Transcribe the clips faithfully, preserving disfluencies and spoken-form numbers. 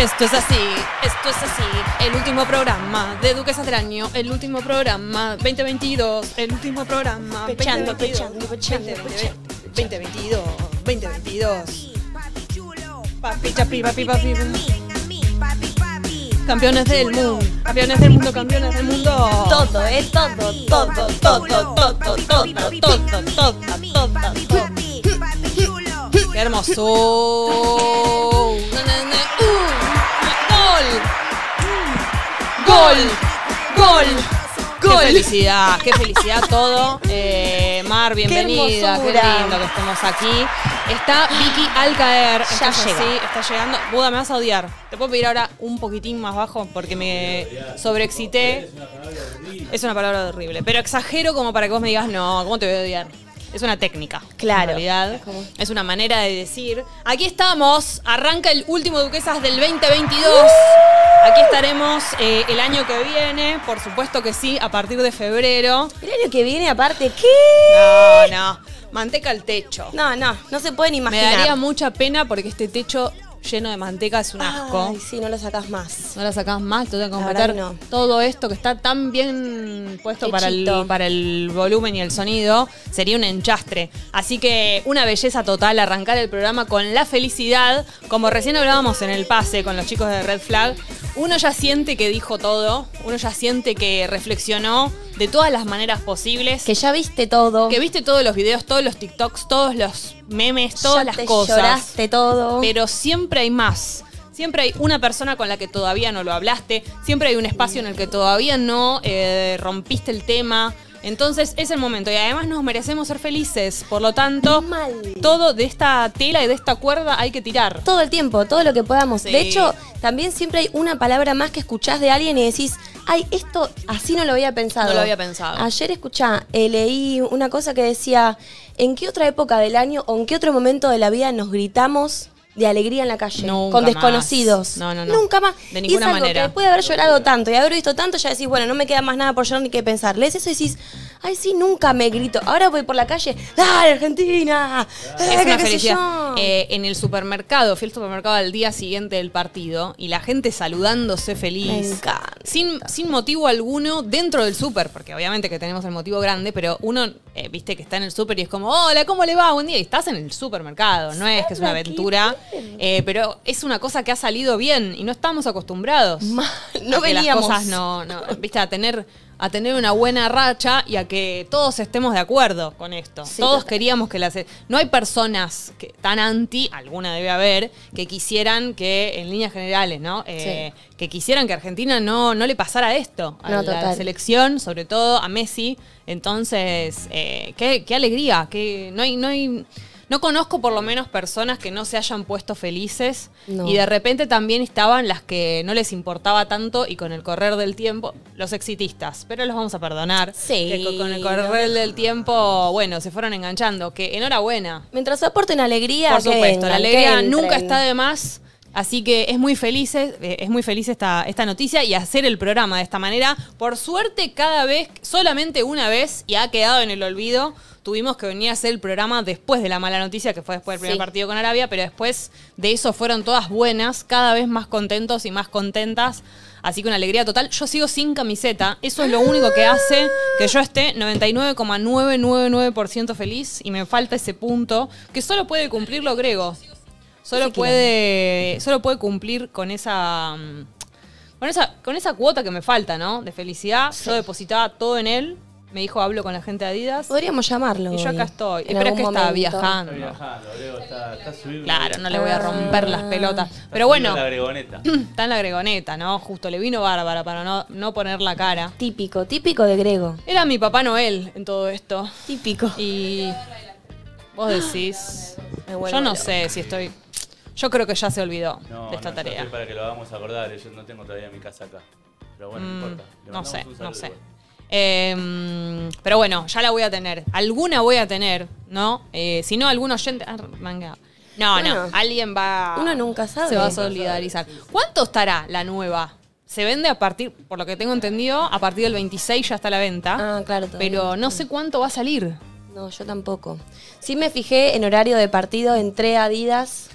Esto es así, esto es así, el último programa de Duquesas del Año, el último programa dos mil veintidós, el último programa Pechando, pechando, pechando, veinte veintidós, veinte veintidós. Papi, chapi, papi, papi. Campeones del mundo, campeones del mundo, campeones del mundo. Todo, es todo, todo, todo, todo, todo, todo, todo, todo, todo. ¡Qué hermoso! ¡Gol! ¡Gol! ¡Gol! ¡Qué felicidad! ¡Qué felicidad todo! Eh, Mar, bienvenida. Qué, qué lindo que estemos aquí. Está Vicky al caer. Ya llega. Así, está llegando. Buda, me vas a odiar. ¿Te puedo pedir ahora un poquitín más bajo? Porque me sobreexcité. Es una palabra horrible. Pero exagero como para que vos me digas, no, ¿cómo te voy a odiar? Es una técnica. Claro. En realidad, ¿cómo? Es una manera de decir, aquí estamos, arranca el último Duquesas del veinte veintidós. ¡Uh! Aquí estaremos eh, el año que viene, por supuesto que sí, a partir de febrero. El año que viene, aparte, ¿qué? No, no, manteca al techo. No, no, no se pueden imaginar. Me daría mucha pena porque este techo lleno de manteca es un asco. Ay, sí, no lo sacás más. No lo sacás más, te tengo que meter no. todo esto que está tan bien puesto para el, para el volumen y el sonido. Sería un enchastre. Así que una belleza total arrancar el programa con la felicidad. Como recién hablábamos en el pase con los chicos de Red Flag, uno ya siente que dijo todo, uno ya siente que reflexionó de todas las maneras posibles. Que ya viste todo. Que viste todos los videos, todos los TikToks, todos los memes, todas ya las te cosas. Lloraste todo. Pero siempre hay más. Siempre hay una persona con la que todavía no lo hablaste. Siempre hay un espacio en el que todavía no eh, rompiste el tema. Entonces es el momento. Y además nos merecemos ser felices. Por lo tanto, Mal. todo de esta tela y de esta cuerda hay que tirar. Todo el tiempo, todo lo que podamos. Sí. De hecho, también siempre hay una palabra más que escuchás de alguien y decís, ay, esto así no lo había pensado. No lo había pensado. Ayer escuchá, eh, leí una cosa que decía, ¿en qué otra época del año o en qué otro momento de la vida nos gritamos de alegría en la calle? Nunca con desconocidos. Más. No, no, no. Nunca más. De ninguna y es algo manera. Que después de haber llorado tanto y haber visto tanto, ya decís, bueno, no me queda más nada por llorar ni que pensar. Lees eso y decís, ay, sí, nunca me grito. Ahora voy por la calle, ¡dale, Argentina! ¡Dale, es una qué felicidad! Sé yo. Eh, en el supermercado, fui al supermercado al día siguiente del partido y la gente saludándose feliz. Me encanta. Sin, sin motivo alguno dentro del súper, porque obviamente que tenemos el motivo grande, pero uno, eh, viste, que está en el súper y es como, hola, ¿cómo le va? Buen día. Y estás en el supermercado. No es que es una aventura. Eh, pero es una cosa que ha salido bien y no estamos acostumbrados. Ma, no a que veníamos. Las cosas no, no, viste, a tener, a tener una buena racha y a que todos estemos de acuerdo con esto. Sí, todos total. Queríamos que las... No hay personas que, tan anti, alguna debe haber, que quisieran que, en líneas generales, ¿no? Eh, sí. Que quisieran que a Argentina no, no le pasara esto. A no, la total. Selección, sobre todo a Messi. Entonces, eh, qué, qué alegría. Que no hay... No hay No conozco por lo menos personas que no se hayan puesto felices no. y de repente también estaban las que no les importaba tanto y con el correr del tiempo, los exitistas, pero los vamos a perdonar. Sí. Que con el correr del tiempo, bueno, se fueron enganchando, que enhorabuena. Mientras aporten alegría. Por supuesto, vengan, la alegría nunca está de más. Así que es muy feliz, es muy feliz esta, esta noticia y hacer el programa de esta manera. Por suerte, cada vez, solamente una vez, y ha quedado en el olvido, tuvimos que venir a hacer el programa después de la mala noticia, que fue después del primer sí. partido con Arabia, pero después de eso fueron todas buenas, cada vez más contentos y más contentas. Así que una alegría total. Yo sigo sin camiseta. Eso es lo único que hace que yo esté noventa y nueve coma novecientos noventa y nueve por ciento feliz y me falta ese punto que solo puede cumplirlo Grego. Solo puede, solo puede cumplir con esa, con esa con esa cuota que me falta, ¿no? De felicidad. Sí. Yo depositaba todo en él. Me dijo, hablo con la gente de Adidas. Podríamos llamarlo. Y yo acá estoy. Pero es que está viajando. Está viajando, Grego, está, está subiendo. Claro, no le voy a romper ah. las pelotas. Está Pero bueno. Está en la Gregoneta. Está en la Gregoneta, ¿no? Justo le vino bárbara para no, no poner la cara. Típico, típico de Grego. Era mi Papá Noel en todo esto. Típico. Y vos decís, ah. yo no sé si estoy... Yo creo que ya se olvidó no, de esta no, tarea. No, estoy para que lo hagamos acordar. Yo no tengo todavía mi casa acá. Pero bueno, mm, no importa. Le no sé, no sé. Eh, pero bueno, ya la voy a tener. Alguna voy a tener, ¿no? Eh, si no, algún oyente... Ah, manga. No, bueno, no. Alguien va... Uno nunca sabe. Se va a solidarizar. ¿Cuánto estará la nueva? Se vende a partir, por lo que tengo entendido, a partir del veintiséis ya está a la venta. Ah, claro. Pero no sé cuánto va a salir. No, yo tampoco. Sí me fijé en horario de partido, entré a Adidas...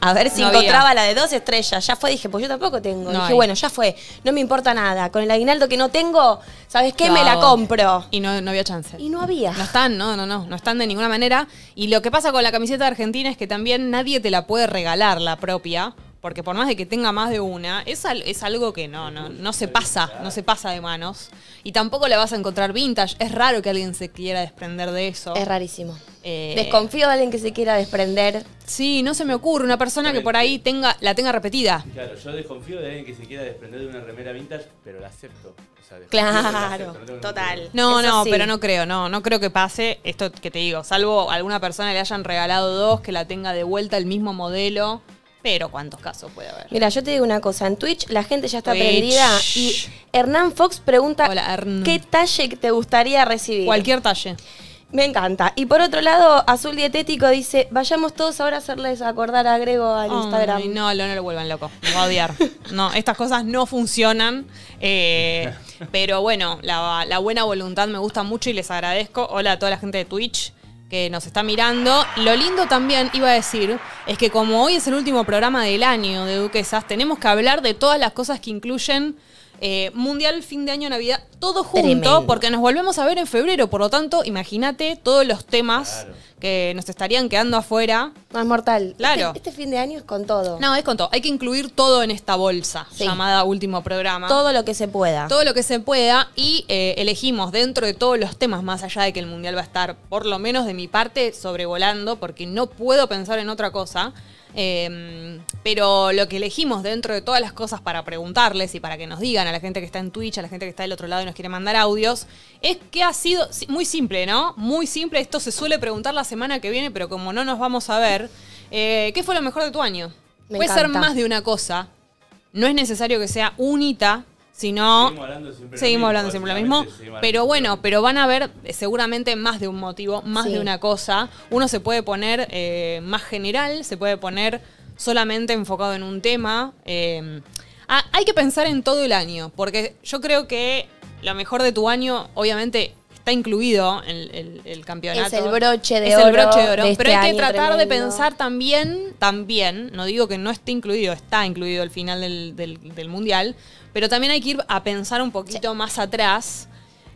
a ver si no encontraba había. La de dos estrellas. Ya fue, dije, pues yo tampoco tengo. No dije, hay. Bueno, ya fue, no me importa nada. Con el aguinaldo que no tengo, ¿sabes qué? No. Me la compro. Y no, no había chance. Y no había. No están, no, no, no, no están de ninguna manera. Y lo que pasa con la camiseta de Argentina es que también nadie te la puede regalar, la propia. Porque por más de que tenga más de una, es, al, es algo que no, no, no se pasa, no se pasa de manos. Y tampoco la vas a encontrar vintage. Es raro que alguien se quiera desprender de eso. Es rarísimo. Eh, Desconfío de alguien que se quiera desprender. Sí, no se me ocurre una persona que por ahí tenga la tenga repetida. Claro, yo desconfío de alguien que se quiera desprender de una remera vintage, pero la acepto. O sea, claro, la acepto, no total. No, eso no, sí. Pero no creo, no, no creo que pase esto que te digo. Salvo alguna persona le hayan regalado dos, que la tenga de vuelta el mismo modelo. Pero ¿cuántos casos puede haber? Mira, yo te digo una cosa. En Twitch la gente ya está Twitch. prendida. Y Hernán Fox pregunta, hola, Hern. ¿qué talle te gustaría recibir? Cualquier talle. Me encanta. Y por otro lado, Azul Dietético dice, vayamos todos ahora a hacerles acordar a Grego al oh, Instagram. No, no, no lo vuelvan loco. Me va a odiar. No, estas cosas no funcionan. Eh, pero bueno, la, la buena voluntad me gusta mucho y les agradezco. Hola a toda la gente de Twitch que nos está mirando. Lo lindo también, iba a decir, es que como hoy es el último programa del año de Duquesas, tenemos que hablar de todas las cosas que incluyen eh, Mundial, fin de año, Navidad, todo junto, tremendo. Porque nos volvemos a ver en febrero. Por lo tanto, imagínate todos los temas claro. que nos estarían quedando afuera. No, es mortal. Claro. Este, este fin de año es con todo. No, es con todo. Hay que incluir todo en esta bolsa sí. llamada último programa. Todo lo que se pueda. Todo lo que se pueda. Y eh, elegimos dentro de todos los temas, más allá de que el Mundial va a estar, por lo menos de mi parte, sobrevolando, porque no puedo pensar en otra cosa. Eh, pero lo que elegimos dentro de todas las cosas para preguntarles y para que nos digan a la gente que está en Twitch, a la gente que está del otro lado y nos quiere mandar audios, es que ha sido muy simple, ¿no? Muy simple. Esto se suele preguntar la semana que viene, pero como no nos vamos a ver, eh, ¿qué fue lo mejor de tu año? Me Puede encanta. ser más de una cosa. No es necesario que sea unita, sino... Seguimos hablando siempre, seguimos hablando siempre lo mismo. Pero bueno, pero van a ver seguramente más de un motivo, más sí. de una cosa. Uno se puede poner eh, más general, se puede poner solamente enfocado en un tema. Eh, ah, hay que pensar en todo el año, porque yo creo que lo mejor de tu año, obviamente... Está incluido el, el, el campeonato. Es el broche de es oro. Es el broche de oro. De este pero hay que tratar tremendo. de pensar también, también, no digo que no esté incluido, está incluido el final del, del, del Mundial, pero también hay que ir a pensar un poquito sí. más atrás,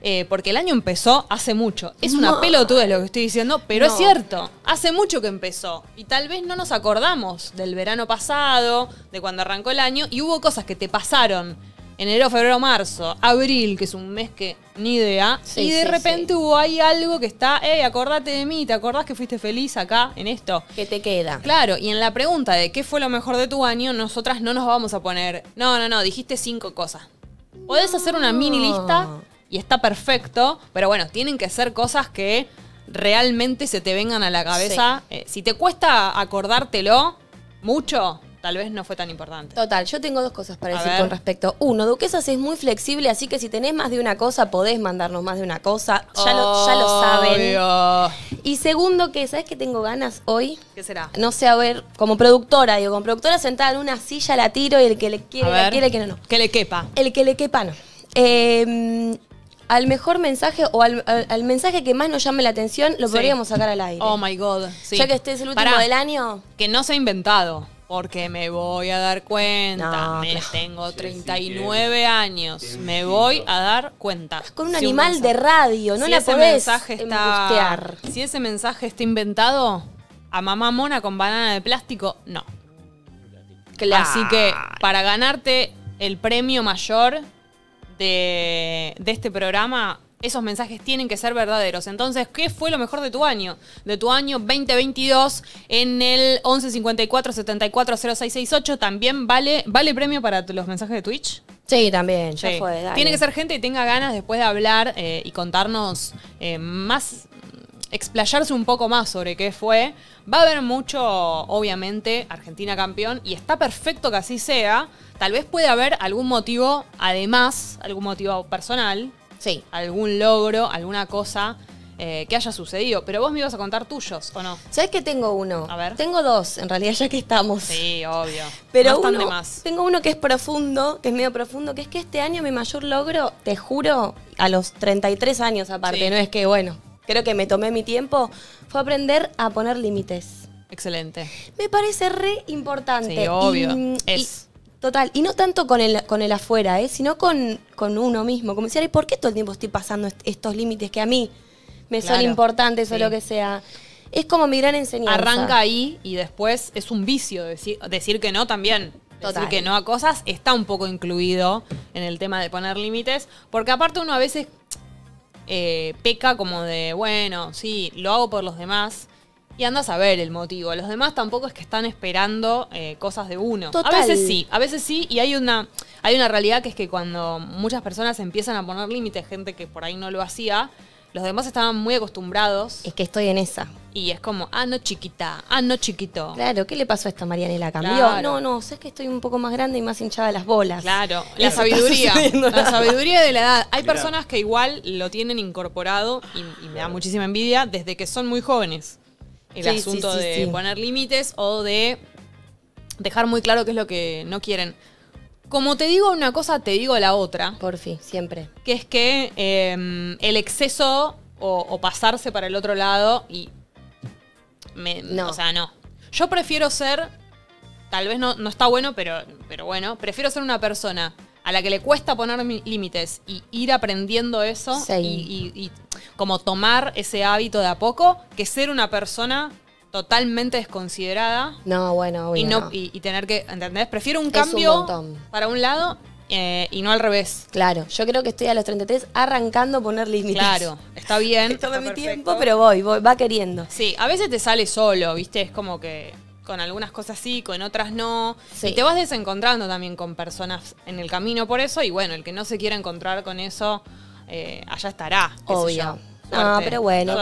eh, porque el año empezó hace mucho. Es no. una pelotuda lo que estoy diciendo, pero no. es cierto. Hace mucho que empezó. Y tal vez no nos acordamos del verano pasado, de cuando arrancó el año, y hubo cosas que te pasaron. Enero, febrero, marzo, abril, que es un mes que ni idea. Sí, y de sí, repente sí. hubo ahí algo que está, hey, acordate de mí, ¿te acordás que fuiste feliz acá en esto? Que te queda. Claro, y en la pregunta de qué fue lo mejor de tu año, nosotras no nos vamos a poner, no, no, no, dijiste cinco cosas. Podés no. hacer una mini lista y está perfecto, pero bueno, tienen que ser cosas que realmente se te vengan a la cabeza. Sí. Eh, si te cuesta acordártelo mucho... Tal vez no fue tan importante. Total, yo tengo dos cosas para a decir ver. con respecto. Uno, Duquesas es muy flexible, así que si tenés más de una cosa, podés mandarnos más de una cosa. Ya, oh, lo, ya lo saben. Dios. Y segundo, que ¿sabés qué tengo ganas hoy? ¿Qué será? No sé, a ver, como productora, digo, como productora sentada en una silla la tiro y el que le quiere, la quiere, el que no, no. Que le quepa. El que le quepa, no. Eh, al mejor mensaje o al, al, al mensaje que más nos llame la atención, lo sí. podríamos sacar al aire. Oh, my God. Sí. Ya que este es el último Pará, del año. Que no se ha inventado. Porque me voy a dar cuenta. No, me claro. Tengo treinta y nueve sí, sí, años. Bien, me voy a dar cuenta. Con un si animal un de radio. No si la podés embustear. Si ese mensaje está inventado, a mamá mona con banana de plástico, no. Claro. Así que para ganarte el premio mayor de, de este programa... Esos mensajes tienen que ser verdaderos. Entonces, ¿qué fue lo mejor de tu año? De tu año veinte veintidós en el once cincuenta y cuatro setenta y cuatro cero seis sesenta y ocho. ¿También vale, vale premio para los mensajes de Twitch? Sí, también. Ya sí. fue. Dale. Tiene que ser gente que tenga ganas después de hablar eh, y contarnos eh, más... explayarse un poco más sobre qué fue. Va a haber mucho, obviamente, Argentina campeón, y está perfecto que así sea. Tal vez puede haber algún motivo, además, algún motivo personal... Sí, algún logro, alguna cosa eh, que haya sucedido. Pero vos me ibas a contar tuyos, ¿o no? ¿Sabés que tengo uno? A ver. Tengo dos, en realidad, ya que estamos. Sí, obvio. Pero uno, más. Tengo uno que es profundo, que es medio profundo, que es que este año mi mayor logro, te juro, a los treinta y tres años aparte, sí. no es que, bueno, creo que me tomé mi tiempo, fue aprender a poner límites. Excelente. Me parece re importante. Sí, obvio. Y, es. Y, total. Y no tanto con el, con el afuera, ¿eh? Sino con, con uno mismo. Como decía, ¿por qué todo el tiempo estoy pasando est estos límites que a mí me claro, son importantes sí. o lo que sea? Es como mi gran enseñanza. Arranca ahí y después es un vicio. Decir, decir que no también. Total. Decir que no a cosas está un poco incluido en el tema de poner límites. Porque aparte uno a veces eh, peca como de, bueno, sí, lo hago por los demás. Y anda a saber el motivo. Los demás tampoco es que están esperando eh, cosas de uno. Total. A veces sí, a veces sí. Y hay una, hay una realidad que es que cuando muchas personas empiezan a poner límites, gente que por ahí no lo hacía, los demás estaban muy acostumbrados. Es que estoy en esa. Y es como, ah, no chiquita, ah, no chiquito. Claro, ¿qué le pasó a esta Marianela? ¿Cambió? Claro. No, no, sé que estoy un poco más grande y más hinchada de las bolas. Claro, la eso sabiduría. La sabiduría de la edad. Hay Mirá. personas que igual lo tienen incorporado, y, y me da muchísima envidia, desde que son muy jóvenes. El sí, asunto sí, sí, de sí. poner límites o de dejar muy claro qué es lo que no quieren. Como te digo una cosa, te digo la otra. Por fin, siempre. Que es que eh, el exceso o, o pasarse para el otro lado y... Me, no. O sea, no. Yo prefiero ser, tal vez no, no está bueno, pero, pero bueno, prefiero ser una persona a la que le cuesta poner límites y ir aprendiendo eso sí. y, y, y como tomar ese hábito de a poco, que ser una persona... totalmente desconsiderada. No, bueno, obvio, y no, no. Y, y tener que, ¿entendés? Prefiero un cambio un para un lado eh, y no al revés. Claro, yo creo que estoy a los treinta y tres arrancando a poner límites. Claro, está bien. Toma mi perfecto. tiempo, pero voy, voy, va queriendo. Sí, a veces te sale solo, ¿viste? Es como que con algunas cosas sí, con otras no. Sí. Y te vas desencontrando también con personas en el camino por eso. Y bueno, el que no se quiera encontrar con eso, eh, allá estará. Obvio. No, ah, pero bueno.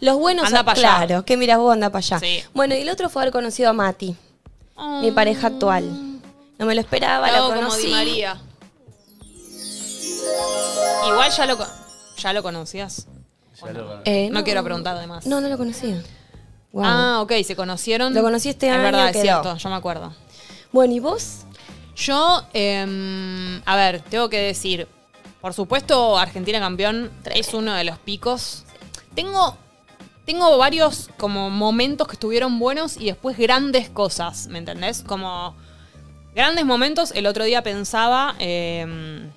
Los buenos anda son, claro, que mirás vos, anda para allá. Sí. Bueno, y el otro fue haber conocido a Mati, oh. mi pareja actual. No me lo esperaba, no, lo conocí. Como Di María. Igual ya lo, ya lo conocías. Ya no? Lo eh, no, no quiero preguntar además. No, no lo conocía. Wow. Ah, ok, se conocieron. Lo conocí este es año. Es verdad, quedó. es cierto, yo me acuerdo. Bueno, ¿y vos? Yo, eh, a ver, tengo que decir... Por supuesto, Argentina campeón es uno de los picos. Sí. Tengo, tengo varios como momentos que estuvieron buenos y después grandes cosas, ¿me entendés? Como grandes momentos. El otro día pensaba eh,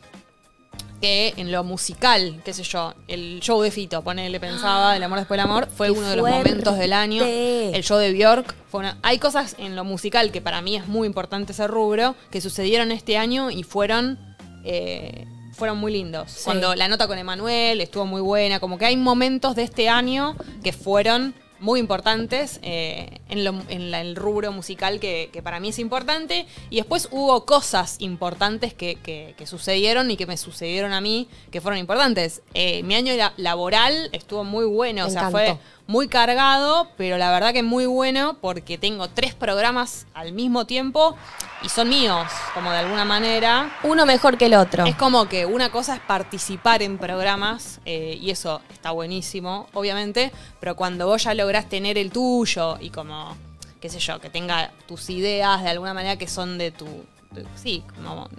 que en lo musical, qué sé yo, el show de Fito, ponele, pensaba, El amor después del amor, fue qué uno de los fuerte. momentos del año. El show de Bjork. Fue una, hay cosas en lo musical que para mí es muy importante ese rubro, que sucedieron este año y fueron... Eh, fueron muy lindos. Sí. Cuando la nota con Emanuel estuvo muy buena, como que hay momentos de este año que fueron muy importantes eh, en, lo, en la, el rubro musical que, que para mí es importante. Y después hubo cosas importantes que, que, que sucedieron y que me sucedieron a mí que fueron importantes. Eh, mi año laboral estuvo muy bueno, me o sea, encantó. fue muy cargado, pero la verdad que muy bueno porque tengo tres programas al mismo tiempo y son míos, como de alguna manera. Uno mejor que el otro. Es como que una cosa es participar en programas eh, y eso está buenísimo, obviamente, pero cuando vos ya lográs tener el tuyo y como, qué sé yo, que tenga tus ideas de alguna manera que son de tu... De, sí, como...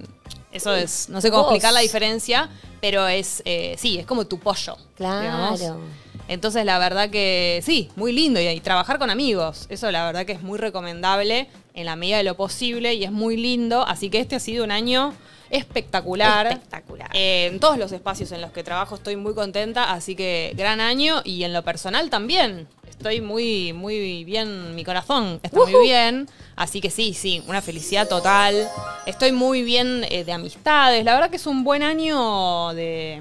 Eso es, no sé cómo vos. explicar la diferencia, pero es, eh, sí, es como tu pollo. Claro. Digamos. Entonces, la verdad que sí, muy lindo. Y, y trabajar con amigos, eso la verdad que es muy recomendable en la medida de lo posible y es muy lindo. Así que este ha sido un año espectacular. Espectacular. Eh, en todos los espacios en los que trabajo estoy muy contenta, así que gran año. Y en lo personal también. Estoy muy, muy bien, mi corazón está uh-huh. muy bien. Así que sí, sí, una felicidad total. Estoy muy bien eh, de amistades. La verdad que es un buen año de...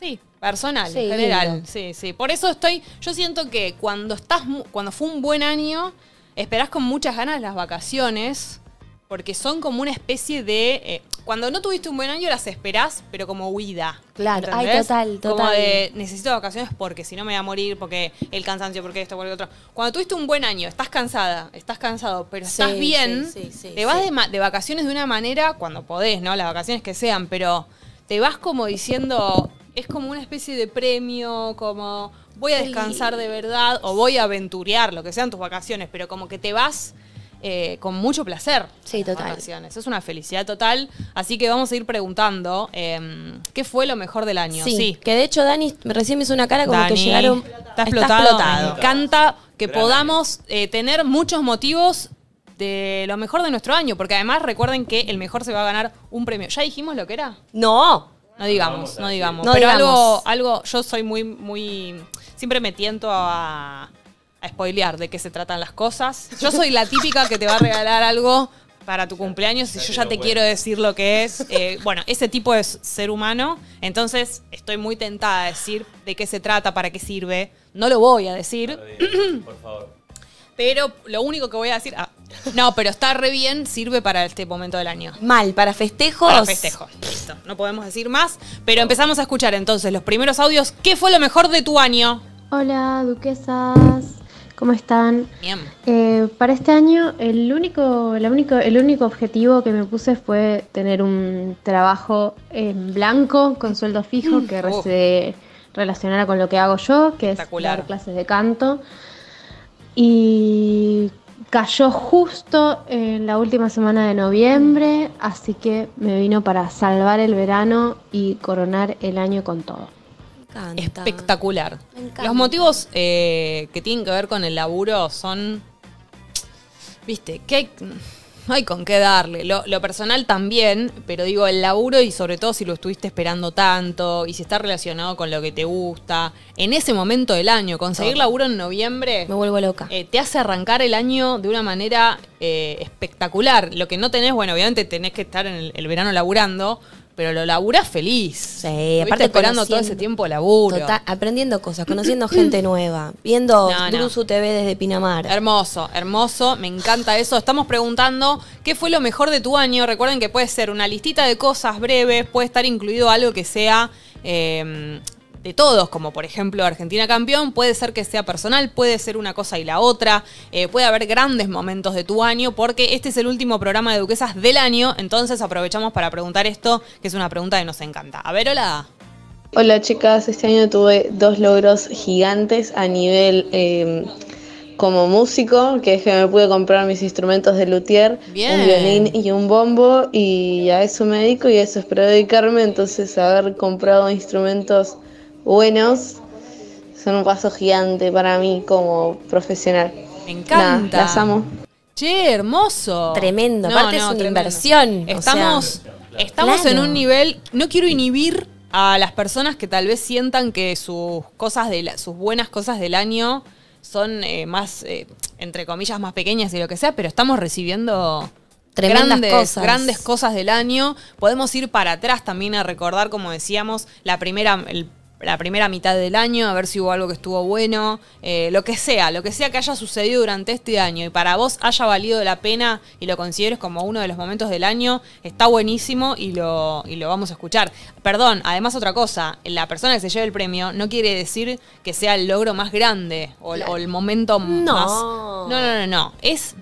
Sí. Personal, sí, en general, lindo. sí, sí. Por eso estoy, yo siento que cuando estás, cuando fue un buen año, esperás con muchas ganas las vacaciones, porque son como una especie de, eh, cuando no tuviste un buen año las esperás, pero como huida. Claro, ¿entendés? Ay, total, total. Como de, necesito vacaciones porque si no me voy a morir, porque el cansancio, porque esto, porque otro. Cuando tuviste un buen año, estás cansada, estás cansado, pero sí, estás bien, sí, sí, sí, te vas sí. de, de vacaciones de una manera, cuando podés, ¿no? Las vacaciones que sean, pero te vas como diciendo... Es como una especie de premio, como voy a descansar de verdad o voy a aventurear, lo que sean tus vacaciones, pero como que te vas eh, con mucho placer. Sí, total. Vacaciones. Es una felicidad total. Así que vamos a ir preguntando eh, qué fue lo mejor del año. Sí, sí. Que de hecho Dani recién me hizo una cara como Dani, que llegaron... Está explotado. Está explotado. Me encanta que gran podamos eh, tener muchos motivos de lo mejor de nuestro año. Porque además recuerden que el mejor se va a ganar un premio. ¿Ya dijimos lo que era? No. No digamos, no, no digamos. No Pero digamos. Algo, algo, yo soy muy, muy... Siempre me tiento a, a spoilear de qué se tratan las cosas. Yo soy la típica que te va a regalar algo para tu cumpleaños y yo ya te quiero decir lo que es. Eh, bueno, ese tipo es ser humano. Entonces estoy muy tentada a decir de qué se trata, para qué sirve. No lo voy a decir. No lo digas, por favor. Pero lo único que voy a decir... Ah, no, pero está re bien, sirve para este momento del año. Mal, para festejos. Para festejos, listo. No podemos decir más, pero empezamos a escuchar entonces los primeros audios. ¿Qué fue lo mejor de tu año? Hola, duquesas. ¿Cómo están? Bien. Eh, para este año, el único, la único, el único objetivo que me puse fue tener un trabajo en blanco, con sueldo fijo, mm, que uh. se relacionara con lo que hago yo, que es dar clases de canto. Y cayó justo en la última semana de noviembre, así que me vino para salvar el verano y coronar el año con todo. Me espectacular. Me Los motivos eh, que tienen que ver con el laburo son, viste, que hay, no hay con qué darle. Lo, lo personal también, pero digo, el laburo y sobre todo si lo estuviste esperando tanto y si está relacionado con lo que te gusta. En ese momento del año, conseguir laburo en noviembre... Me vuelvo loca. Eh, te hace arrancar el año de una manera eh, espectacular. Lo que no tenés, bueno, obviamente tenés que estar en el, el verano laburando, pero lo laburás feliz. Sí, aparte esperando todo ese tiempo laburo. Total, aprendiendo cosas, conociendo gente nueva, viendo no, no. Luzu T V desde Pinamar. Hermoso, hermoso, me encanta eso. Estamos preguntando qué fue lo mejor de tu año. Recuerden que puede ser una listita de cosas breves, puede estar incluido algo que sea eh, de todos, como por ejemplo Argentina campeón, puede ser que sea personal, puede ser una cosa y la otra, eh, puede haber grandes momentos de tu año, porque este es el último programa de Duquesas del año, entonces aprovechamos para preguntar esto, que es una pregunta que nos encanta. A ver, hola. Hola chicas, este año tuve dos logros gigantes a nivel eh, como músico, que es que me pude comprar mis instrumentos de luthier, Bien. un violín y un bombo, y a eso me dedico y a eso espero dedicarme, entonces haber comprado instrumentos buenos, son un paso gigante para mí como profesional. Me encanta. Nah, las amo. Che, hermoso. Tremendo. No, Aparte no, es una tremendo. inversión. Estamos, o sea, estamos claro. en un nivel... No quiero inhibir a las personas que tal vez sientan que sus cosas de la, sus buenas cosas del año son eh, más, eh, entre comillas, más pequeñas y lo que sea, pero estamos recibiendo... Grandes cosas. grandes cosas del año. Podemos ir para atrás también a recordar, como decíamos, la primera... El, la primera mitad del año, a ver si hubo algo que estuvo bueno, eh, lo que sea, lo que sea que haya sucedido durante este año y para vos haya valido la pena y lo consideres como uno de los momentos del año, está buenísimo y lo, y lo vamos a escuchar. Perdón, además otra cosa, la persona que se lleve el premio no quiere decir que sea el logro más grande o, o el momento no. más... No, no, no, no, es...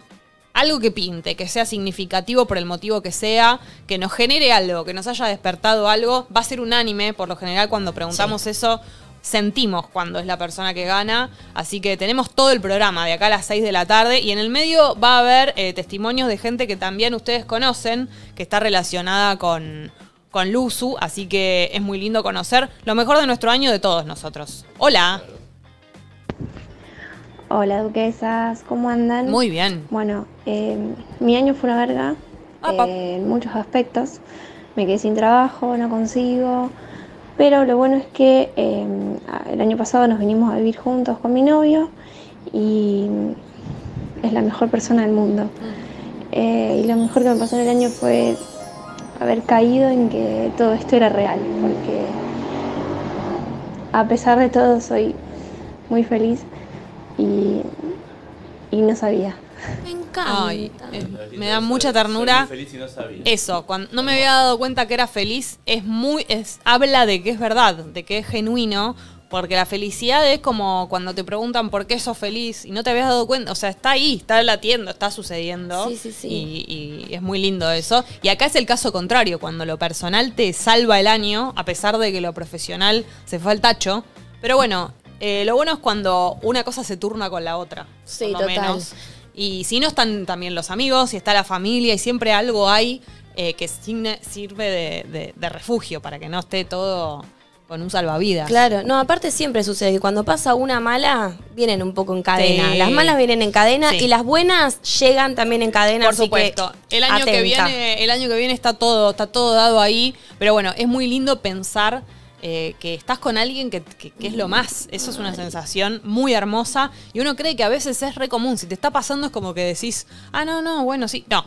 Algo que pinte, que sea significativo por el motivo que sea, que nos genere algo, que nos haya despertado algo. Va a ser unánime, por lo general cuando preguntamos sí. eso, sentimos cuando es la persona que gana. Así que tenemos todo el programa de acá a las seis de la tarde y en el medio va a haber eh, testimonios de gente que también ustedes conocen, que está relacionada con, con Luzu. Así que es muy lindo conocer lo mejor de nuestro año de todos nosotros. Hola. Hola, duquesas, ¿cómo andan? Muy bien. Bueno, eh, mi año fue una verga eh, en muchos aspectos. Me quedé sin trabajo, no consigo. Pero lo bueno es que eh, el año pasado nos vinimos a vivir juntos con mi novio y es la mejor persona del mundo. Eh, y lo mejor que me pasó en el año fue haber caído en que todo esto era real. Porque a pesar de todo soy muy feliz. Y, y no sabía. Me encanta. Ay, eh, me da mucha ternura. Soy muy feliz y no sabía. Eso, cuando no me había dado cuenta que era feliz, es muy, es, habla de que es verdad, de que es genuino, porque la felicidad es como cuando te preguntan por qué sos feliz y no te habías dado cuenta. O sea, está ahí, está latiendo, está sucediendo. Sí, sí, sí. Y, y es muy lindo eso. Y acá es el caso contrario, cuando lo personal te salva el año, a pesar de que lo profesional se fue al tacho. Pero bueno. Eh, lo bueno es cuando una cosa se turna con la otra. Sí, por lo total. Menos. Y si no están también los amigos, si está la familia, y siempre algo hay eh, que sirve de, de, de refugio para que no esté todo con un salvavidas. Claro, no, aparte siempre sucede que cuando pasa una mala, vienen un poco en cadena. Sí. Las malas vienen en cadena, sí, y las buenas llegan también en cadena. Por así supuesto. Que, el año que viene, el año que viene está todo, está todo dado ahí. Pero bueno, es muy lindo pensar eh, que estás con alguien que, que, que es lo más. Eso es una sensación muy hermosa. Y uno cree que a veces es re común. Si te está pasando es como que decís, ah, no, no, bueno, sí. No.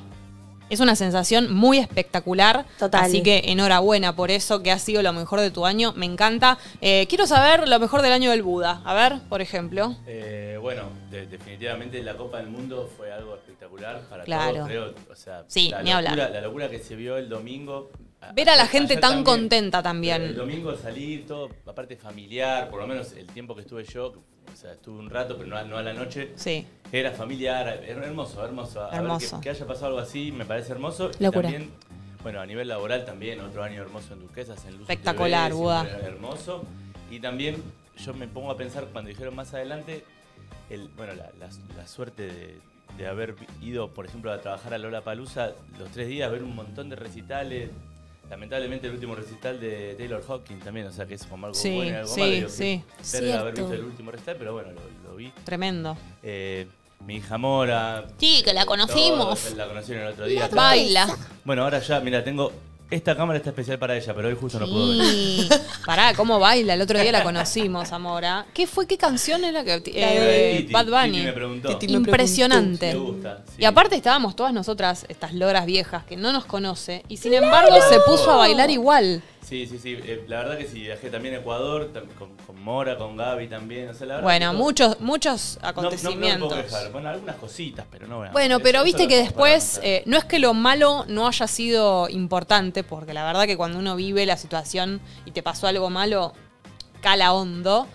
Es una sensación muy espectacular. Total. Así que enhorabuena por eso, que ha sido lo mejor de tu año. Me encanta. Eh, quiero saber lo mejor del año del Buda. A ver, por ejemplo. Eh, bueno, de, definitivamente la Copa del Mundo fue algo espectacular para claro. todos, creo. O sea, sí, la, ni locura, la locura que se vio el domingo. Ver a la gente tan también, contenta también. El domingo salir, todo, aparte familiar, por lo menos el tiempo que estuve yo, o sea, estuve un rato, pero no, no a la noche. Sí. Era familiar, era hermoso, hermoso. A hermoso. Ver que, que haya pasado algo así me parece hermoso. Locura. Y también, bueno, a nivel laboral también, otro año hermoso en Duquesas, en Luzu T V. Espectacular, Buda. Hermoso. Y también yo me pongo a pensar, cuando dijeron más adelante, el, bueno, la, la, la suerte de... de haber ido, por ejemplo, a trabajar a Lollapalooza los tres días, ver un montón de recitales. Lamentablemente el último recital de Taylor Hawkins también, o sea que es como algo sí, bueno y algo sí, malo. Sí, sí, haber visto el último recital, pero bueno, lo, lo vi. Tremendo. Eh, mi hija Mora. Sí, que la conocimos. Todos, la conocieron el otro día. Baila. Claro. Bueno, ahora ya, mira, tengo... Esta cámara está especial para ella, pero hoy justo sí. no puedo venir. Pará, cómo baila. El otro día la conocimos, Amora. ¿Qué fue? ¿Qué canción era? Que, eh, Titi, Bad Bunny. Titi me preguntó. Titi me Impresionante. Preguntó. Me gusta, sí. Y aparte estábamos todas nosotras, estas loras viejas, que no nos conoce. Y sin claro. embargo se puso a bailar igual. Sí, sí, sí. Eh, la verdad que sí, viajé también a Ecuador, con, con Mora, con Gaby también. O sea, la verdad bueno, muchos muchos acontecimientos. No, no, no me puedo dejar. Bueno, algunas cositas, pero no. Bueno, bueno pero viste que después, eh, no es que lo malo no haya sido importante, porque la verdad que cuando uno vive la situación y te pasó algo malo, cala hondo.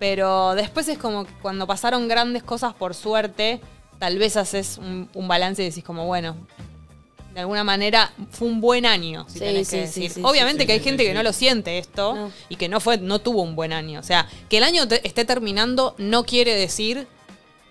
Pero después es como que cuando pasaron grandes cosas, por suerte, tal vez haces un, un balance y decís como, bueno... De alguna manera fue un buen año, si sí, tenés sí, que decir. Sí, sí, Obviamente sí, que hay sí, gente sí. que no lo siente esto no. y que no fue, no tuvo un buen año. O sea, que el año te esté terminando no quiere decir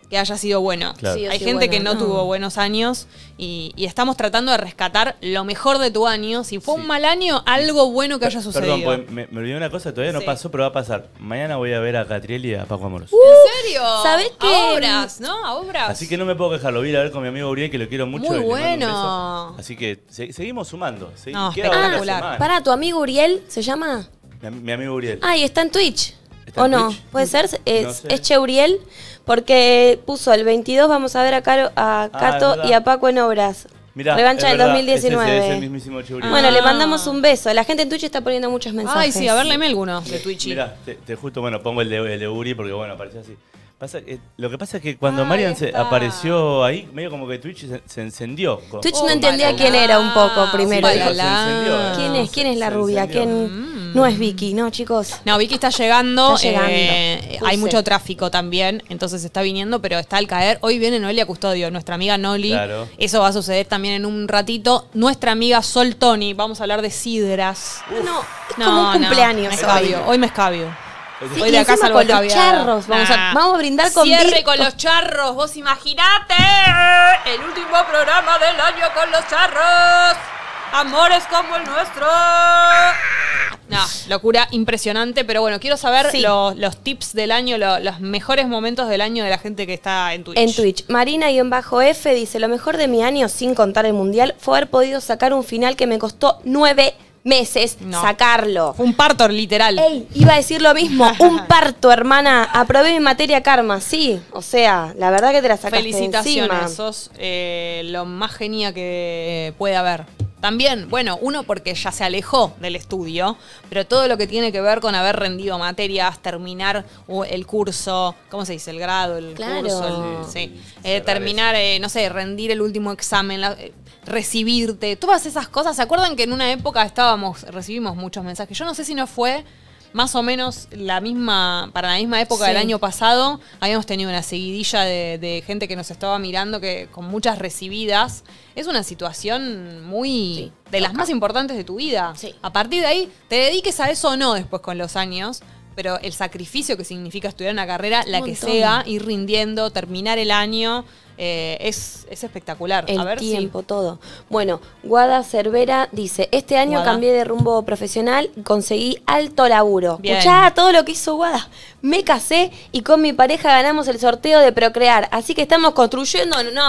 que haya sido bueno. Claro. Sí, hay sí, gente bueno, que no, no tuvo buenos años y, y estamos tratando de rescatar lo mejor de tu año. Si fue sí. un mal año, algo bueno que haya sucedido. Perdón, me, me olvidé una cosa, todavía no sí. pasó, pero va a pasar. Mañana voy a ver a Catriel y a Paco Amoroso. Uh, ¿En serio? ¿Sabés qué? A obras, ¿no? A obras. Así que no me puedo quejar, lo voy a ir a ver con mi amigo Uriel, que lo quiero mucho. Muy bueno. Así que se, seguimos sumando. Se, no, espectacular. Ah, para, ¿tu amigo Uriel se llama? Mi, mi amigo Uriel. Ah, y está en Twitch. ¿O no? Twitch? ¿Puede ser? Es, no sé. Es Che Uriel, porque puso el veintidós, vamos a ver a, Caro, a Cato ah, y a Paco en obras. Mirá, revancha del dos mil diecinueve. Es ese, es el mismísimo Che Uriel. Ah. Bueno, le mandamos un beso. La gente en Twitch está poniendo muchos mensajes. Ay, sí, a ver, léeme alguno de Twitch. Mirá, te, te justo, bueno, pongo el de, el de Uri porque, bueno, apareció así. Pasa, eh, lo que pasa es que cuando ah, Marian se apareció ahí, medio como que Twitch se, se encendió. Con... Twitch oh, no entendía Marian. quién era un poco primero. Sí, se encendió, ¿Quién es? ¿Quién es la rubia? Encendió. ¿Quién...? No es Vicky, no, chicos. No, Vicky está llegando. Está llegando. Eh, hay mucho tráfico también, entonces está viniendo, pero está al caer. Hoy viene Noelia Custodio, nuestra amiga Noli. Claro. Eso va a suceder también en un ratito. Nuestra amiga Sol Tony, vamos a hablar de sidras. Uf. No, es no, como un no, cumpleaños. Me escabio, hoy me escabio. Sí, hoy de acá salgo con los charros. Vamos, nah. a, vamos a brindar con Cierre disco. con los charros, vos imaginate. El último programa del año con los charros. Amores como el nuestro. No, locura impresionante, pero bueno, quiero saber sí. los, los tips del año, los, los mejores momentos del año de la gente que está en Twitch. En Twitch, Marina-F dice, lo mejor de mi año, sin contar el mundial, fue haber podido sacar un final que me costó nueve meses no. sacarlo. Un parto, literal. Ey, iba a decir lo mismo, un parto, hermana. Aprobé mi materia karma, sí. O sea, la verdad que te la sacaste Felicitaciones, encima. sos eh, lo más genia que puede haber. También, bueno, uno porque ya se alejó del estudio, pero todo lo que tiene que ver con haber rendido materias, terminar el curso, ¿cómo se dice? El grado, el claro. curso, el, sí. eh, terminar, eh, no sé, rendir el último examen, la, eh, recibirte, todas esas cosas. ¿Se acuerdan que en una época estábamos, recibimos muchos mensajes? Yo no sé si no fue más o menos la misma, para la misma época sí. del año pasado, habíamos tenido una seguidilla de, de gente que nos estaba mirando que con muchas recibidas. Es una situación muy sí. de las más importantes de tu vida. Sí. A partir de ahí, te dediques a eso o no después con los años, pero el sacrificio que significa estudiar una carrera, la que sea, ir rindiendo, terminar el año, eh, es, es espectacular. El a ver tiempo, si... todo. Bueno, Guada Cervera dice, este año Guada. cambié de rumbo profesional, conseguí alto laburo. Bien. Escuchá todo lo que hizo Guada. Me casé y con mi pareja ganamos el sorteo de Procrear, así que estamos construyendo... No.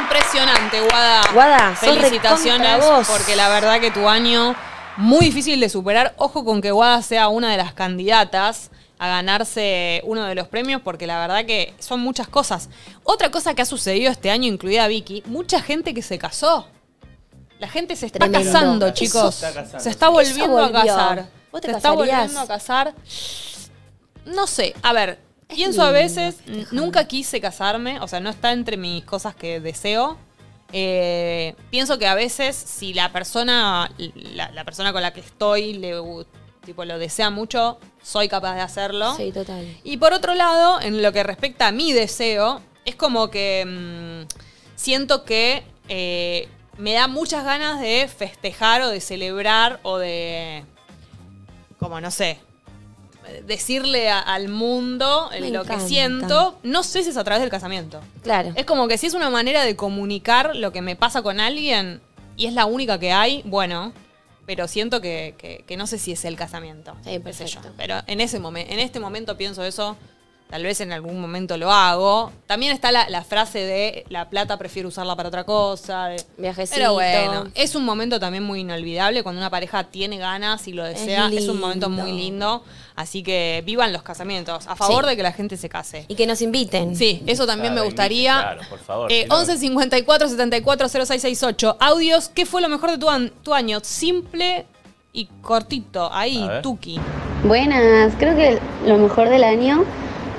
Impresionante, Guada. Guada, felicitaciones, porque la verdad que tu año... muy difícil de superar. Ojo con que Guada sea una de las candidatas a ganarse uno de los premios, porque la verdad que son muchas cosas. Otra cosa que ha sucedido este año, incluida Vicky, mucha gente que se casó. La gente se está Tremendo. casando, chicos. Está casando. Se está volviendo a casar. ¿Vos te se casarías? Está volviendo a casar. No sé, a ver, pienso a veces, nunca quise casarme, o sea, no está entre mis cosas que deseo. Eh, pienso que a veces si la persona la, la persona con la que estoy le, tipo, lo desea mucho, soy capaz de hacerlo. Sí, total. Y por otro lado, en lo que respecta a mi deseo, es como que mmm, siento que eh, me da muchas ganas de festejar o de celebrar o de, como no sé, decirle a, al mundo me lo encanta. que siento. No sé si es a través del casamiento. Claro. Es como que si es una manera de comunicar lo que me pasa con alguien y es la única que hay, bueno, pero siento que, que, que no sé si es el casamiento. Sí, perfecto. Yo. Pero en, ese momen, en este momento pienso eso. Tal vez en algún momento lo hago. También está la, la frase de la plata prefiero usarla para otra cosa. De, viajecito. Pero bueno, es un momento también muy inolvidable. Cuando una pareja tiene ganas y lo desea, es, es un momento muy lindo. Así que vivan los casamientos. A favor sí. de que la gente se case. Y que nos inviten. Sí, eso también claro, me gustaría. Claro, por favor. Eh, once cincuenta y cuatro, setenta y cuatro, cero seis sesenta y ocho. Audios, ¿qué fue lo mejor de tu, an tu año? Simple y cortito. Ahí, Tuki. Buenas, creo que lo mejor del año...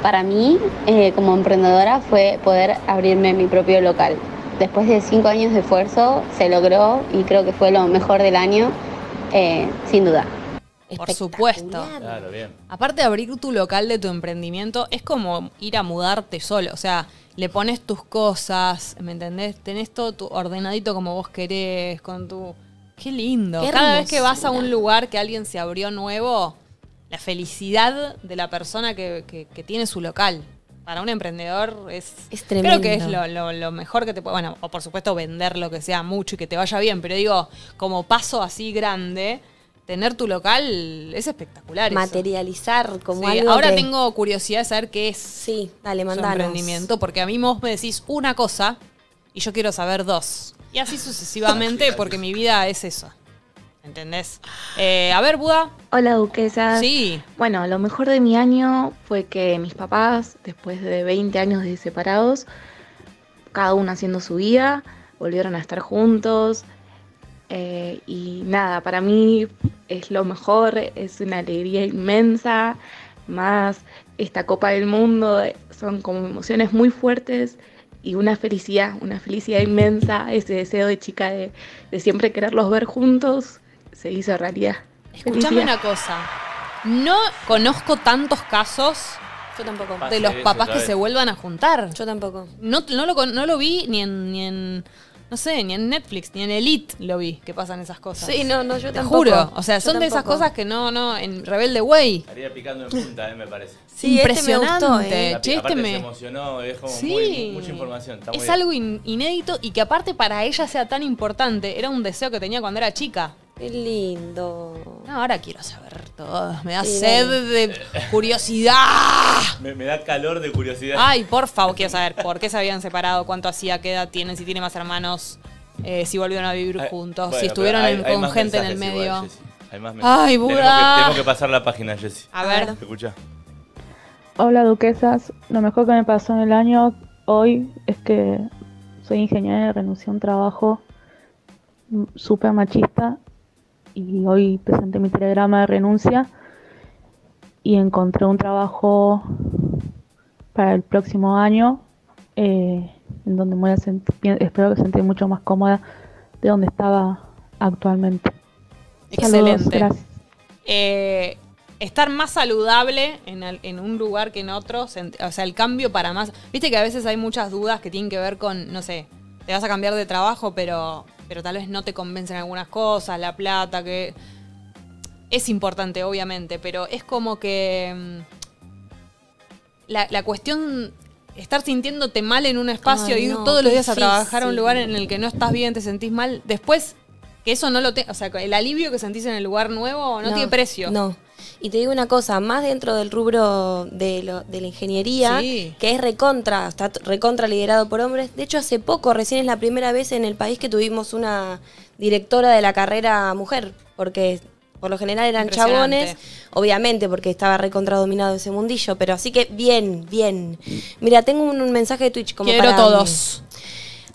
para mí, eh, como emprendedora, fue poder abrirme mi propio local. Después de cinco años de esfuerzo, se logró y creo que fue lo mejor del año, eh, sin duda. Por supuesto. Claro, bien. Aparte de abrir tu local de tu emprendimiento, es como ir a mudarte solo. O sea, le pones tus cosas, ¿me entendés? Tenés todo tu ordenadito como vos querés, con tu... ¡Qué lindo! Qué Cada vez que vas a un lugar que alguien se abrió nuevo... la felicidad de la persona que, que, que tiene su local. Para un emprendedor es, es tremendo. Creo que es lo, lo, lo mejor que te puede... Bueno, o por supuesto vender lo que sea mucho y que te vaya bien, pero digo, como paso así grande, tener tu local es espectacular. Materializar eso. Como sí, algo ahora que... tengo curiosidad de saber qué es sí, dale, mandanos. Su emprendimiento, porque a mí vos me decís una cosa y yo quiero saber dos. Y así sucesivamente, porque mi vida es eso. ¿Entendés? Eh, a ver, Buda. Hola, Duquesas. Sí. Bueno, lo mejor de mi año fue que mis papás, después de veinte años de separados, cada uno haciendo su vida, volvieron a estar juntos. Eh, y nada, para mí es lo mejor, es una alegría inmensa. Más esta Copa del Mundo, son como emociones muy fuertes. Y una felicidad, una felicidad inmensa, ese deseo de chica de, de siempre quererlos ver juntos. Se hizo realidad. Escuchame una cosa. No conozco tantos casos yo tampoco. de los papás que se vuelvan a juntar. Yo tampoco. No, no, lo, no lo vi ni en, ni en, no sé, ni en Netflix, ni en Elite lo vi que pasan esas cosas. Sí, no, no, yo te tampoco. juro. O sea, yo son tampoco. de esas cosas que no, no, en Rebelde Way. Estaría picando en punta, eh, me parece. Sí, impresionante. Este me gustó, eh. Aparte me emocionó, es como sí. muy, mucha información. Está muy es bien. algo in inédito y que aparte para ella sea tan importante. Era un deseo que tenía cuando era chica. Qué lindo. No, ahora quiero saber todo. Me da sí, sed de curiosidad. Me, me da calor de curiosidad. Ay, por favor, quiero saber por qué se habían separado, cuánto hacía, qué edad tienen, si tienen más hermanos, eh, si volvieron a vivir Ay, juntos, bueno, si estuvieron hay, con hay gente en el medio. Igual, hay más Ay, Buda. Tenemos que, tenemos que pasar la página, Jessie. A ver. Escuchá. Hola, Duquesas. Lo mejor que me pasó en el año hoy es que soy ingeniera y renuncié a un trabajo súper machista. Y hoy presenté mi telegrama de renuncia y encontré un trabajo para el próximo año eh, en donde me voy a sentir, espero que sentir mucho más cómoda de donde estaba actualmente. Excelente. Saludos, eh, estar más saludable en, el, en un lugar que en otro, o sea, el cambio para más... Viste que a veces hay muchas dudas que tienen que ver con, no sé, te vas a cambiar de trabajo, pero... pero tal vez no te convencen algunas cosas, la plata, que... es importante, obviamente, pero es como que la, la cuestión, estar sintiéndote mal en un espacio, ay, ir no, todos los días a trabajar a un lugar en el que no estás bien, te sentís mal, después que eso no lo te, o sea, el alivio que sentís en el lugar nuevo no, no tiene precio. No. Y te digo una cosa, más dentro del rubro de, lo, de la ingeniería, sí, que es recontra, está recontra liderado por hombres. De hecho, hace poco, recién es la primera vez en el país que tuvimos una directora de la carrera mujer, porque por lo general eran chabones, obviamente, porque estaba recontra dominado ese mundillo, pero así que bien, bien. Mira, tengo un, un mensaje de Twitch como quiero para todos. Mí.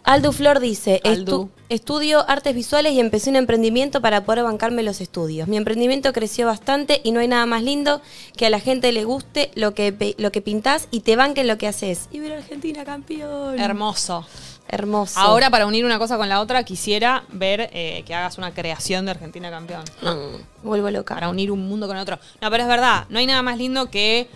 Aldu Flor dice, Aldu. Estu estudio artes visuales y empecé un emprendimiento para poder bancarme los estudios. Mi emprendimiento creció bastante y no hay nada más lindo que a la gente le guste lo que, lo que pintás y te banquen lo que haces. Y ver Argentina campeón. Hermoso. Hermoso. Ahora, para unir una cosa con la otra, quisiera ver eh, que hagas una creación de Argentina campeón. No, mm. Vuelvo loca. Para unir un mundo con otro. No, pero es verdad, no hay nada más lindo que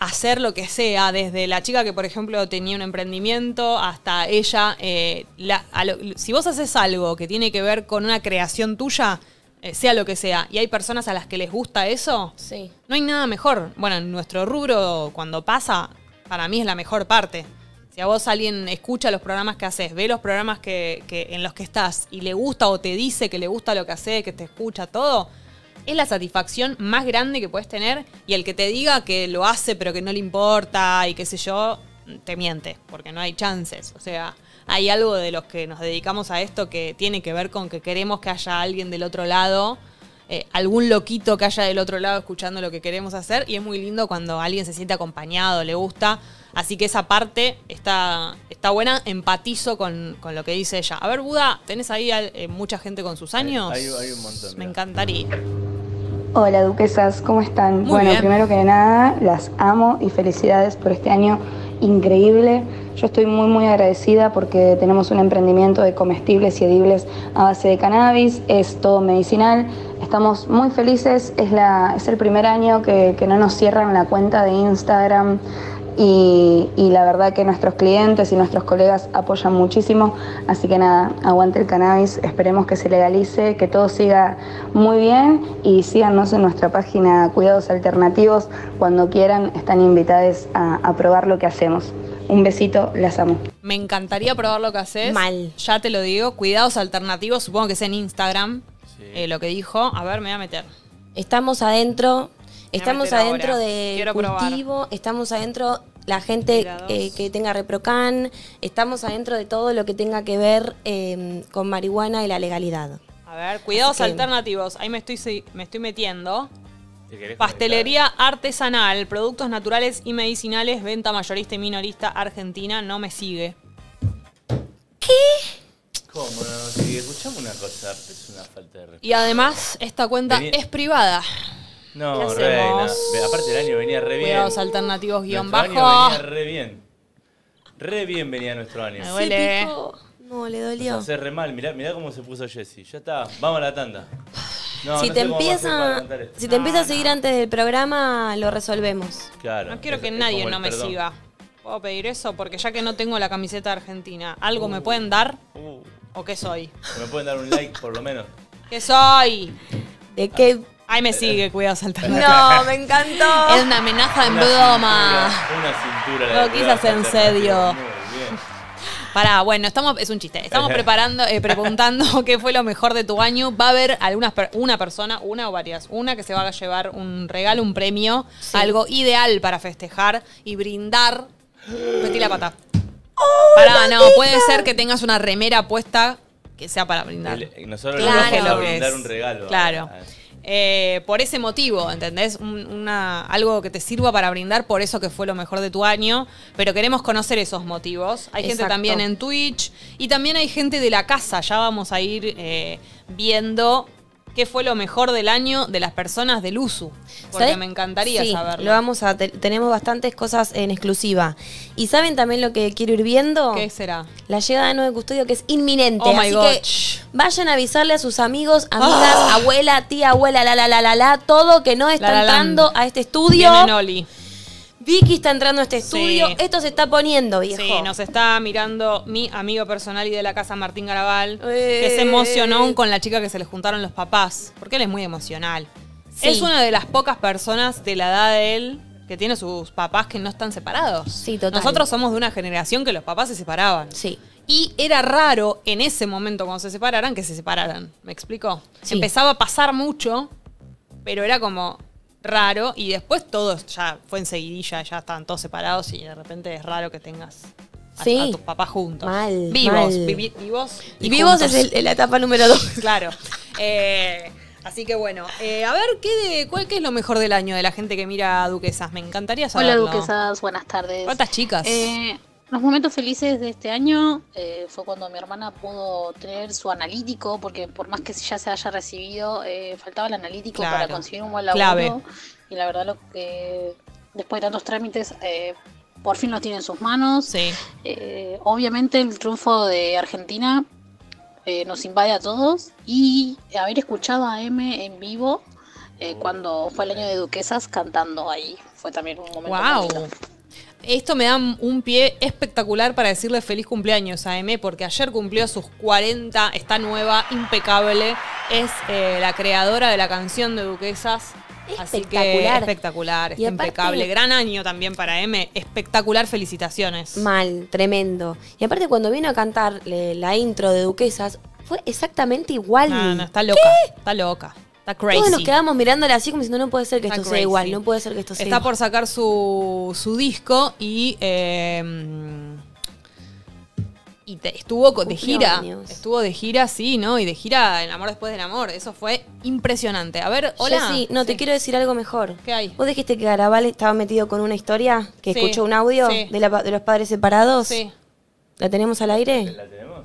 hacer lo que sea, desde la chica que, por ejemplo, tenía un emprendimiento hasta ella. Eh, la, a lo, si vos haces algo que tiene que ver con una creación tuya, eh, sea lo que sea, y hay personas a las que les gusta eso, sí, no hay nada mejor. Bueno, en nuestro rubro, cuando pasa, para mí es la mejor parte. Si a vos alguien escucha los programas que haces, ve los programas que, que, en los que estás y le gusta o te dice que le gusta lo que haces, que te escucha todo, es la satisfacción más grande que puedes tener, y el que te diga que lo hace pero que no le importa y qué sé yo, te miente, porque no hay chances. O sea, hay algo de los que nos dedicamos a esto que tiene que ver con que queremos que haya alguien del otro lado, eh, algún loquito que haya del otro lado escuchando lo que queremos hacer, y es muy lindo cuando alguien se siente acompañado, le gusta. Así que esa parte está, está buena, empatizo con, con lo que dice ella. A ver, Buda, ¿tenés ahí a, eh, mucha gente con sus años? Hay, hay, hay un montón. Me encantaría. Hola, duquesas, ¿cómo están? Muy bueno, bien. Primero que nada, las amo y felicidades por este año increíble. Yo estoy muy, muy agradecida porque tenemos un emprendimiento de comestibles y edibles a base de cannabis, es todo medicinal. Estamos muy felices, es, la, es el primer año que, que no nos cierran la cuenta de Instagram. Y, y la verdad que nuestros clientes y nuestros colegas apoyan muchísimo, así que nada, aguante el cannabis, esperemos que se legalice, que todo siga muy bien, y síganos en nuestra página Cuidados Alternativos, cuando quieran están invitados a, a probar lo que hacemos. Un besito, las amo. Me encantaría probar lo que haces. Mal. Ya te lo digo, Cuidados Alternativos, supongo que es en Instagram, sí, eh, lo que dijo. A ver, me voy a meter. Estamos adentro... Estamos adentro del cultivo, probar. Estamos adentro la gente eh, que tenga ReproCan, estamos adentro de todo lo que tenga que ver eh, con marihuana y la legalidad. A ver, cuidados alternativos, ahí me estoy, me estoy metiendo. Pastelería artesanal, productos naturales y medicinales, venta mayorista y minorista argentina, no me sigue. ¿Qué? ¿Cómo? Si escuchamos una cosa, es una falta de respeto. Y además, esta cuenta Vení. es privada. No, reina. Aparte el año venía re bien. Cuidados alternativos guión bajo. Venía re bien. Re bien venía nuestro año. Me duele. No, le dolió. Nos hace re mal. Mirá, mirá cómo se puso Jessie. Ya está. Vamos a la tanda. No, si no te empieza, si te no, empieza no. a seguir antes del programa, lo resolvemos. Claro. No quiero es, que nadie no me perdón. siga. ¿Puedo pedir eso? Porque ya que no tengo la camiseta de Argentina, ¿algo uh, me pueden dar? Uh, ¿O qué soy? ¿Me pueden dar un like por lo menos? ¿Qué soy? ¿De qué...? Ay, me sigue, cuidados alternativos. No, me encantó. Es una amenaza en una broma. Cintura, una cintura. Lo quise hacer en serio. Pará, bueno, estamos, es un chiste. Estamos preparando, eh, preguntando qué fue lo mejor de tu año. Va a haber algunas, una persona, una o varias, una que se va a llevar un regalo, un premio, sí, algo ideal para festejar y brindar. Metí la pata. Oh, Pará, no, puede ser que tengas una remera puesta que sea para brindar. El, nosotros claro, nos vamos a brindar un regalo. Claro. Eh, por ese motivo, ¿entendés? Un, una, algo que te sirva para brindar por eso que fue lo mejor de tu año, pero queremos conocer esos motivos. Hay Exacto. gente también en Twitch y también hay gente de la casa. Ya vamos a ir eh, viendo qué fue lo mejor del año de las personas del Luzu, porque ¿sabés? Me encantaría sí, saberlo. Lo vamos a te tenemos bastantes cosas en exclusiva. ¿Y saben también lo que quiero ir viendo? ¿Qué será? La llegada de Nova Custodio, que es inminente. Oh Así my God. que vayan a avisarle a sus amigos, amigas, oh. abuela, tía, abuela, la, la, la, la, la, todo que no está la, la, entrando land. a este estudio. Viene Noli. Vicky está entrando a este estudio. Sí. Esto se está poniendo, viejo. Sí, nos está mirando mi amigo personal y de la casa, Martín Garabal, eh. que se emocionó con la chica que se le juntaron los papás, porque él es muy emocional. Sí. Es una de las pocas personas de la edad de él que tiene sus papás que no están separados. Sí, total. Nosotros somos de una generación que los papás se separaban. Sí. Y era raro en ese momento cuando se separaran que se separaran. ¿Me explico? Sí. Empezaba a pasar mucho, pero era como raro. Y después todos ya fue enseguidilla, ya estaban todos separados y de repente es raro que tengas... A, sí. a tus papás juntos. Mal, vivos, mal. Vi, vivos. Y, y vivos juntos. Es el, la etapa número dos. Claro. Eh, así que bueno. Eh, a ver, ¿qué, de, cuál, ¿qué es lo mejor del año de la gente que mira a Duquesas? Me encantaría saberlo. Hola, Duquesas. Buenas tardes. ¿Cuántas chicas? Eh, los momentos felices de este año eh, fue cuando mi hermana pudo tener su analítico, porque por más que ya se haya recibido, eh, faltaba el analítico claro. para conseguir un buen laburo. Clave. Y la verdad, lo que después de tantos trámites... Eh, por fin lo tiene en sus manos. Sí. Eh, obviamente el triunfo de Argentina eh, nos invade a todos. Y haber escuchado a M en vivo eh, cuando fue el año de Duquesas cantando ahí. Fue también un momento wow. bonito. Esto me da un pie espectacular para decirle feliz cumpleaños a M, porque ayer cumplió sus cuarenta, está nueva, impecable. Es eh, la creadora de la canción de Duquesas. Así espectacular. Que espectacular, está aparte, impecable. Gran año también para M. Espectacular, felicitaciones. Mal, tremendo. Y aparte cuando vino a cantar la intro de Duquesas, fue exactamente igual. No, no, está loca, ¿Qué? está loca. Está crazy. Todos nos quedamos mirándole así como diciendo, no puede ser que está esto crazy. sea igual, no puede ser que esto sea Está igual. por sacar su, su disco y... Eh, y te, estuvo de gira, estuvo de gira, sí, ¿no? Y de gira El amor después del amor. Eso fue impresionante. A ver, hola. Jessie, no, sí. te quiero decir algo mejor. ¿Qué hay? ¿Vos dijiste que Garabal estaba metido con una historia? ¿Que sí. escuchó un audio sí. de, la, de los padres separados? Sí. ¿La tenemos al aire? ¿La tenemos?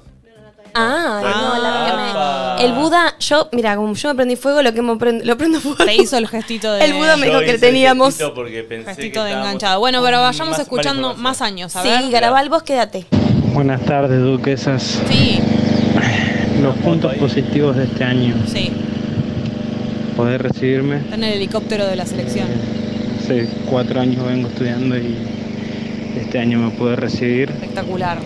Ah, ah, no, la me... El Buda, yo, mira, como yo me prendí fuego, lo que me prendo, lo prendo fuego. Te hizo el gestito de... El Buda me dijo que teníamos... Gestito, gestito que de enganchado. Bueno, pero vayamos más, escuchando más años, a ver. Sí, Garabal, vos quédate. Buenas tardes, Duquesas. Sí. Los puntos positivos de este año. Sí. Poder recibirme. Está en el helicóptero de la selección. Eh, sí, cuatro años vengo estudiando y este año me pude recibir. Espectacular.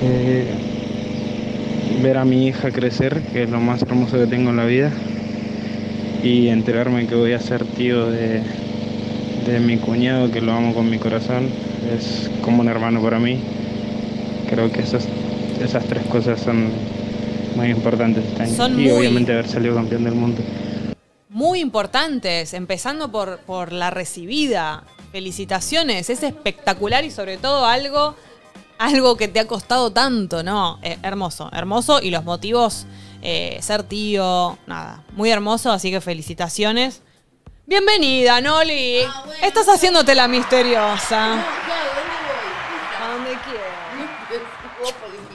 Eh, ver a mi hija crecer, que es lo más hermoso que tengo en la vida. Y enterarme que voy a ser tío de, de mi cuñado, que lo amo con mi corazón. Es como un hermano para mí. Creo que esas, esas tres cosas son muy importantes este año. Son y muy, obviamente haber salido campeón del mundo. Muy importantes, empezando por, por la recibida. Felicitaciones, es espectacular y sobre todo algo, algo que te ha costado tanto, ¿no? Eh, hermoso, hermoso y los motivos, eh, ser tío, nada, muy hermoso, así que felicitaciones. Bienvenida, Noli. Ah, bueno, Estás bueno. haciéndote la misteriosa. A donde quieras.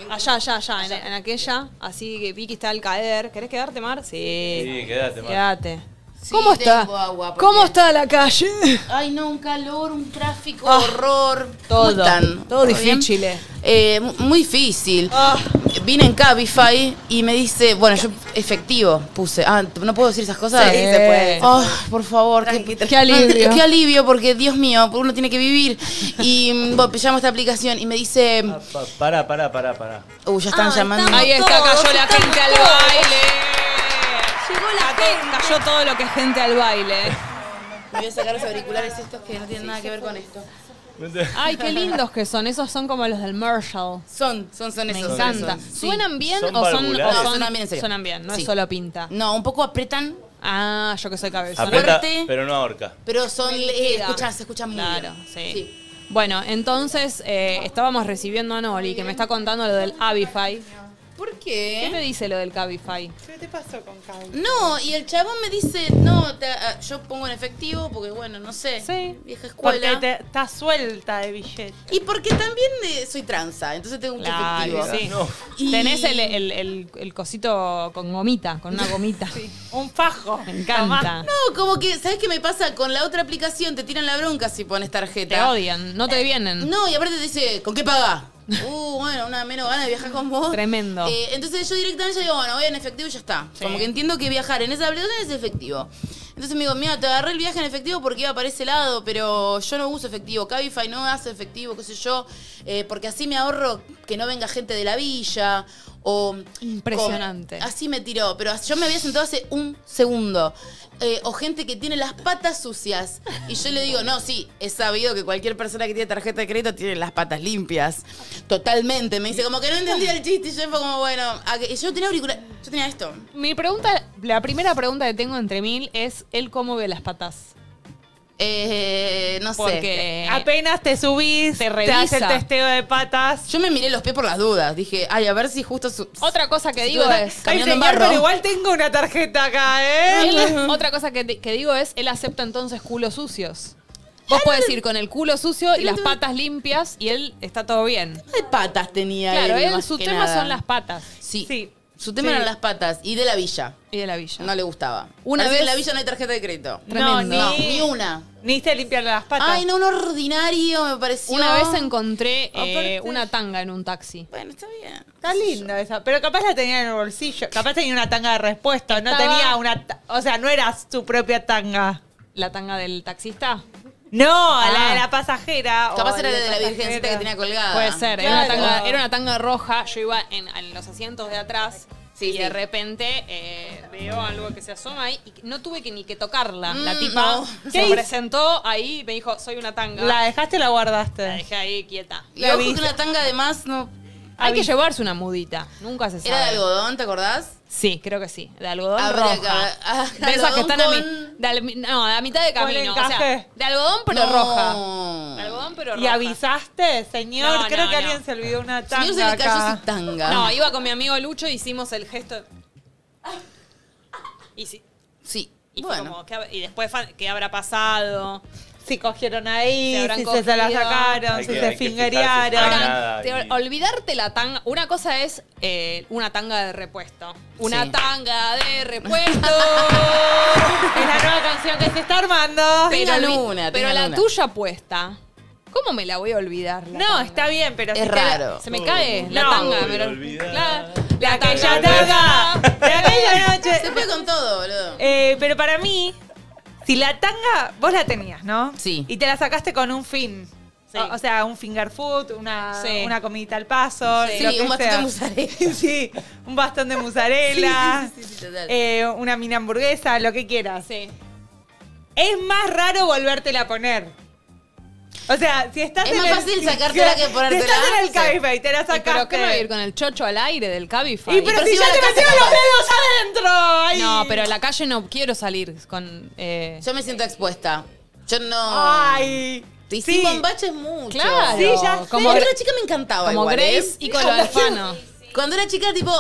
Allá, allá, allá, allá. En, en aquella. Así que Vicky está al caer. ¿Querés quedarte, Mar? Sí. Sí, quédate, Mar. Quédate. Sí, ¿Cómo está? Agua porque... ¿Cómo está la calle? Ay, no, un calor, un tráfico, oh, horror. Todo. Todo difícil. Eh, muy difícil. Oh. Vine en Cabify y me dice, bueno, yo efectivo puse. Ah, ¿no puedo decir esas cosas? Sí, sí, se puede. Oh, por favor. Tranqui, tranqui. Qué alivio. Qué alivio, porque Dios mío, uno tiene que vivir. Y bueno, llamo a esta aplicación y me dice... Pará, pará, pará, pará. Uy, ya están ah, llamando. Ahí está, cayó todos, la gente al todos. baile. Llegó la gente. Cayó todo lo que es gente al baile. Me voy a sacar los auriculares estos que no tienen nada que ver con esto. Ay, qué lindos que son. Esos son como los del Marshall. Son, son, son esos. Me encanta. ¿Suenan bien o son...? No, suenan bien, en serio. Suenan bien, no es solo pinta. No, un poco apretan. Ah, yo que soy cabezón. Aprieta, pero no ahorca. Pero son... Eh, escucha, se escuchan muy bien. Claro, sí. sí. Bueno, entonces eh, estábamos recibiendo a Noli, que me está contando lo del Abify. ¿Por qué? ¿Qué me dice lo del Cabify? ¿Qué te pasó con Cabify? No, y el chabón me dice, no, te, yo pongo en efectivo porque, bueno, no sé, sí, vieja escuela. Porque estás suelta de billetes. Y porque también eh, soy tranza, entonces tengo mucho claro, efectivo. Sí. No. Y... Tenés el, el, el, el cosito con gomita, con una gomita. Sí. Un fajo. Me encanta. No, como que, ¿sabés qué me pasa? Con la otra aplicación te tiran la bronca si pones tarjeta. Te odian, no te vienen. No, y aparte te dice, ¿con qué pagás? Uh, bueno, una menos gana de viajar con vos. Tremendo. Eh, entonces yo directamente digo, bueno, voy en efectivo y ya está. Sí. Como que entiendo que viajar en esa aplicación es efectivo. Entonces me digo, mira, te agarré el viaje en efectivo porque iba para ese lado, pero yo no uso efectivo. Cabify no hace efectivo, qué sé yo, eh, porque así me ahorro que no venga gente de la villa. O impresionante. Con, así me tiró, pero yo me había sentado hace un segundo. Eh, o gente que tiene las patas sucias. Y yo le digo, no, sí, he sabido que cualquier persona que tiene tarjeta de crédito tiene las patas limpias. Totalmente. Me dice, como que no entendía el chiste. Y yo fue como, bueno, y yo tenía auricular. Yo tenía esto. Mi pregunta, la primera pregunta que tengo entre mil es, ¿él cómo ve las patas? Eh, no Porque sé. Porque apenas te subís, te revisas el testeo de patas. Yo me miré los pies por las dudas. Dije, ay, a ver si justo... Su, otra cosa que digo es... Ay, señor, en barro. Pero igual tengo una tarjeta acá, ¿eh? Él, otra cosa que, que digo es, él acepta entonces culos sucios. Vos podés ir con el culo sucio y las patas limpias y él está todo bien. ¿Qué patas tenía él? Claro, él, él su tema nada. son las patas. Sí. sí. Su tema sí. eran las patas y de la villa. Y de la villa. No le gustaba. Una Parece vez en la villa no hay tarjeta de crédito. Tremendo. No, ni, no, ni una. Ni se limpiarle las patas. Ay, no, un ordinario me pareció. Una vez encontré eh, una tanga en un taxi. Bueno, está bien. Está linda esa. Pero capaz la tenía en el bolsillo. Capaz tenía una tanga de respuesta. Estaba... No tenía una... O sea, no era su propia tanga. ¿La tanga del taxista? No, ah. la de la pasajera. Capaz o era de la, de la virgencita que tenía colgada. Puede ser, claro. era, una tanga, era una tanga roja. Yo iba en, en los asientos de atrás sí, y sí. de repente eh, veo algo que se asoma ahí y no tuve que ni que tocarla. Mm, la tipa no. se presentó ahí y me dijo, soy una tanga. ¿La dejaste o la guardaste? La dejé ahí quieta. Le ojo que una tanga además no... Hay que llevarse una mudita, nunca se sabe. ¿Era de algodón, te acordás? Sí, creo que sí, de algodón a roja. Acá. Ah, de esas que están con... a, mi, de al, no, a mitad de camino, o sea, de algodón pero no. roja. De algodón pero roja. ¿Y avisaste, señor? No, creo no, que no. alguien se olvidó una tanga. Señor, se le cayó acá. su tanga. No, iba con mi amigo Lucho y hicimos el gesto. Y sí. Sí, y bueno. Como, y después, ¿qué habrá pasado? Si cogieron ahí, se si cogido. se la sacaron, que, si se fingerearon. Ahora, te, olvidarte la tanga. Una cosa es eh, una tanga de repuesto. Una sí. tanga de repuesto. Es la nueva canción que se está armando. Pero, tenga luna, pero tenga la luna. tuya puesta. ¿Cómo me la voy a olvidar? No, tanga? está bien, pero... Es si raro. Te, se me uh, cae no, la tanga. Pero, la, la aquella tanga. De aquella noche. Se fue con todo, boludo. Eh, pero para mí... Si la tanga, vos la tenías, ¿no? Sí. Y te la sacaste con un fin. Sí. O, o sea, un finger food, una, sí. una comidita al paso. Sí, lo que un bastón sea. de mozzarella. Sí, un bastón de mozzarella. sí, sí, sí, total. Eh, una mini hamburguesa, lo que quieras. Sí. Es más raro volvértela a poner. O sea, si estás es en el... Es más fácil sacártela que ponértela. Si estás en el Cabify, te la sacaste. Sí, pero ¿qué me voy a ir con el chocho al aire del Cabify? Y pero, pero si, si ya te metieron los dedos adentro. Ay. No, pero en la calle no quiero salir con... Eh... Yo me siento expuesta. Yo no... Ay... Te sí. hicimos bombaches mucho. Claro. Sí, ya Como Cuando era chica me encantaba Como igual, Grace ¿eh? y con los alfanos. Cuando era chica, tipo,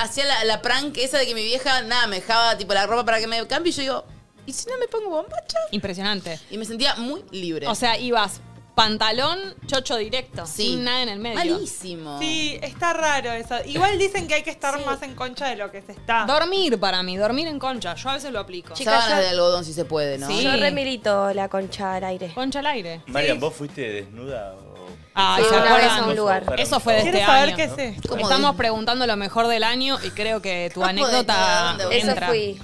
hacía la, la prank esa de que mi vieja, nada, me dejaba tipo la ropa para que me cambie y yo digo... ¿Y si no me pongo bombacha? Impresionante. Y me sentía muy libre. O sea, ibas pantalón, chocho directo. Sí. Sin nada en el medio. Malísimo. Sí, está raro eso. Igual dicen que hay que estar sí. más en concha de lo que se está. Dormir para mí, dormir en concha. Yo a veces lo aplico. Sábanas ya... de algodón si se puede, ¿no? Sí. Yo remilito la concha al aire. Concha al aire. Marian, sí. ¿vos fuiste desnuda o...? Ah, sí, una vez a un lugar. Eso fue de este Quiero saber año. Qué sé. Estamos preguntando lo mejor del año y creo que tu anécdota entra. Eso fui.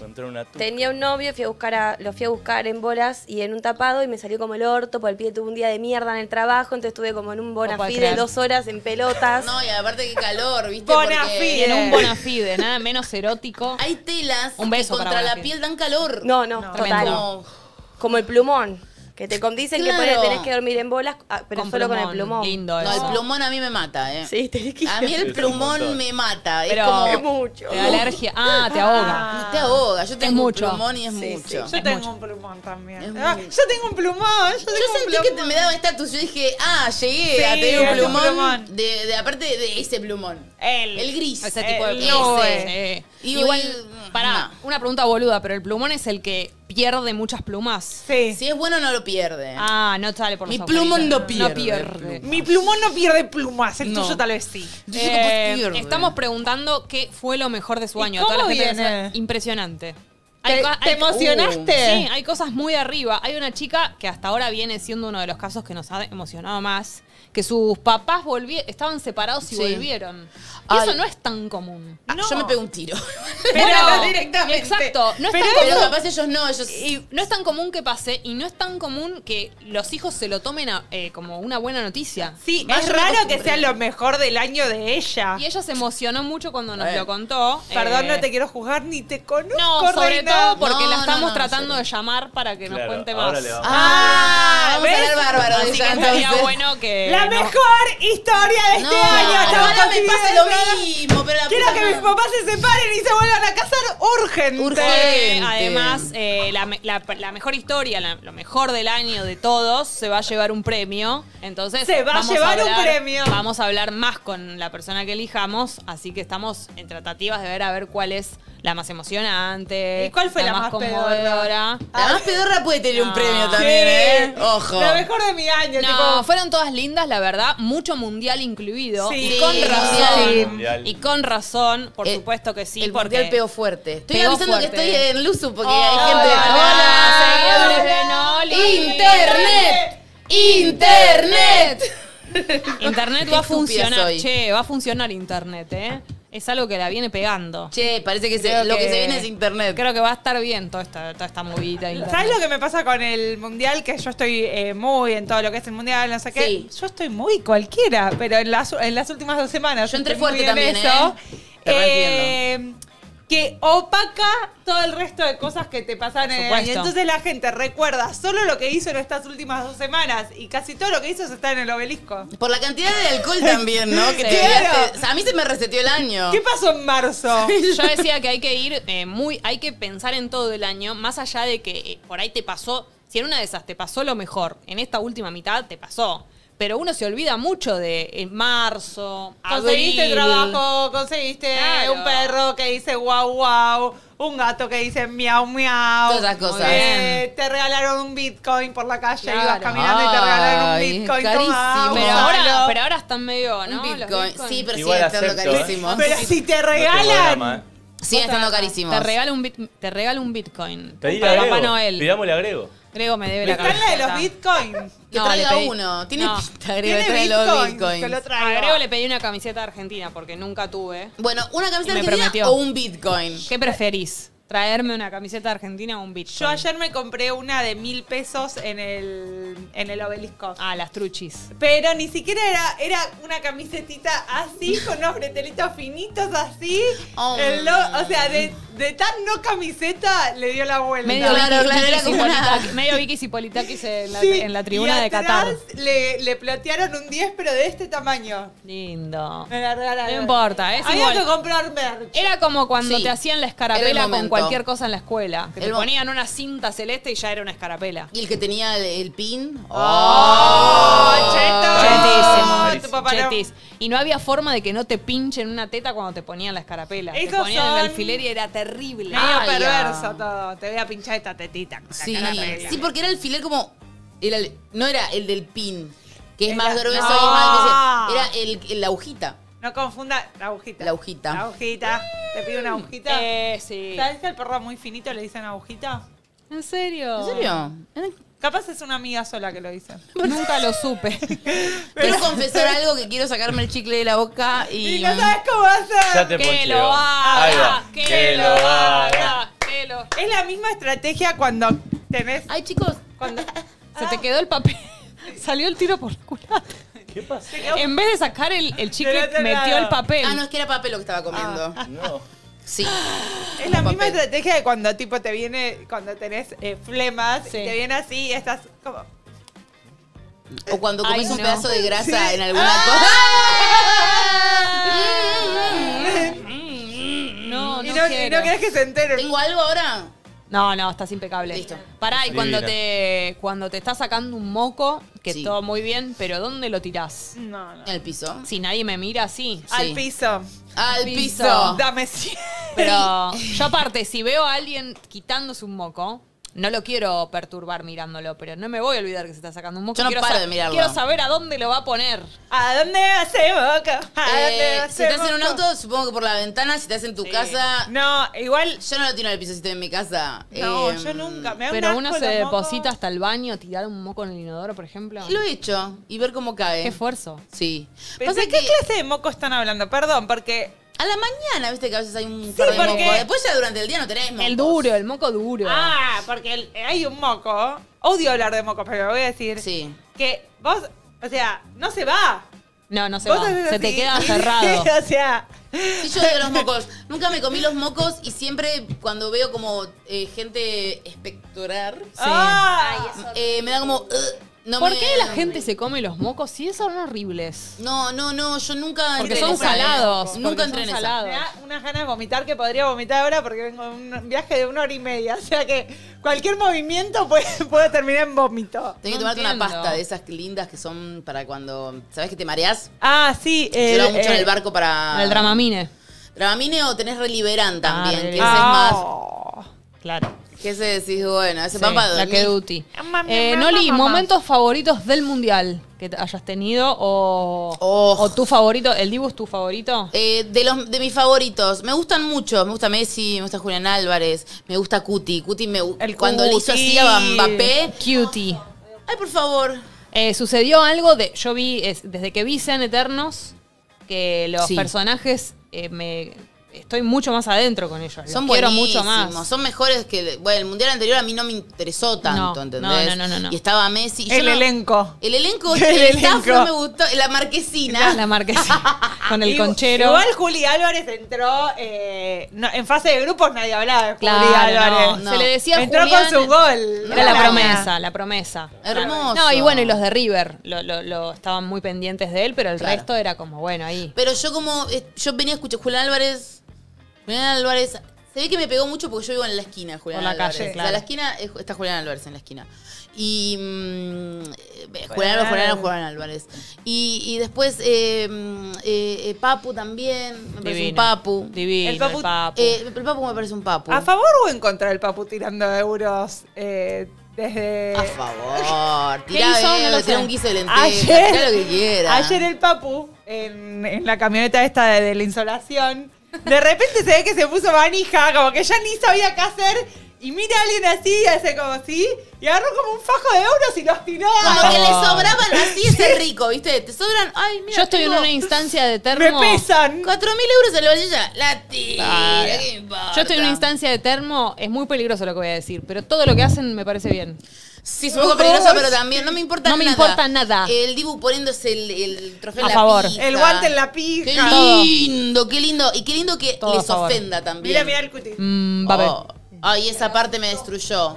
Tenía un novio, fui a buscar a, lo fui a buscar en bolas y en un tapado y me salió como el orto, por el pie tuve un día de mierda en el trabajo, entonces estuve como en un bonafide dos horas en pelotas. No, y aparte qué calor, ¿viste? Bonafide. En un bonafide, nada menos erótico. Hay telas un beso que contra la piel dan calor. No, no, no total. Como, como el plumón. Que te dicen claro. que tenés que dormir en bolas, pero con solo plumón. con el plumón. Lindo eso. No, el plumón a mí me mata, ¿eh? Sí, tenés que ir. A mí el plumón me mata. Pero es como... Es mucho. Te da alergia. Ah, te ahoga. Ah. No te ahoga. Yo tengo mucho. un plumón y es sí, mucho. Sí. Yo es tengo mucho. un plumón también. Ah, yo tengo un plumón. Yo, tengo yo sentí un plumón. que te me daba estatus. Yo dije, ah, llegué sí, a tener un plumón. plumón. De, de, aparte de ese plumón. El, el gris. Ese tipo de plumón. Ese. Sí. Igual, el, pará, no. una pregunta boluda, pero el plumón es el que... Pierde muchas plumas. Sí. Si es bueno, no lo pierde. Ah, no sale por nosotros. Mi plumón no pierde. No pierde. Mi plumón no pierde plumas. El no. tuyo tal vez sí. Eh, estamos preguntando qué fue lo mejor de su año. Toda la gente dice, impresionante. ¿Te, hay, ¿te hay, emocionaste? Uh, sí, hay cosas muy de arriba. Hay una chica que hasta ahora viene siendo uno de los casos que nos ha emocionado más. que sus papás estaban separados y sí. volvieron. Y Ay. eso no es tan común. Ah, no. Yo me pego un tiro. Pero bueno, directamente. Exacto. No es pero tan común. Capaz ellos no. Ellos... Y no es tan común que pase y no es tan común que los hijos se lo tomen a, eh, como una buena noticia. Sí, más es raro que sea lo mejor del año de ella. Y ella se emocionó mucho cuando nos lo contó. Perdón, eh... no te quiero juzgar ni te conozco. No, sobre nada. todo porque no, la estamos no, no, tratando no sé. de llamar para que claro, nos cuente más. Ahora le vamos ah, a ver. Vamos a ver bárbaro. Así que estaría bueno que... La mejor no. historia de este no, año. Estamos ahora me pase lo mismo, pero la quiero que no. mis papás se separen y se vuelvan a casar urgente. urgente. Además, eh, la, la, la mejor historia, la, lo mejor del año de todos, se va a llevar un premio. Entonces, se va a llevar a hablar, un premio. Vamos a hablar más con la persona que elijamos, así que estamos en tratativas de ver a ver cuál es la más emocionante. ¿Y cuál fue la, la más, más conmovedora? La más pedorra puede tener no. un premio también, sí. ¿eh? Ojo. La mejor de mi año. No, tipo... fueron todas lindas, la verdad. Mucho mundial incluido. Sí. Y con razón. Sí. Y con razón, por eh, supuesto que sí. El porque mundial pegó fuerte. Estoy pegó avisando fuerte. que estoy en Luzu porque oh, hay gente... ¡Hola, hola, hola señores de Noli! ¡Internet! ¡Internet! Internet, internet va a funcionar, soy. che, va a funcionar internet, ¿eh? Es algo que la viene pegando. Che, parece que, se, que lo que se viene es internet. Creo que va a estar bien toda esta, toda esta movida. Internet. ¿Sabes lo que me pasa con el mundial? Que yo estoy eh, muy en todo lo que es el mundial, no sé qué. Sí. Yo estoy muy cualquiera, pero en las, en las últimas dos semanas. Yo entré fuerte también, eso, ¿eh? Te eh, que opaca todo el resto de cosas que te pasan en el año. Entonces la gente recuerda solo lo que hizo en estas últimas dos semanas y casi todo lo que hizo está en el obelisco. Por la cantidad de alcohol también, ¿no? Que sí, te claro. te, a mí se me reseteó el año. ¿Qué pasó en marzo? Yo decía que hay que ir eh, muy... Hay que pensar en todo el año, más allá de que eh, por ahí te pasó... Si en una de esas te pasó lo mejor, en esta última mitad te pasó. Pero uno se olvida mucho de en marzo, conseguiste abril. trabajo, conseguiste claro. un perro que dice guau guau, un gato que dice miau miau. Todas esas cosas. Eh, te regalaron un bitcoin por la calle, claro. ibas caminando y te regalaron un bitcoin. Carísimo. Pero ahora, pero ahora están medio, ¿no? Un bitcoin. Sí, pero sigue sí, estando carísimo. ¿Eh? Pero si te regalan... Sí, estando carísimo. Te regalo un, bit, te regalo un bitcoin. Pedí para Papá Noel. Pidámosle a Grego. Grego me debe la cara. ¿Está la de los bitcoins? Que no, traiga pedí... uno. Tiene, no. pinta, Grego, ¿Tiene bitcoins? Los bitcoins. Te lo traigo. A Grego le pedí una camiseta argentina porque nunca tuve. Bueno, ¿una camiseta argentina o un bitcoin? ¿Qué preferís? ¿Traerme una camiseta argentina o un bitcoin? Yo ayer me compré una de mil pesos en el, en el obelisco. Ah, las truchis. Pero ni siquiera era, era una camisetita así, con unos bretelitos finitos así. Oh. Lo, o sea, de, de tan no camiseta le dio la vuelta. Medio claro, Vicky y Politakis en la, sí, en la tribuna de Qatar. Le, le platearon un diez, pero de este tamaño. Lindo. Me la regalaron. No importa. Es Había igual. que comprar merch. Era como cuando sí. te hacían la escarapela con cualquier cosa en la escuela. Que te ponían una cinta celeste y ya era una escarapela. ¿Y el que tenía el, el pin? ¡Oh! oh cheto. Chetis, chetis. Chetis. Y no había forma de que no te pinchen una teta cuando te ponían la escarapela. Te ponían son... el alfiler y era terrible. Medio perverso todo. Te voy a pinchar esta tetita. Sí, sí, porque era el alfiler como... Era el, no era el del pin, que es era, más grueso no. y más... Era el, el, la agujita. No confunda la agujita. La agujita. La agujita. ¿Te pido una agujita? Eh, sí. ¿Sabes que al perro muy finito le dicen agujita? ¿En serio? ¿En serio? Capaz es una amiga sola que lo dice. Nunca lo supe. Quiero confesar algo que quiero sacarme el chicle de la boca y... Y no sabes cómo hacer. ¡Que lo haga! ¡Que lo haga! Es la misma estrategia cuando tenés... Ay, chicos. Cuando... Se te quedó el papel. Salió el tiro por la culata. ¿Qué pasó? En vez de sacar el, el chicle, metió el papel. Ah, no, es que era papel lo que estaba comiendo. Ah. No. Sí. Es Como la papel. misma estrategia de cuando tipo te viene, cuando tenés eh, flemas, sí. y te viene así y estás como... O cuando comes Ay, no. un pedazo de grasa sí. en alguna ah. cosa. No, no y no, quiero. Y no querés que se enteren. ¿Tengo algo ahora? No, no, estás impecable. Listo. Pará, y cuando te, cuando te estás sacando un moco, que sí. todo muy bien, pero ¿dónde lo tirás? No, no. ¿Al piso? Si nadie me mira, sí. sí. Al piso. Al piso. piso. Dame cien. Pero yo aparte, si veo a alguien quitándose un moco, No lo quiero perturbar mirándolo, pero no me voy a olvidar que se está sacando un moco. Yo no quiero paro de mirarlo. Quiero saber a dónde lo va a poner. ¿A dónde hace boca? ¿A dónde eh, hace si estás boca? En un auto, supongo que por la ventana. Si estás en tu sí. casa... No, igual... Yo no lo tiro en el piso si estoy en mi casa. No, eh, yo nunca. Me da pero un asco uno se deposita hasta el baño, tirar un moco en el inodoro, por ejemplo. Lo he hecho. Y ver cómo cae. Qué esfuerzo. Sí. Pero ¿de qué que... clase de moco están hablando? Perdón, porque... A la mañana, viste que a veces hay un sí, par de porque moco. Después ya durante el día no tenés mocos. El duro, el moco duro. Ah, porque el, hay un moco. Odio hablar de mocos, pero lo voy a decir. Sí. Que vos, o sea, no se va. No, no se va. Se así. Te queda cerrado. O sea... Sí, yo de los mocos. Nunca me comí los mocos y siempre cuando veo como eh, gente espectorar... Sí. Ah, ay, eso eh, me da como... Uh, No ¿Por me... qué la gente se come los mocos si esos son horribles? No, no, no, yo nunca... Porque son salados. Porque nunca entré en eso. Me da unas ganas de vomitar que podría vomitar ahora porque vengo de un viaje de una hora y media. O sea que cualquier movimiento puede, puede terminar en vómito. Tenés que tomarte no una pasta de esas lindas que son para cuando... ¿Sabés que te mareás? Ah, sí. Eh, yo lo hago mucho eh, en el barco para... El Dramamine. Dramamine o tenés Reliberán también, ah, que ese oh. es más... Claro. ¿Qué se decís? Bueno, ese sí, pampa la que duty. Eh, Noli, momentos favoritos del mundial que hayas tenido o, oh. o tu favorito. ¿El Dibu es tu favorito? Eh, de los de mis favoritos. Me gustan mucho. Me gusta Messi, me gusta Julián Álvarez, me gusta Cuti. Cuti me el cuando Cuti. Le hizo así a Mbappé. Cuti. Ay, por favor. Eh, sucedió algo de. Yo vi, es, desde que vi Sean Eternos, que los sí. personajes eh, me. Estoy mucho más adentro con ellos. Son buenos mucho más. Son mejores que... Bueno, el mundial anterior a mí no me interesó tanto, no, ¿entendés? No, no, no, no. Y estaba Messi. Y el yo elenco. No, el elenco. El, el elenco. No me gustó. La marquesina. La marquesina. Con el y, conchero. Igual Juli Álvarez entró... Eh, no, en fase de grupos nadie hablaba de claro, Juli Álvarez. No, no. Se le decía entró Julián, con su gol. No era la nada. promesa, la promesa. Hermoso. No, y bueno, y los de River lo, lo, lo estaban muy pendientes de él, pero el claro. resto era como, bueno, ahí. Pero yo como... Yo venía a escuchar Julián Álvarez... Julián Álvarez, se ve que me pegó mucho porque yo vivo en la esquina, Julián Por la Álvarez. Calle, claro. O sea, la esquina, está Julián Álvarez en la esquina. Y mmm, Julián, Julián Álvarez, Julián, Julián Álvarez. Y, y después eh, eh, eh, Papu también, me divino, parece un Papu. Divino, el Papu. El Papu. Eh, el Papu me parece un Papu. ¿A favor o en contra del Papu tirando euros? Eh, Desde... A favor, tirá hizo? No tirá un guiso de lenteja, ayer, tirá lo que quiera. Ayer el Papu, en, en la camioneta esta de, de la insolación, de repente se ve que se puso manija, como que ya ni sabía qué hacer, y mira a alguien así, y hace como así, y agarró como un fajo de euros y los tiró. Como ¡oh! que le sobraban así, ese rico, ¿viste? Te sobran, ay, mira. Yo estoy tengo... en una instancia de termo. Me pesan. cuatro mil euros en la bolsilla, la tira, claro. ¿Qué importa? Yo estoy en una instancia de termo, es muy peligroso lo que voy a decir, pero todo lo que hacen me parece bien. Sí, es un poco peligroso, pero también no me importa nada. No me nada. importa nada. El Dibu poniéndose el, el trofeo en la favor. pija. El guante en la pija. Qué lindo, qué lindo. Y qué lindo que todo les ofenda también. Mira, mira el Cuti. Mm, va oh. Ay, esa parte me destruyó.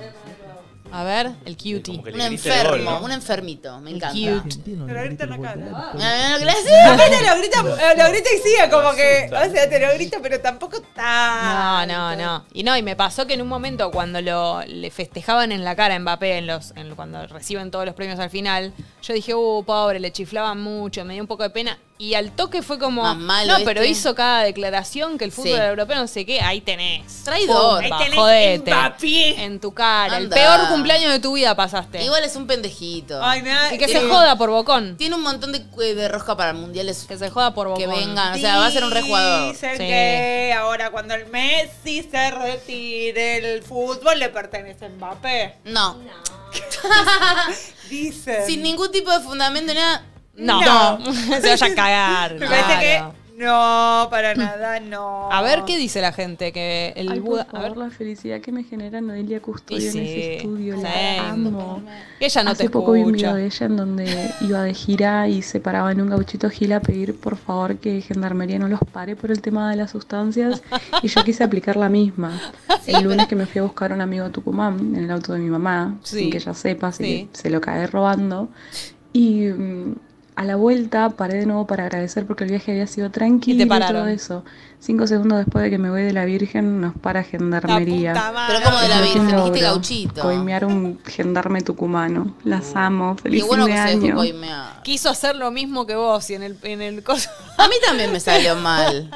A ver, el Cutie. Un enfermo, gol, ¿no? Un enfermito. Me encanta. El cute. Pero grita en la cara. Ah, no, sí, aparte lo grita, lo grita y sigue como que... O sea, te lo grita, pero tampoco tan... No, no, no. Y no, y me pasó que en un momento cuando lo, le festejaban en la cara a Mbappé, en los, en, cuando reciben todos los premios al final, yo dije, uh, pobre, le chiflaban mucho, me dio un poco de pena. Y al toque fue como... Mamá, no, este. Pero hizo cada declaración que el fútbol sí. europeo no sé qué. Ahí tenés. Traidor. Ahí tenés jodete. Mbappé. En tu cara. Anda. El peor cumpleaños de tu vida pasaste. Igual es un pendejito. Ay, nada. Y que tiene, se joda por Bocón. Tiene un montón de, de rosca para mundiales. Que se joda por Bocón. Que vengan. O sea, va a ser un rejugador. Dicen sí. que ahora cuando el Messi se retire el fútbol le pertenece a Mbappé. No. No. Dicen. Sin ningún tipo de fundamento, nada. No, no. Se vaya a cagar. Me parece claro. que no, para nada, no. A ver qué dice la gente. Que el Ay, Buda, por favor, a ver. La felicidad que me genera Noelia Custodio sí, en ese estudio. Sí. La amo. Ella no Hace te poco escucha. Vi un video de ella en donde iba de gira y se paraba en un gauchito gil a pedir por favor que Gendarmería no los pare por el tema de las sustancias y yo quise aplicar la misma. Sí, el lunes pero... que me fui a buscar a un amigo de Tucumán en el auto de mi mamá, sí. sin que ella sepa, así sí. que se lo cae robando. Y... A la vuelta paré de nuevo para agradecer porque el viaje había sido tranquilo y, y todo eso. Cinco segundos después de que me voy de la Virgen nos para Gendarmería. Pero como de la Virgen, dijiste gauchito. Coimear un gendarme tucumano. Las amo. Feliz bueno que año. Se dejó coimear. Quiso hacer lo mismo que vos y en el, en el coso. A mí también me salió mal.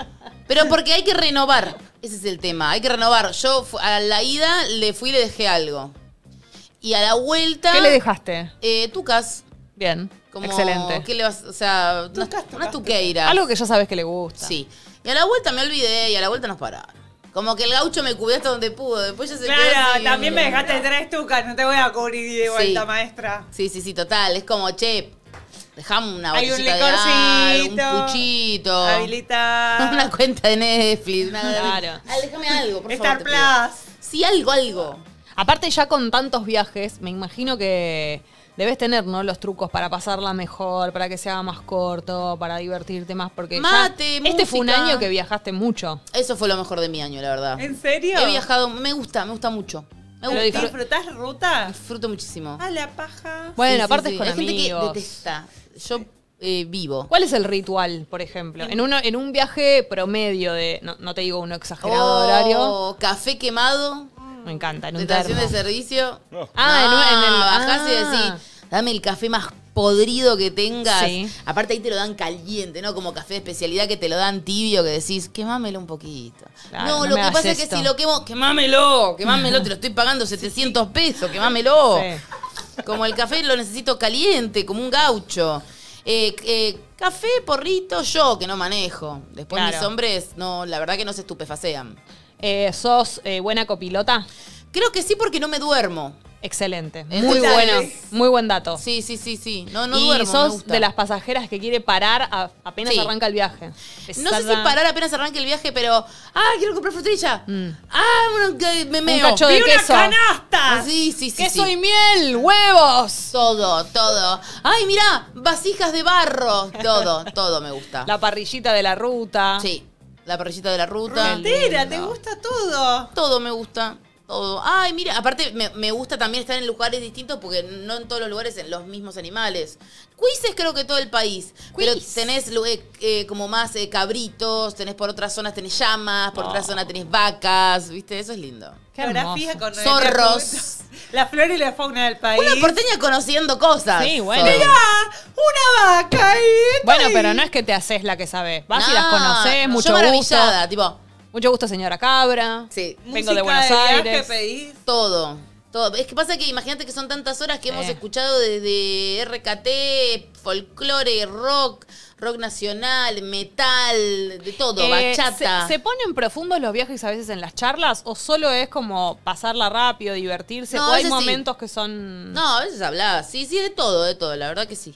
Pero porque hay que renovar. Ese es el tema. Hay que renovar. Yo a la ida le fui y le dejé algo. Y a la vuelta... ¿Qué le dejaste? Eh, tucas. Bien, como, excelente. ¿Qué le vas, o sea, tucas, una, tucas, una tuqueira. Algo que ya sabes que le gusta. Sí. Y a la vuelta me olvidé y a la vuelta nos pararon. Como que el gaucho me cubrió hasta donde pudo. Después ya se claro, quedó. Claro, también me dejaste tres tucas. No te voy a cubrir de vuelta, sí. maestra. Sí, sí, sí, total. Es como, che, dejame una bolsita de algo, un puchito. Habilita. Una cuenta de Netflix. Una claro. De... Déjame algo, por Star favor. Star Plus. Sí, algo, algo. Aparte, ya con tantos viajes, me imagino que debes tener, ¿no?, los trucos para pasarla mejor, para que sea más corto, para divertirte más, porque Mate, ya este fue un año que viajaste mucho. Eso fue lo mejor de mi año, la verdad. ¿En serio? He viajado, me gusta, me gusta mucho. Me gusta. ¿Pero disfrutás ruta? Disfruto muchísimo. A la paja. Bueno, sí, aparte sí, es con amigos. Hay gente que detesta. Yo eh, vivo. ¿Cuál es el ritual, por ejemplo? En, en, uno, en un viaje promedio de, no, no te digo uno exagerado oh, horario. Café quemado. Me encanta, en un Estación de servicio. Oh. Ah, no, en el... Bajás ah. y decís, dame el café más podrido que tengas. Sí. Aparte ahí te lo dan caliente, ¿no? Como café de especialidad que te lo dan tibio, que decís, quemámelo un poquito. Claro, no, no, lo que pasa esto. es que si lo quemo, quemámelo, quemámelo, te lo estoy pagando setecientos pesos, quemámelo. Sí. Como el café lo necesito caliente, como un gaucho. Eh, eh, café, porrito, yo, que no manejo. Después claro. mis hombres, no, la verdad que no se estupefacean. Eh, ¿Sos eh, buena copilota? Creo que sí, porque no me duermo. Excelente. Muy bueno. Muy buen dato. Sí, sí, sí, sí. No, no y duermo. Y sos me gusta. de las pasajeras que quiere parar a, apenas sí. arranca el viaje. Pesada. No sé si parar apenas arranca el viaje, pero... ¡Ah, quiero comprar frutilla! Mm. ¡Ah, bueno, me meo! ¡Un cacho de queso! ¡Una canasta! Sí, sí, sí. ¡Queso sí. y miel! ¡Huevos! Todo, todo. ¡Ay, mirá! Vasijas de barro. Todo, todo me gusta. La parrillita de la ruta. Sí. La parrillita de la ruta. Rutera, ¿te gusta todo? Todo me gusta, todo. Ay, mira, aparte me, me gusta también estar en lugares distintos porque no en todos los lugares en los mismos animales. Cuises creo que todo el país. Quiz. Pero tenés eh, como más eh, cabritos, tenés por otras zonas tenés llamas, por oh. otras zonas tenés vacas, ¿viste? Eso es lindo. Geografía con zorros. La flora y la fauna del país. Una porteña conociendo cosas. Sí, bueno. So. Mirá, una vaca ahí. Bueno, ahí. pero no es que te haces la que sabes. Vas no, y las conoces, no, mucho yo maravillada, gusto. tipo. Mucho gusto, señora Cabra. Sí. Vengo de Buenos de Aires. Pedís. Todo. Todo. Es que pasa que imagínate que son tantas horas que eh. hemos escuchado desde R K T, folclore, rock, rock nacional, metal, de todo, eh, bachata. ¿se, ¿Se ponen profundos los viajes a veces en las charlas o solo es como pasarla rápido, divertirse? No, ¿O hay momentos sí. que son...? No, a veces hablás. Sí, sí, de todo, de todo, la verdad que sí.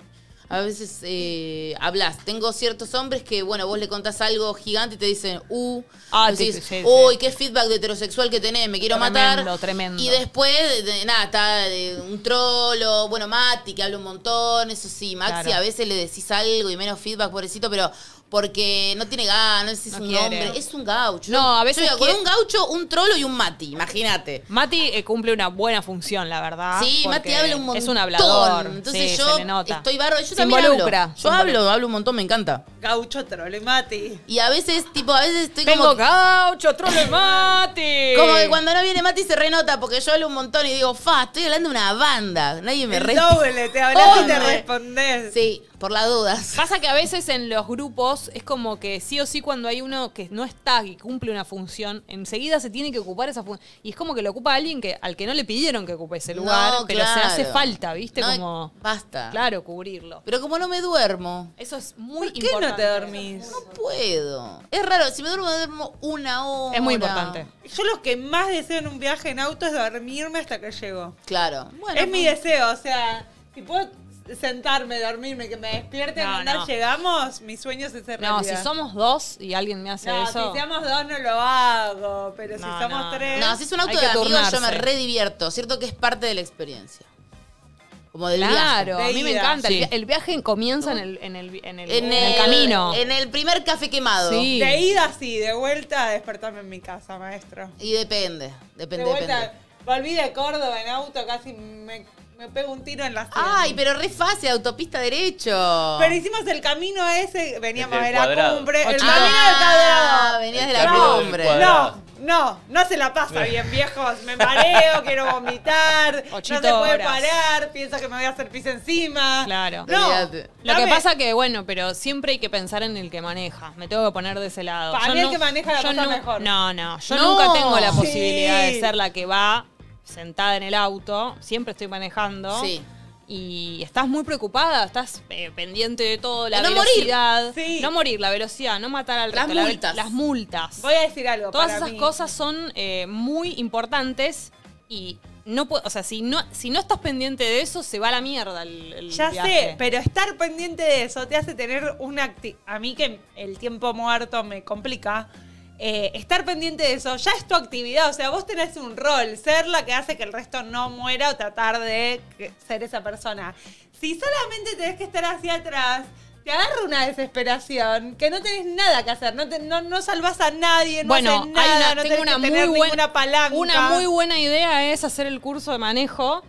A veces eh, hablas. Tengo ciertos hombres que, bueno, vos le contás algo gigante y te dicen, uh, ah, decís, sí, sí, sí. uy, qué feedback de heterosexual que tenés, me quiero tremendo, matar. Tremendo. Y después, de, nada, está de, un trolo, bueno, Mati, que habla un montón, eso sí, Maxi, claro. a veces le decís algo y menos feedback, pobrecito, pero porque no tiene ganas, no sé si es no un quiere. hombre, es un gaucho. No, a veces. Yo digo, quiere... con un gaucho, un trolo y un Mati, imagínate. Mati eh, cumple una buena función, la verdad. Sí, Mati habla un montón. Es un hablador. Entonces sí, yo estoy barro. Yo también involucra. hablo. Yo hablo, hablo un montón, me encanta. Gaucho, trolo y Mati. Y a veces, tipo, a veces estoy Tengo como. Tengo gaucho, trolo y Mati. Como que cuando no viene Mati se renota porque yo hablo un montón y digo, fa, estoy hablando de una banda. Nadie me responde. Doble, te hablas y te respondés. Sí. Por las dudas. Pasa que a veces en los grupos es como que sí o sí cuando hay uno que no está y cumple una función, enseguida se tiene que ocupar esa función. Y es como que lo ocupa alguien que al que no le pidieron que ocupe ese lugar, no, pero claro. se hace falta, ¿viste? No, como basta. Claro, cubrirlo. Pero como no me duermo. Eso es muy ¿Por qué importante. ¿Por no te dormís? No puedo. Es raro, si me duermo, me duermo una hora. Es muy importante. Yo lo que más deseo en un viaje en auto es dormirme hasta que llego. Claro. Bueno, es pues... mi deseo, o sea, si puedo... sentarme, dormirme, que me despierten no, andar no. llegamos, mis sueños se realidad. No, si somos dos y alguien me hace no, eso. No, si somos dos no lo hago, pero no, si somos no. tres. No, si es un auto de amigos yo me redivierto, cierto que es parte de la experiencia. Como del claro, viaje. a mí me encanta. Sí. El viaje comienza en el, en el, en el, en en el, el camino. En el primer café quemado. Sí. De ida sí, de vuelta despertarme en mi casa, maestro. Y depende, depende, de vuelta, depende. Volví de Córdoba en auto, casi me... Me pego un tiro en la sien. Ay, pero re fácil, autopista derecho. Pero hicimos el camino ese, veníamos de la cuadrado. cumbre. El ah, camino del cuadrado. Venías de la no, cumbre. No, no, no se la pasa bien, viejos. Me mareo, quiero vomitar, Ochito no se puede horas. parar, pienso que me voy a hacer pis encima. Claro. No, lo dame. que pasa que, bueno, pero siempre hay que pensar en el que maneja. Me tengo que poner de ese lado. Para yo mí no, el que maneja la pasa mejor. No, no, yo no. nunca tengo la posibilidad sí. de ser la que va... sentada en el auto, siempre estoy manejando. Sí. Y estás muy preocupada, estás eh, pendiente de todo, la no velocidad. Morir. Sí. No morir, la velocidad, no matar al resto. Las multas. La, las multas. Voy a decir algo. Todas para esas mí. cosas son eh, muy importantes y no puedo, o sea, si no, si no estás pendiente de eso, se va a la mierda el, el Ya viaje. sé, pero estar pendiente de eso te hace tener una actividad. A mí que el tiempo muerto me complica. Eh, estar pendiente de eso ya es tu actividad, o sea, vos tenés un rol, ser la que hace que el resto no muera o tratar de ser esa persona. Si solamente tenés que estar hacia atrás, te agarra una desesperación que no tenés nada que hacer, no, te, no, no salvás a nadie, no bueno, haces nada, una, no tenés una que tener muy ninguna buen, palanca. Una muy buena idea es hacer el curso de manejo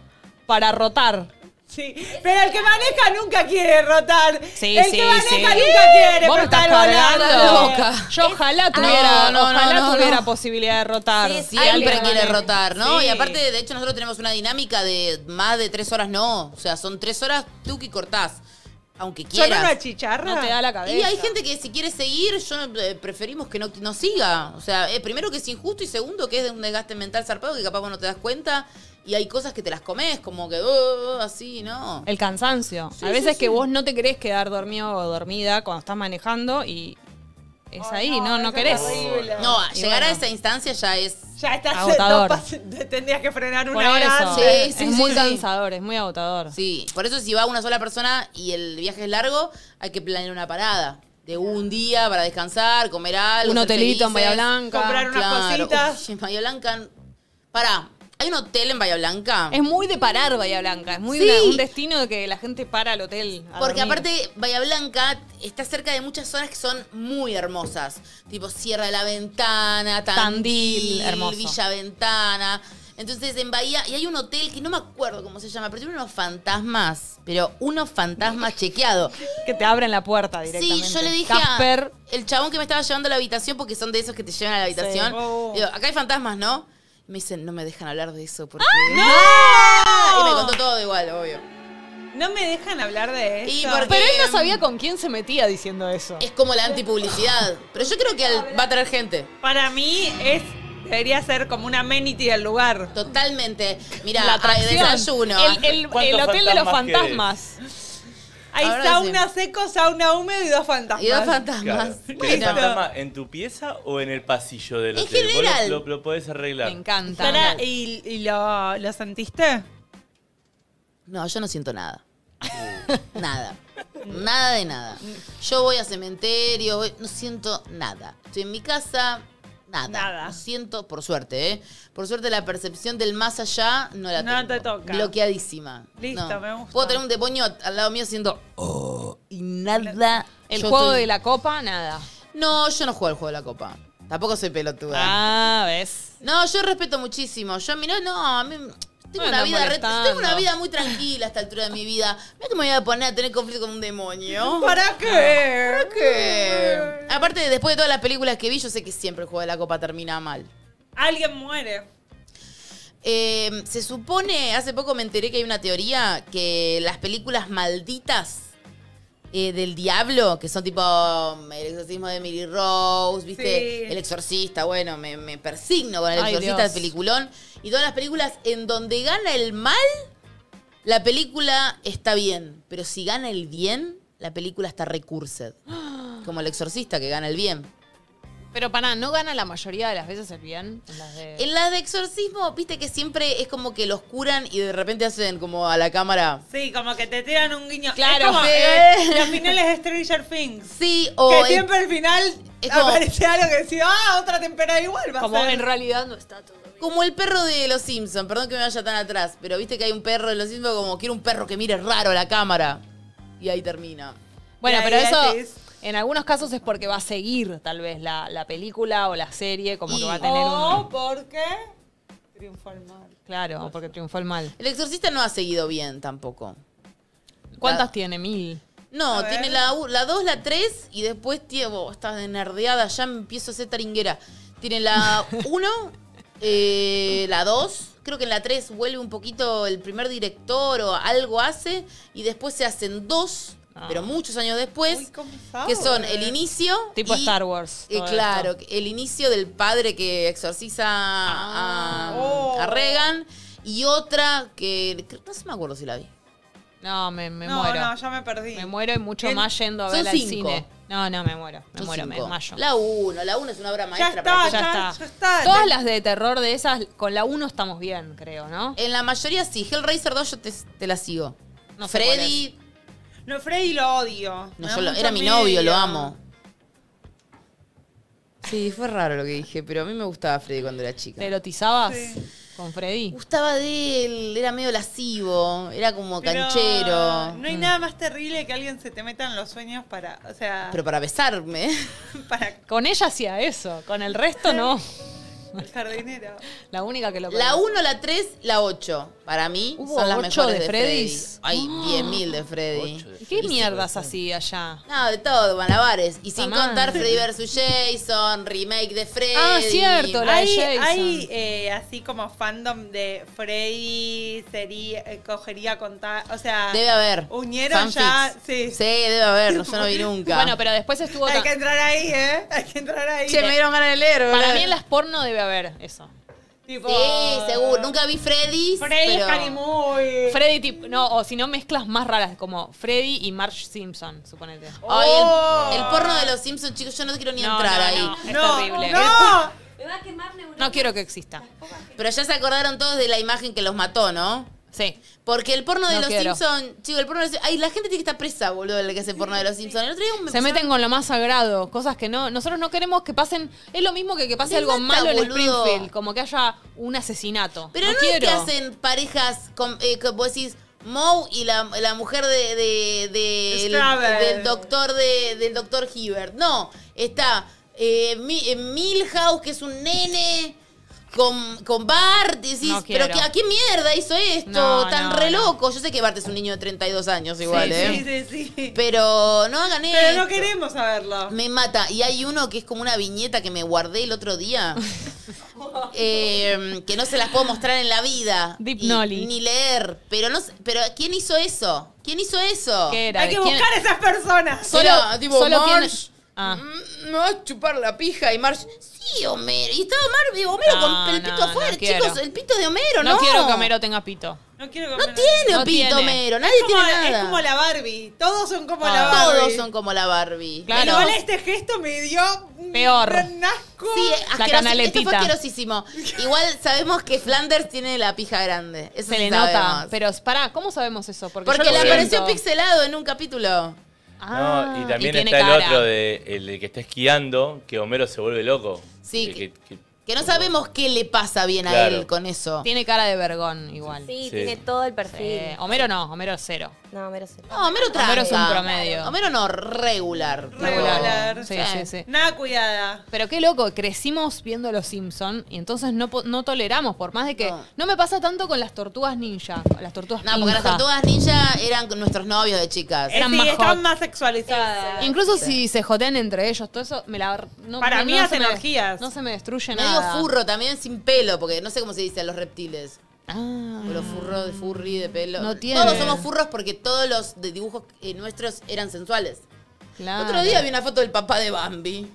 para rotar. Sí, pero el que maneja nunca quiere rotar. Sí, el sí, que maneja sí. nunca quiere ¿Vos rotar loca. Yo ojalá tuviera, no, no, ojalá no, no, tuviera no. posibilidad de rotar. Sí, siempre quiere rotar, ¿no? Sí. Y aparte, de hecho, nosotros tenemos una dinámica de más de tres horas no. O sea, son tres horas tú que cortás. Aunque quieras. Solo una chicharra. No te da la cabeza. Y hay gente que si quiere seguir, yo eh, preferimos que no, no siga. O sea, eh, primero que es injusto y segundo que es de un desgaste mental zarpado que capaz vos no te das cuenta. Y hay cosas que te las comes, como que uh, así, ¿no? El cansancio. Sí, a veces sí, sí. que vos no te querés quedar dormido o dormida cuando estás manejando y es oh, ahí, ¿no? No, no querés. No, y llegar bueno. a esa instancia ya es Ya estás agotador. No, tendrías que frenar una hora. Sí, sí, es sí, muy sí. cansador, es muy agotador. Sí, por eso si va una sola persona y el viaje es largo, hay que planear una parada. De un día para descansar, comer algo. Un hotelito felices, en Bahía Blanca. Comprar unas claro. cositas. Uf, en Bahía Blanca, pará. ¿Hay un hotel en Bahía Blanca? Es muy de parar Bahía Blanca. Es muy sí. una, un destino de que la gente para al hotel. Porque dormir. aparte, Bahía Blanca está cerca de muchas zonas que son muy hermosas. Tipo Sierra de la Ventana, Tandil, Tandil hermoso. Villa Ventana. Entonces en Bahía... Y hay un hotel que no me acuerdo cómo se llama, pero tiene unos fantasmas. Pero unos fantasmas chequeados. Que te abren la puerta directamente. Sí, yo le dije Casper. a el chabón que me estaba llevando a la habitación, porque son de esos que te llevan a la habitación. Sí. Oh. Digo, acá hay fantasmas, ¿no? Me dicen, no me dejan hablar de eso porque... ¡Ah, no! Y me contó todo igual, obvio. No me dejan hablar de eso. Porque... Pero él no sabía con quién se metía diciendo eso. Es como la antipublicidad. Pero yo creo que él va a traer gente. Para mí es... Debería ser como una amenity del lugar. Totalmente. Mirá, hay desayuno. El, el, el hotel de los fantasmas. Hay Ahora sauna sí. seco, sauna húmedo y dos fantasmas. Y dos fantasmas. Claro. Bueno. ¿Fantasma en tu pieza o en el pasillo del hotel? En general. Lo, lo, lo podés arreglar. Me encanta. Sara, ¿y, y lo, lo sentiste? No, yo no siento nada. Nada. Nada de nada. Yo voy a cementerio, voy, no siento nada. Estoy en mi casa, nada. Nada. No siento, por suerte, ¿eh? Por suerte la percepción del más allá no la tengo. No te toca. Bloqueadísima. Listo, no. me gusta. Puedo tener un demonio al lado mío siendo... Oh, y nada. ¿El yo juego estoy... de la copa? Nada. No, yo no juego al juego de la copa. Tampoco soy pelotuda. Ah, ¿ves? No, yo respeto muchísimo. Yo, mirá, no, a mí... Tengo, bueno, una vida re, tengo una vida muy tranquila a esta altura de mi vida. Mira que me voy a poner a tener conflicto con un demonio. ¿Para qué? ¿Para qué? Aparte, después de todas las películas que vi, yo sé que siempre el juego de la copa termina mal. Alguien muere. Eh, se supone, hace poco me enteré que hay una teoría que las películas malditas eh, del diablo, que son tipo El exorcismo de Emily Rose, ¿viste? Sí. El exorcista, bueno, me, me persigno con El Ay, exorcista, Dios. el peliculón. Y todas las películas en donde gana el mal, la película está bien. Pero si gana el bien, la película está recursed. Como El exorcista, que gana el bien. Pero para ¿no gana la mayoría de las veces el bien? En las de, en las de exorcismo, viste que siempre es como que los curan y de repente hacen como a la cámara. Sí, como que te tiran un guiño. Claro. Es como, eh, los finales de Stranger Things. Sí, o... Que es, siempre al final como, aparece algo que decía, ah, otra temporada igual va a ser. Como en realidad no está todo. Como el perro de Los Simpsons, perdón que me vaya tan atrás, pero viste que hay un perro de Los Simpsons como quiero un perro que mire raro la cámara. Y ahí termina. Bueno, pero eso es, en algunos casos es porque va a seguir tal vez la, la película o la serie, como y, que va a tener oh, un... O porque triunfó el mal. Claro, o porque triunfó el mal. El exorcista no ha seguido bien tampoco. ¿Cuántas la... tiene? ¿Mil? No, tiene la, la dos, la tres y después, tío, oh, estás de nerdeada, ya empiezo a ser taringuera. Tiene la uno... Eh, la dos, creo que en la tres vuelve un poquito el primer director o algo hace y después se hacen dos, ah. pero muchos años después, que son el inicio tipo y, Star Wars, eh, claro, esto. el inicio del padre que exorciza ah. a, oh. a Regan Y otra que no sé, me acuerdo si la vi. No, me, me no, muero. No, no, ya me perdí. Me muero y mucho el, más yendo a ver al cine. No, no, me muero. Me Son muero, cinco. me desmayo. La uno, la uno es una obra maestra. Ya está, para ya, ya, está. ya está. Todas las de terror de esas, con la uno estamos bien, creo, ¿no? En la mayoría sí. Hellraiser dos yo te, te la sigo. No sé Freddy. No, Freddy lo odio. No, yo lo, era mi novio, lo amo. Sí, fue raro lo que dije, pero a mí me gustaba Freddy cuando era chica. ¿Te erotizabas? Sí. Con Freddy. Gustaba de él, era medio lascivo, era como pero canchero. No hay mm. nada más terrible que alguien se te meta en los sueños para, o sea... Pero para besarme. Para... Con ella hacía eso, con el resto no. El jardinero. La única que lo conoce. La uno, la tres, la ocho. Para mí uh, son las mejores de Freddy's. Hay diez mil de Freddy. Oh, de ¿Qué mierdas así allá? No, de todo, malabares. Y sin contar Freddy versus. Jason, remake de Freddy. Ah, cierto, la hay, de Jason. Hay eh, así como fandom de Freddy, sería, eh, cogería contar, o sea... Debe haber. Unieron ya... Sí. sí, debe haber, yo no vi nunca. Bueno, pero después estuvo... Hay que entrar ahí, ¿eh? Hay que entrar ahí. Che, me dieron ganas de leer. ¿Verdad? Para mí en las porno debe a ver eso. Tipo, sí, seguro. Nunca vi Freddy. Freddy es Carimuy. Freddy, tipo, no, o si no mezclas más raras, como Freddy y Marge Simpson, suponete. Oh. Ay, el, el porno de los Simpsons, chicos, yo no quiero ni no, entrar no, ahí. No, es no, terrible. No. Me va a quemar neuronas. No quiero que exista. Pero ya se acordaron todos de la imagen que los mató, ¿no? Sí. Porque el porno de no los quiero. Simpsons, chicos, el porno de los Simpsons. Ay, la gente tiene que estar presa, boludo, el que hace porno de los Simpsons. El otro día me Se meten con lo más sagrado, cosas que no. Nosotros no queremos que pasen. Es lo mismo que que pase algo mata, malo en boludo. Springfield, como que haya un asesinato. Pero no, no quiero. Es que hacen parejas, con, eh, que vos decís, Moe y la, la mujer de, de, de el, del doctor de, del doctor Hibbert. No, está eh, Milhouse, que es un nene. Con, con Bart, decís, no pero ¿a qué mierda hizo esto? No, Tan no, re loco. No. Yo sé que Bart es un niño de treinta y dos años igual, sí, ¿eh? Sí, sí, sí. Pero no hagan eso. Pero no queremos saberlo. Me mata. Y hay uno que es como una viñeta que me guardé el otro día. eh, que no se las puedo mostrar en la vida. Deep y, Noli. Ni leer. Pero no pero ¿quién hizo eso? ¿Quién hizo eso? ¿Qué era? Hay que ¿Quién? buscar a esas personas. Solo, solo tipo, solo Ah. No vas a chupar la pija y Marge. Sí, Homero. Y estaba Marge, Homero no, con el pito no, afuera. No Chicos, el pito de Homero, ¿no? No quiero que Homero tenga pito. No, quiero que Homero... no tiene no pito tiene. Homero. Nadie es como, tiene nada. Es como la Barbie. Todos son como no, la Barbie. Todos son como la Barbie. Claro. Pero igual este gesto me dio peor. Un asco. Sí, la canaletita. Esto fue asquerosísimo. Igual sabemos que Flanders tiene la pija grande. Eso Se sí le sabemos. nota. Pero pará, ¿cómo sabemos eso? Porque, Porque le apareció pixelado en un capítulo. Ah, no, y también y está cara. el otro de el de que está esquiando, que Homero se vuelve loco. Sí, que, que, que, que no sabemos qué le pasa bien claro. a él con eso. Tiene cara de vergón igual. Sí, sí. tiene todo el perfil. Eh, Homero no, Homero cero. No, Homero cero. No, Homero tranca. Homero es un promedio. Homero no, regular. Regular. No. Sí, sí, sí, sí. Nada cuidada. Pero qué loco, crecimos viendo Los Simpsons y entonces no, no toleramos, por más de que... No. no me pasa tanto con las tortugas ninja, las tortugas No, pinja. porque las tortugas ninja eran nuestros novios de chicas. Eran sí, más están hot. más sexualizadas. Incluso sí. si se jotean entre ellos, todo eso... Me la, no, Para no, mí no hacen orgías. No se me destruye me nada. Medio furro también, sin pelo, porque no sé cómo se dice a los reptiles. Ah. Pero furro, de furry, de pelo. No tiene. Todos somos furros porque todos los de dibujos eh, nuestros eran sensuales. Claro. Otro día vi una foto del papá de Bambi.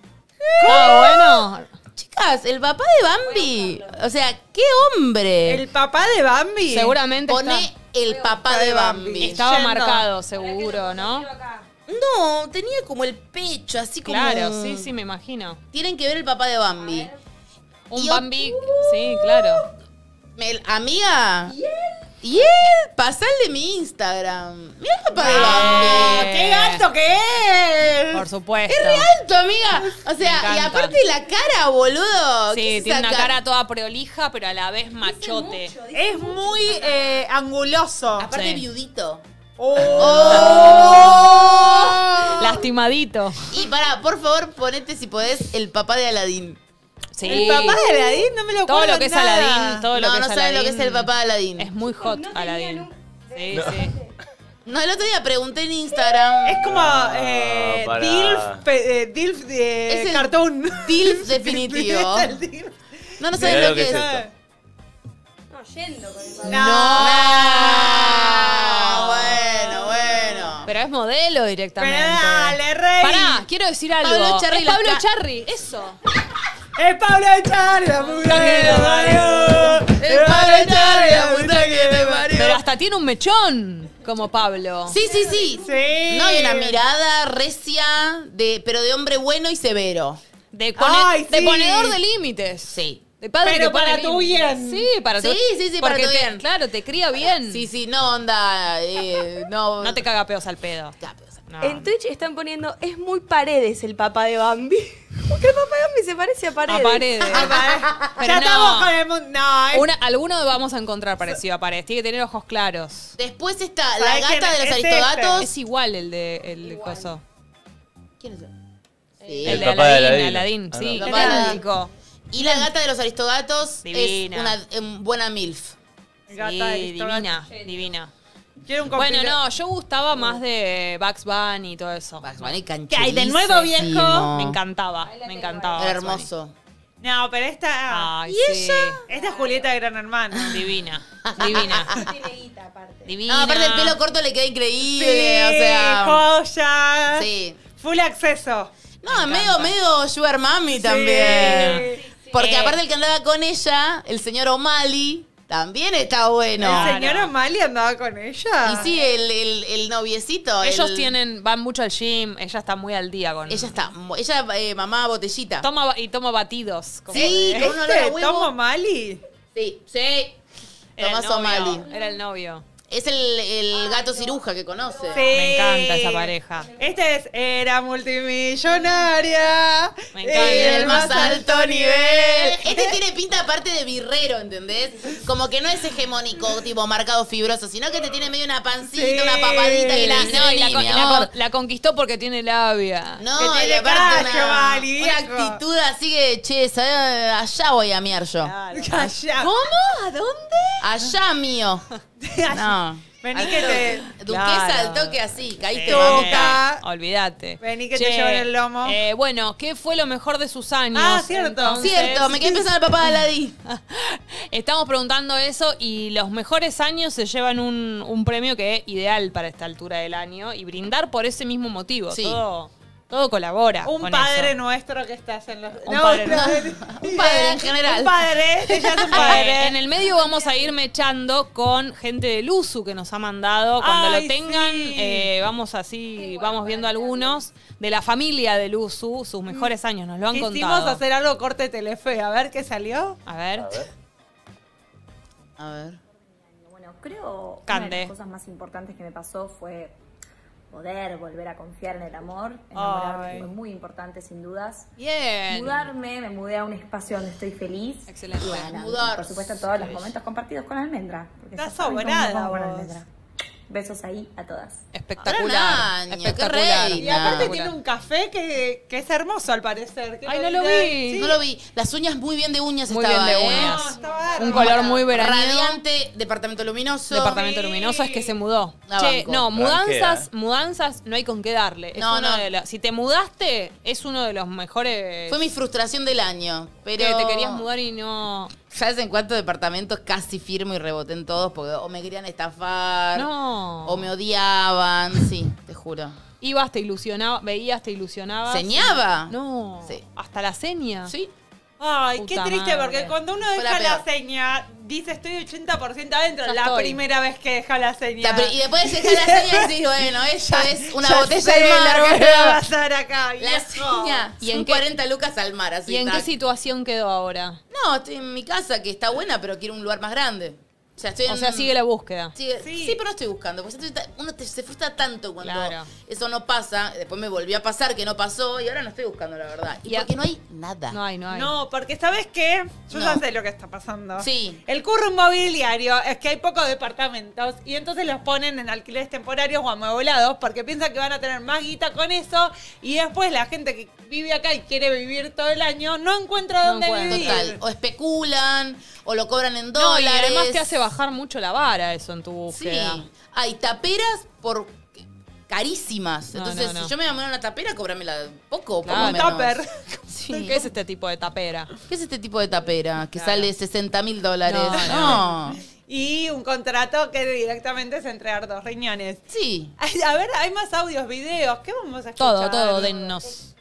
Ah, bueno. Chicas, el papá de Bambi. O sea, qué hombre. El papá de Bambi. Seguramente. Pone está... el papá de Bambi. Estaba Yendo. marcado, seguro, ¿no? No, tenía como el pecho, así como. Claro, sí, sí, me imagino. Tienen que ver el papá de Bambi. Un y Bambi. Yo... Sí, claro. Me, amiga, y él, ¿Y él? pasale mi Instagram. Mira el papá de Bambi. ¡Qué gato que es! Por supuesto. Es re alto, amiga. O sea, y aparte la cara, boludo. Sí, tiene una cara toda prolija, pero a la vez machote. Dice mucho, dice es mucho, muy eh, anguloso. Aparte, sí. viudito. Oh. Oh. Lastimadito. Y pará, por favor, ponete si podés el papá de Aladín. Sí. El papá de Aladín no me lo Todo lo que es Aladín, todo lo no, que no es saben Aladín. lo que es el papá de Aladín. Es muy hot no Aladín. Un... Sí, no. sí. No, el otro día pregunté en Instagram. Es como eh, no, DILF, eh, DILF de es el cartón. DILF definitivo. DILF. No, no sabes lo, lo que es. es esto. No, yendo con el papá. No. no. no. Bueno, bueno. Pero es modelo directamente. Pero dale, rey. Pará, quiero decir algo. Pablo Charri. Es Pablo Charri, eso. ¡Es Pablo echar y la puta que le parió! ¡Es Pablo echar y la puta que le parió! Pero hasta tiene un mechón como Pablo. Sí, sí, sí. sí. No, y una mirada recia, de, pero de hombre bueno y severo. De, Ay, de sí. ponedor de límites. Sí. De padre pero que para tu bien. Sí, para tu bien. Sí, sí, sí, para tu bien. Claro, te cría bien. Sí, sí, no, onda. Eh, no. no te caga peos al pedo. Caga peos al pedo. No. En Twitch están poniendo, es muy Paredes el papá de Bambi. Porque el papá de Bambi se parece a Paredes. A Paredes. A Paredes. Pero ya no. estamos con el mundo. No, es... Una, alguno vamos a encontrar parecido a Paredes. Tiene que tener ojos claros. Después está la gata de los Aristogatos. Este. Es igual el de el igual. coso. ¿Quién es el? Sí. El, el de papá Aladín, de Aladín, ah, sí. No. Papá y la gata de los Aristogatos divina. es una, una buena milf. Gata sí, de divina, divina. Un bueno, no, yo gustaba más de Bugs Bunny y todo eso. Bugs Bunny cancherizo. ¿Qué hay de nuevo, viejo? Me encantaba, me encantaba. Hermoso. No, pero esta... Ay, ¿Y sí. ella? Esta es Julieta de Gran Hermano. Divina, divina. divina. No, aparte el pelo corto le queda increíble, sí, o sea... joya. Sí. Full acceso. No, me medio, medio Sugar Mami sí, también. Sí, sí. Porque eh. aparte el que andaba con ella, el señor O'Malley, también está bueno. ¿El señor O'Malley andaba con ella? Y sí, el, el, el noviecito. Ellos el... tienen, van mucho al gym, ella está muy al día con... Ella está, ella eh, mamá botellita. Toma y toma batidos. Como sí, de... con este, uno ¿Toma O'Malley? Sí, sí. Tomás O'Malley. Era el novio. Es el, el gato ciruja que conoce. Sí. Me encanta esa pareja. Este es Era Multimillonaria. Me encanta. El, el más alto, alto nivel. nivel. Este tiene pinta aparte de birrero, ¿entendés? Como que no es hegemónico, tipo marcado fibroso, sino que te tiene medio una pancita, sí. una papadita y la, sí, no, y la, con, la, la conquistó porque tiene labia. No, que tiene y aparte callo, una, vale, una actitud así que, che, ¿sabes? Allá voy a miar yo. Claro. Allá. ¿Cómo? ¿A dónde? Allá mío. No. Vení que te... Duquesa claro. al toque así, caíste sí. boca. Olvídate. Vení que che. te llevo en el lomo. Eh, bueno, ¿qué fue lo mejor de sus años? Ah, cierto. Entonces... Cierto, me quedé pensando el papá de Aladí. Estamos preguntando eso y los mejores años se llevan un, un premio que es ideal para esta altura del año y brindar por ese mismo motivo. Sí. Todo... Todo colabora. Un con padre eso. nuestro que estás en los. Un no, padre, no. un padre en general. Un padre, este ya es un padre. En el medio vamos a ir mechando con gente de Luzu que nos ha mandado. Cuando Ay, lo tengan, sí. eh, vamos así, igual, vamos viendo algunos. De la familia de Luzu, sus mejores años, nos lo han Quisimos contado. Quisimos hacer algo corte Telefe, a ver qué salió. A ver. A ver. A ver. Bueno, creo que una de las cosas más importantes que me pasó fue. Poder volver a confiar en el amor, enamorarme fue muy importante sin dudas. Bien. Mudarme, me mudé a un espacio donde estoy feliz. Excelente. Bueno, Mudar. Por supuesto todos los momentos compartidos con Almendra. Estás sobrada con Almendra. Besos ahí a todas. Espectacular. Espectacular. Y aparte tiene un café que, que es hermoso al parecer. Ay, no lo vi. ¿Sí? No lo vi. Las uñas muy bien de uñas muy estaba. Muy bien de uñas. No, estaba un color muy veraniego. Radiante, departamento luminoso. Departamento sí. luminoso es que se mudó. Che, no, mudanzas, mudanzas no hay con qué darle. Es no, no. De la, si te mudaste, es uno de los mejores. Fue mi frustración del año. Pero que te querías mudar y no... ¿Sabes en cuántos departamentos casi firmo y reboté en todos? Porque o me querían estafar, no. o me odiaban. Sí, te juro. Ibas, te ilusionabas, veías, te ilusionabas. ¿Señaba? No. Sí. ¿Hasta la seña? Sí. Ay, Puta qué triste, madre. porque cuando uno deja la, la seña, dice estoy ochenta por ciento adentro. Ya la estoy. primera vez que deja la seña. La y después deja la seña y decís, bueno, ella es una ya botella de mar. La que va a pasar acá. La seña. Y en qué, cuarenta lucas al mar. Así ¿Y en tac. qué situación quedó ahora? No, estoy en mi casa, que está buena, pero quiero un lugar más grande. O sea, estoy o en, sea sigue la búsqueda. Sigue, sí. sí, pero no estoy buscando. Porque estoy, uno te, se frustra tanto cuando claro. eso no pasa. Después me volvió a pasar que no pasó y ahora no estoy buscando, la verdad. Y, y porque a... no hay nada. No hay, no hay. No, porque ¿sabes qué? Yo no. ya sé lo que está pasando. Sí. El curro inmobiliario es que hay pocos departamentos y entonces los ponen en alquileres temporarios o amueblados porque piensan que van a tener más guita con eso y después la gente que vive acá y quiere vivir todo el año no encuentra dónde no vivir. Total. O especulan o lo cobran en dólares. No, y además te hace bajar mucho la vara eso en tu búsqueda. Sí. Hay taperas por carísimas. Entonces, no, no, no. si yo me voy a mandar una tapera, cóbramela poco o claro, poco menos. Tupper. Sí. ¿Qué es este tipo de tapera? ¿Qué es este tipo de tapera? Que claro. sale sesenta mil dólares. No. no. no. Y un contrato que directamente es entregar dos riñones. Sí. A ver, hay más audios, videos. ¿Qué vamos a escuchar? Todo, todo, dennos.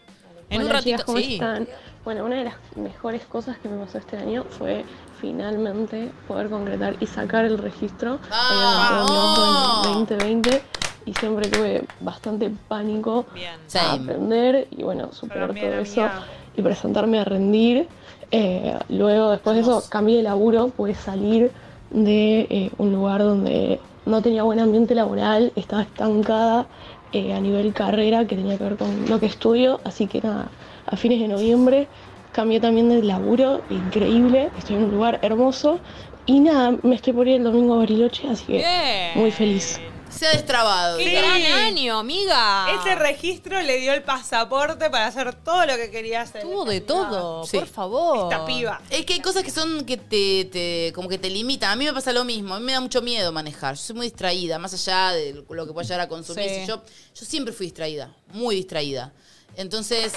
En Hola, un ratito, chicas, ¿cómo sí. están? Bueno, una de las mejores cosas que me pasó este año fue finalmente poder concretar y sacar el registro. ¡Ah! Había en veinte veinte y siempre tuve bastante pánico Bien. a aprender y bueno, superar todo mía, eso mía. y presentarme a rendir. Eh, luego, después Vamos. de eso, cambié de laburo, pude salir de eh, un lugar donde no tenía buen ambiente laboral, estaba estancada eh, a nivel carrera, que tenía que ver con lo que estudio, así que nada, a fines de noviembre cambié también de laburo, increíble, estoy en un lugar hermoso y nada, me estoy por ir el domingo a Bariloche, así que Bien. muy feliz. Se ha destrabado. ¡Qué gran año, amiga! Ese registro le dio el pasaporte para hacer todo lo que quería hacer. Todo de todo, sí. por favor. Esta piba. Es que hay cosas que son que te, te, como que te limitan. A mí me pasa lo mismo. A mí me da mucho miedo manejar. Yo soy muy distraída, más allá de lo que pueda llegar a consumir. Sí. Yo, yo siempre fui distraída, muy distraída. Entonces,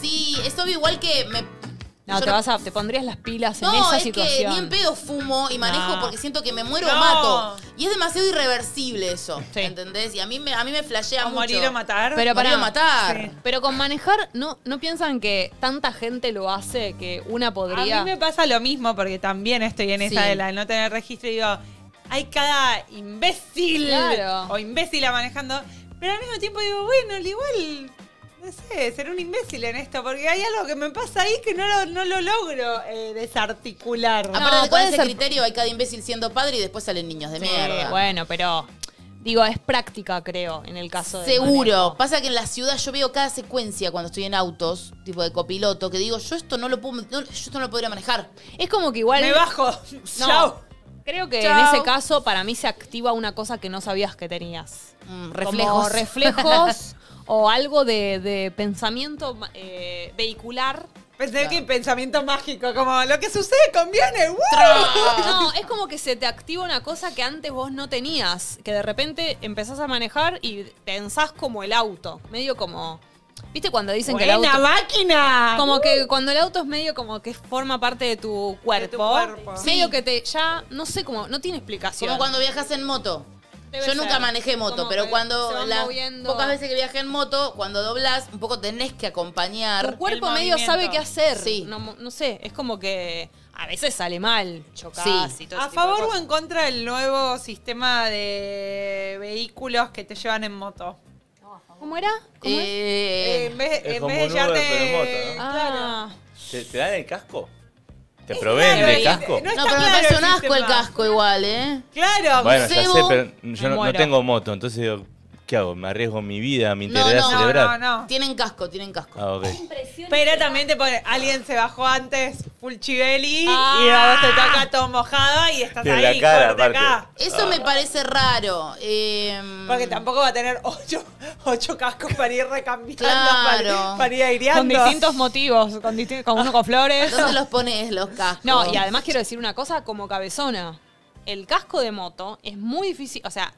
sí, es obvio igual que... me No, te, vas a, te pondrías las pilas no, en esa es situación. No, es que ni en pedo fumo y manejo no. porque siento que me muero no. o mato. Y es demasiado irreversible eso, sí. ¿entendés? Y a mí me, a mí me flashea o mucho. morir o matar. Pero para matar. Sí. Pero con manejar, ¿no, ¿no piensan que tanta gente lo hace que una podría...? A mí me pasa lo mismo porque también estoy en esa sí. de la no tener registro y digo, hay cada imbécil claro. o imbécila manejando. Pero al mismo tiempo digo, bueno, igual... No sé, ser un imbécil en esto, porque hay algo que me pasa ahí que no lo, no lo logro eh, desarticular. No, aparte, con ese ser... criterio hay cada imbécil siendo padre y después salen niños de sí, mierda. Bueno, pero... Digo, es práctica, creo, en el caso de... Seguro. Manejo. Pasa que en la ciudad yo veo cada secuencia cuando estoy en autos, tipo de copiloto, que digo, yo esto no lo puedo, no, yo esto no lo podría manejar. Es como que igual... Me bajo. No. Chao. Creo que Chao. en ese caso, para mí, se activa una cosa que no sabías que tenías. Mm, reflejos. Como reflejos... O algo de, de pensamiento eh, vehicular. Pensé claro. que pensamiento mágico, como lo que sucede conviene. ¡Wow! No, es como que se te activa una cosa que antes vos no tenías. Que de repente empezás a manejar y pensás como el auto. Medio como... ¿Viste cuando dicen Buena que el auto... ¡Buena máquina! Como uh. que cuando el auto es medio como que forma parte de tu cuerpo. De tu cuerpo. Sí. Medio que te... Ya, no sé cómo... No tiene explicación. Como cuando viajas en moto. Debe Yo nunca ser. manejé moto, como pero cuando las pocas veces que viajé en moto, cuando doblás, un poco tenés que acompañar. Tu cuerpo medio sabe qué hacer. Sí. No, no sé, es como que a veces sale mal, chocás sí. y todo ¿A ese favor o en contra del nuevo sistema de vehículos que te llevan en moto? ¿Cómo era? ¿Cómo eh, es? En vez, es en vez de llevarte... ¿no? Ah. Claro. ¿Te, ¿Te dan el casco? ¿Te proveen claro, de casco? No, no pero claro me parece un asco el casco igual, ¿eh? Claro. Bueno, ya sé, pero yo no, no tengo moto, entonces ¿qué hago? ¿Me arriesgo mi vida, mi integridad no, no, cerebral? No, no, no. Tienen casco, tienen casco. Ah, okay. Pero también te pone, alguien se bajó antes, full chiveli, ah, y a vos te toca todo mojado y estás ahí, la cara, acá. Eso ah. me parece raro. Eh, Porque tampoco va a tener ocho, ocho cascos para ir recambiando, claro. para, para ir aireando. Con distintos motivos, con, disti con uno con flores. ¿Dónde los pones los cascos? No, y además quiero decir una cosa como cabezona. El casco de moto es muy difícil, o sea...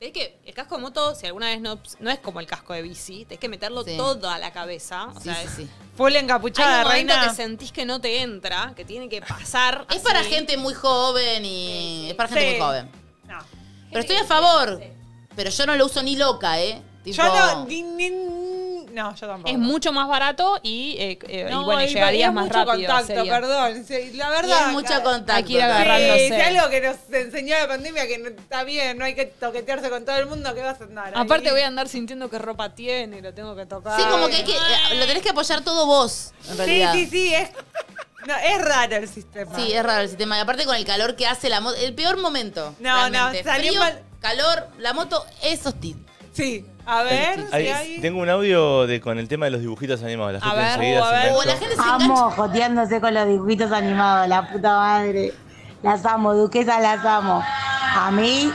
Es que el casco de moto, si alguna vez no, no es como el casco de bici, tenés que meterlo sí. todo a la cabeza. O sí, sea, es sí. full encapuchada, reina. Que sentís que no te entra, que tiene que pasar. Es así. para gente muy joven y. Sí. Es para gente sí. muy joven. No. Pero estoy a favor. Sí. Pero yo no lo uso ni loca, ¿eh? Tipo... Yo no. Ni, ni, no, yo tampoco. Es mucho más barato y, eh, eh, no, y bueno, y llegarías más rápido. Mucho contacto, sería. perdón. Sí, la verdad. Y es mucho contacto. Hay que ir agarrándose. Sí, es algo que nos enseñó la pandemia que no, está bien, no hay que toquetearse con todo el mundo, que vas a andar. Aparte, ahí. voy a andar sintiendo qué ropa tiene, lo tengo que tocar. Sí, como que, hay que lo tenés que apoyar todo vos, en realidad. Sí, sí, sí. Es, no, es raro el sistema. Sí, es raro el sistema. Y aparte, con el calor que hace la moto. El peor momento. No, realmente. no, Frío, mal... calor, la moto es hostil. Sí. A ver, hay, si hay... Tengo un audio de, con el tema de los dibujitos animados. La gente a enseguida ver, se, o la gente se Amo joteándose con los dibujitos animados, la puta madre. Las amo, Duquesas, las amo. A mí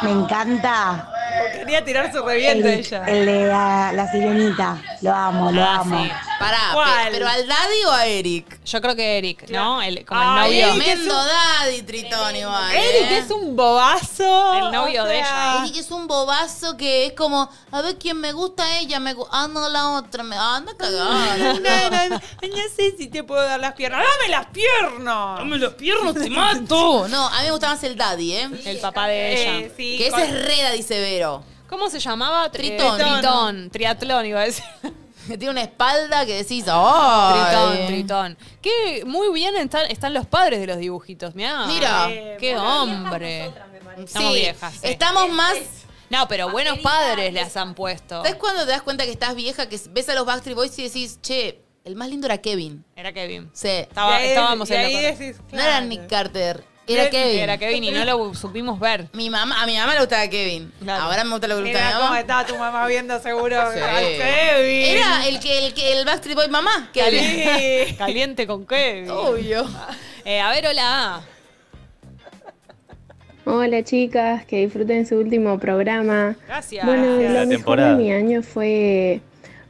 me encanta. Quería tirar su reviento el, ella. El de la, la sirenita. Lo amo, lo ah, amo. Sí. Pará, ¿Cuál? ¿pero al Daddy o a Eric? Yo creo que Eric, ¿no? El, como ah, el novio. Tremendo un... Daddy, Tritón, igual. Eric eh. es un bobazo. El novio o sea... de ella. Eric es un bobazo que es como, a ver quién me gusta ella, me gusta. Ah, no, la otra. Me... Ah, anda cagada. No, no, no, no sé si te puedo dar las piernas. ¡Dame las piernas! ¡Dame las piernas, te mato! No, a mí me gusta más el Daddy, ¿eh? Sí, el papá de ella. Eh, sí, que con... ese es re Daddy severo. ¿Cómo se llamaba? Tritón. Tritón. Triatlón, iba a decir. Tiene una espalda que decís, ¡oh! Tritón, tritón. Qué muy bien están, están los padres de los dibujitos, mirá. Mira. Eh, qué hombre. Nosotras, me estamos sí, viejas. Sí. Estamos más... No, pero buenos padres les han puesto. ¿Sabes cuando te das cuenta que estás vieja? Que ves a los Backstreet Boys y decís, che, el más lindo era Kevin. Era Kevin. Sí. Estaba, ahí, estábamos en la decís, claro. No era Nick Carter. Era Kevin. Era Kevin y no lo supimos ver. Mi mamá, a mi mamá le gustaba Kevin. Claro. Ahora me gusta lo que le gustaba. Mira cómo estaba tu mamá viendo seguro sí. al Kevin. Era el que el, el Backstreet Boy mamá. Caliente. Sí. Caliente con Kevin. Obvio. Eh, a ver, hola. Hola chicas, que disfruten su último programa. Gracias. Bueno, Gracias. Lo la temporada. Mejor de mi año fue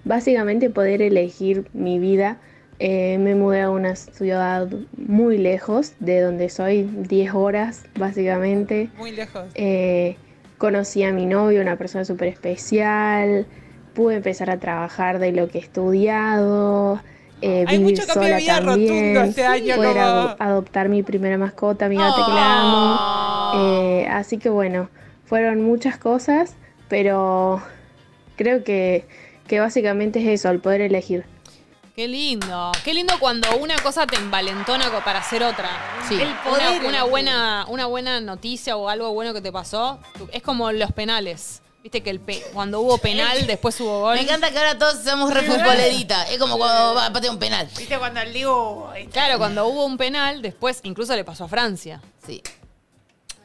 básicamente poder elegir mi vida. Eh, me mudé a una ciudad muy lejos de donde soy, diez horas básicamente. Muy lejos. Eh, conocí a mi novio, una persona súper especial. Pude empezar a trabajar de lo que he estudiado. Eh, Hay vivir mucho cambio de vida rotundo este sí. año. Poder como... ad adoptar mi primera mascota, mi gata oh. que la amo. Eh, así que bueno, fueron muchas cosas, pero creo que, que básicamente es eso, el poder elegir. Qué lindo, qué lindo cuando una cosa te envalentona para hacer otra. Sí. El poder, una, una, buena, una buena noticia o algo bueno que te pasó, es como los penales. Viste que el pe cuando hubo penal, después hubo gol. Me encanta que ahora todos somos re futboleritas. Es como cuando va a patear un penal. Viste cuando el Dibu... Claro, cuando hubo un penal, después incluso le pasó a Francia. Sí.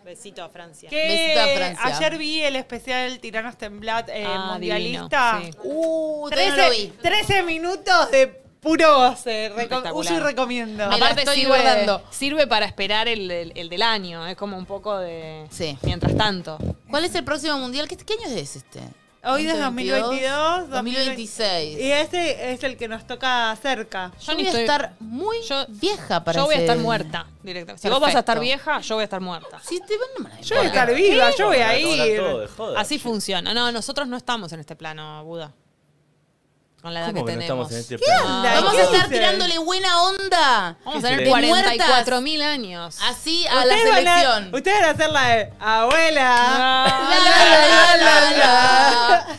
Besito a Francia. Que Besito a Francia. Ayer vi el especial Tiranos Temblat eh, ah, mundialista. Sí. Uh, trece minutos de puro goce. Uso y recomiendo. Me Aparte estoy sirve, guardando. Sirve para esperar el, el, el del año. Es como un poco de... Sí. Mientras tanto. ¿Cuál es el próximo mundial? ¿Qué, qué año es este? Hoy es dos mil veintidós, dos mil veintiséis. Y este es el que nos toca cerca. Yo, yo voy estoy, a estar muy yo, vieja para Yo voy a estar muerta directamente. Si Perfecto. Vos vas a estar vieja, yo voy a estar muerta. Si te van a yo voy a estar viva, ¿Qué? yo voy a ir. Todo, joder, Así yo. funciona. No, nosotros no estamos en este plano, Buda. Con la edad ¿Cómo que, que tenemos. No en este ¿Qué onda? Vamos a estar tirándole buena onda. Vamos a tener cuarenta y cuatro mil años. Así a la selección. Ustedes van a hacer la de abuela.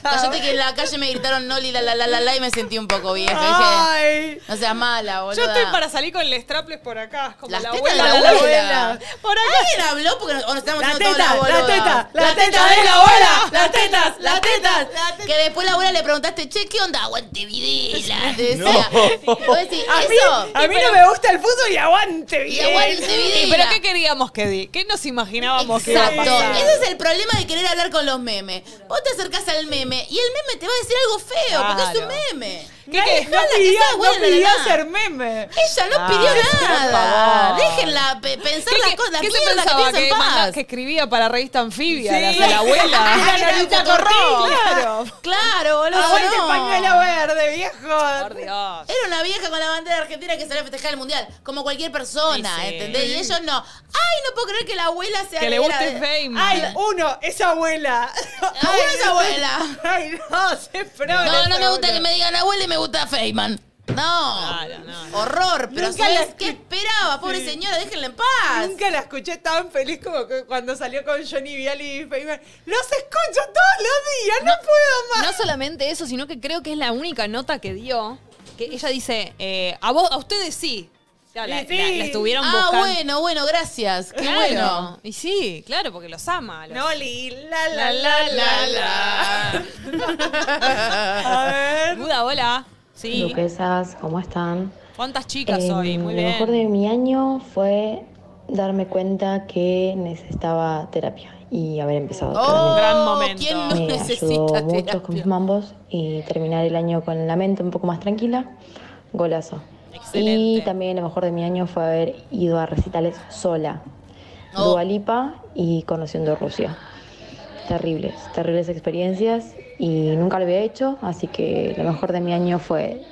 Cállate que en la calle me gritaron Noli la la la la la y me sentí un poco vieja. Ay. No seas mala, boluda. Yo estoy para salir con el strapless por acá. Como la abuela, la abuela. Por acá. ¿Alguien habló? Porque nos estamos haciendo todas las boludas. La teta, la teta de la abuela. Las tetas, las tetas. Que después la abuela le preguntaste, che, ¿qué onda? Aguante Videla, te decía. No. Decís, a, mí, a mí no me gusta el fútbol y aguante Videla. Y aguante Videla. ¿Y pero qué queríamos que di? ¿Qué nos imaginábamos Exacto. que Exacto. Ese es el problema de querer hablar con los memes. Vos te acercás al meme y el meme te va a decir algo feo, claro. porque es un meme. ¿Qué, qué? No, pidió, no pidió hacer meme. Ella no ah, pidió nada. Déjenla pensar las cosas. ¿Qué se pensaba? Que, manda, que escribía para revista Anfibia, sí. la, la abuela. La Lolita Corró. Claro, claro, boludo. Aguante no. pañuelo verde, viejo. Por Dios. Era una vieja con la bandera argentina que salió a festejar el mundial, como cualquier persona, sí, sí. ¿entendés? Y ellos no. Ay, no puedo creer que la abuela sea Que le guste Feynman. Ay, uno, esa abuela. Ay, uno es abuela. Ay, no, se frona. No, no me gusta que me digan abuela y me gusta Feynman. No. Claro, no, no. Horror, pero nunca ¿sabes la... qué esperaba? Pobre sí. señora, déjenla en paz. Nunca la escuché tan feliz como que cuando salió con Johnny Viale y Feynman. ¡Los escucho todos los días! ¡No, no puedo más! No solamente eso, sino que creo que es la única nota que dio. Que ella dice, eh, a vos, a ustedes sí. La, la, sí. la, la estuvieron ah, buscando. Ah, bueno, bueno, gracias. Qué claro. bueno. Y sí, claro, porque los ama. Los... Noli, la, la, la, la, la. A ver. Buda, hola. Sí. Duquesas, ¿cómo están? ¿Cuántas chicas eh, hoy? Muy lo bien. Lo mejor de mi año fue darme cuenta que necesitaba terapia y haber empezado. ¡Oh, gran momento! ¿Quién no me necesita ayudó terapia? Mucho con mis mambos y terminar el año con la mente un poco más tranquila. Golazo. Excelente. Y también lo mejor de mi año fue haber ido a recitales sola. Oh. Dua Lipa y conociendo Rusia. Terribles, terribles experiencias y nunca lo había hecho, así que lo mejor de mi año fue,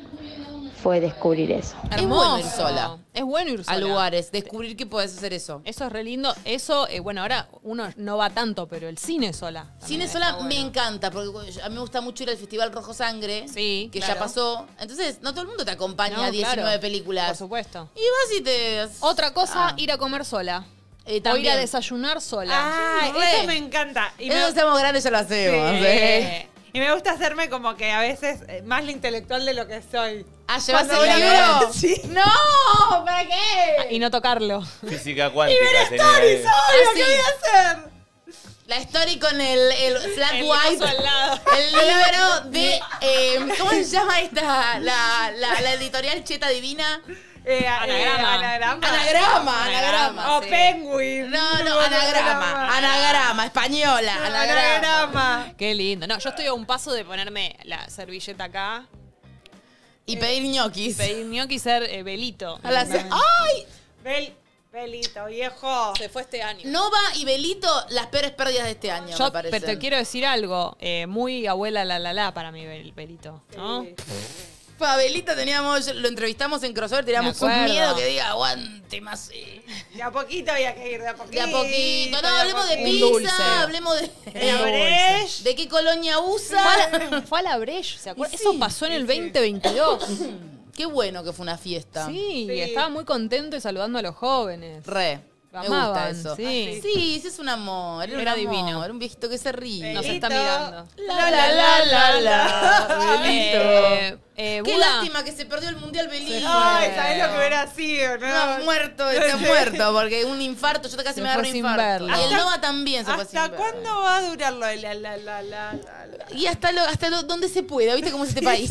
fue descubrir eso. Es bueno ir sola. Es bueno ir sola. A lugares, descubrir que podés hacer eso. Eso es re lindo. Eso, eh, bueno, ahora uno no va tanto, pero el cine sola. Cine sola bueno. me encanta, porque a mí me gusta mucho ir al Festival Rojo Sangre, sí, que claro. ya pasó. Entonces, no todo el mundo te acompaña no, a diecinueve claro. películas. Por supuesto. Y vas y te... Otra cosa, ah. ir a comer sola. Eh, o ir a desayunar sola. Ah, sí, eso me encanta. Y eso me... somos grandes, ya lo hacemos. Sí. ¿eh? Y me gusta hacerme como que a veces más la intelectual de lo que soy. Ah, ¿llevas el libro? Sí. ¡No! ¿Para qué? Y no tocarlo. Física cuántica. Y ver stories, obvio, ¿qué voy a hacer? La story con el, el flat el white. Al lado. El libro de... Eh, ¿cómo se llama esta? La, la, la editorial cheta divina. Eh, anagrama. Eh, anagrama. Anagrama. Anagrama. Anagrama. O sí. Penguin. No, no, anagrama. Anagrama, anagrama española. No, anagrama. Anagrama. Qué lindo. No, yo estoy a un paso de ponerme la servilleta acá. Y eh, pedir ñoquis. Pedir ñoquis, ser eh, Belito. A la se ¡ay! Bel Belito, viejo. Se fue este año. Nova y Belito, las peores pérdidas de este año, yo, me parece. Pero te quiero decir algo. Eh, muy abuela la la la para mi Bel Belito, ¿no? Sí. Belito teníamos, lo entrevistamos en crossover, teníamos un miedo que diga aguante más. Sí. De a poquito había que ir, de a poquito. De a poquito. No, de hablemos de pizza, dulce. hablemos de. De la Breche. ¿De qué colonia usa? Fue a la, fue a la Breche, ¿se acuerdan? Sí, eso pasó en el veinte veintidós. Sí. Qué bueno que fue una fiesta. Sí, sí, estaba muy contento y saludando a los jóvenes. Re. Me amaban, gusta eso. Sí. sí, ese es un amor. Era, Era un amor. divino. Era un viejito que se ríe. Belito. Nos está mirando. La, la, la, la, la. Belito. Eh, eh, Qué Buda. lástima que se perdió el Mundial Belito. Ay, ¿sabés lo que hubiera sido? No, no muerto, no, está no, muerto. Porque un infarto, yo casi se me agarro un infarto. Verlo. Y el Nova también se fue sin verlo. ¿Hasta cuándo va a durar lo de la, la, la, la, la? Y hasta, lo, hasta lo, donde se pueda, ¿viste cómo es este país?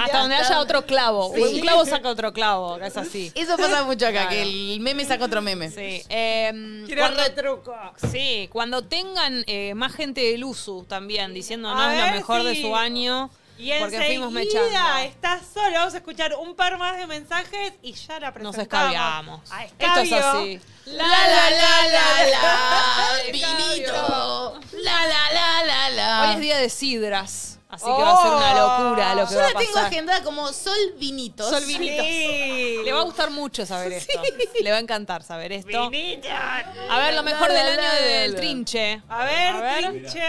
Hasta donde haya otro clavo. Sí. Un clavo saca otro clavo, es así. Eso pasa mucho acá, claro. que el meme saca otro meme. Sí. Eh, Quiero cuando, retruco. Sí, cuando tengan eh, más gente de Luzu también diciendo no es lo mejor sí. de su año. Y porque fuimos mechando. Estás solo, vamos a escuchar un par más de mensajes y ya la presentamos. Nos escabiamos. Esto es así. La la la la la, vinito. La la la la la. Hoy es día de sidras. Así que oh, va a ser una locura lo que va a pasar. Yo la tengo agendada como Sol Vinitos. Sol Vinitos. Sí. Le va a gustar mucho saber esto. Sí. Le va a encantar saber esto. Vinitos. A ver, lo mejor del año del Trinche. A ver, a ver. Trinche.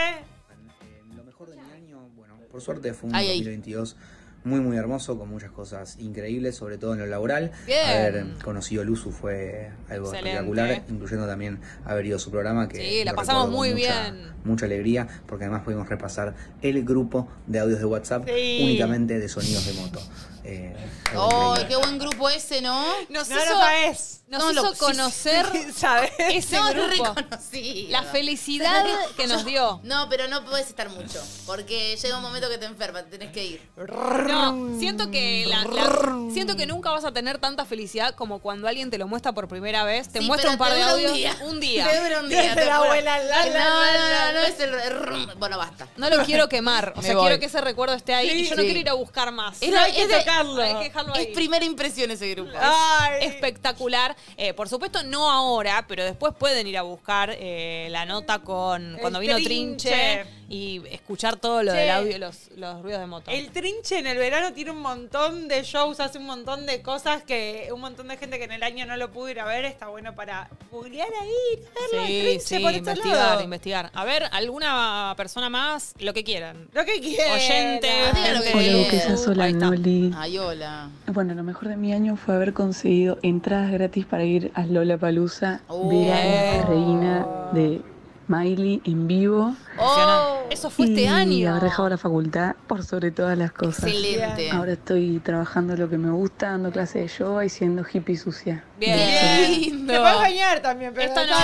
Mira, lo mejor del año, bueno, por suerte fue un ay, dos mil veintidós muy, muy hermoso, con muchas cosas increíbles, sobre todo en lo laboral. Bien. Haber conocido a Luzu fue algo excelente, espectacular, incluyendo también haber ido a su programa. Que sí, la pasamos muy mucha, bien. Mucha alegría, porque además pudimos repasar el grupo de audios de WhatsApp sí. únicamente de sonidos de moto. Eh, ¡Oh, increíble. Qué buen grupo ese, ¿no? Nos no hizo, lo sabés. Nos no, hizo lo, conocer sí, ¿sabes? ese no, grupo. La felicidad que nos dio. No, pero no podés estar mucho, porque llega un momento que te enfermas, te tenés que ir. No, siento que, la, la, siento que nunca vas a tener tanta felicidad como cuando alguien te lo muestra por primera vez. Te sí, muestra un par de audios. Un día. Un día. Te dura un día. Te la abuela, la, la, no, no, no, no es el... Bueno, basta. No lo quiero quemar. O sea, voy. quiero que ese recuerdo esté ahí. Sí, y yo sí. no quiero ir a buscar más. Es, no, hay, es que tocarlo. hay que dejarlo ahí. Es primera impresión ese grupo. Ay. Es espectacular. Eh, por supuesto, no ahora, pero después pueden ir a buscar eh, la nota con el cuando vino Trinche. Trinche y escuchar todo lo che. del audio, los, los ruidos de moto. El Trinche en el verano tiene un montón de shows, hace un montón de cosas que un montón de gente que en el año no lo pudo ir a ver. Está bueno para googlear ahí, verlo sí, Trinche sí, por estos investigar, lados. investigar. A ver, alguna persona más, lo que quieran. Lo que quieran. Oyente. Lo que hola, Duquesas, hola, Noli. Ay, hola. Bueno, lo mejor de mi año fue haber conseguido entradas gratis para ir a Lollapalooza, oh. ver a la reina de... Miley en vivo. Oh, eso fue este año. Y haber dejado la facultad por sobre todas las cosas. Excelente. Ahora estoy trabajando lo que me gusta, dando clases de yoga y siendo hippie sucia. Bien. Bien. Te puedes bañar también, pero esta no.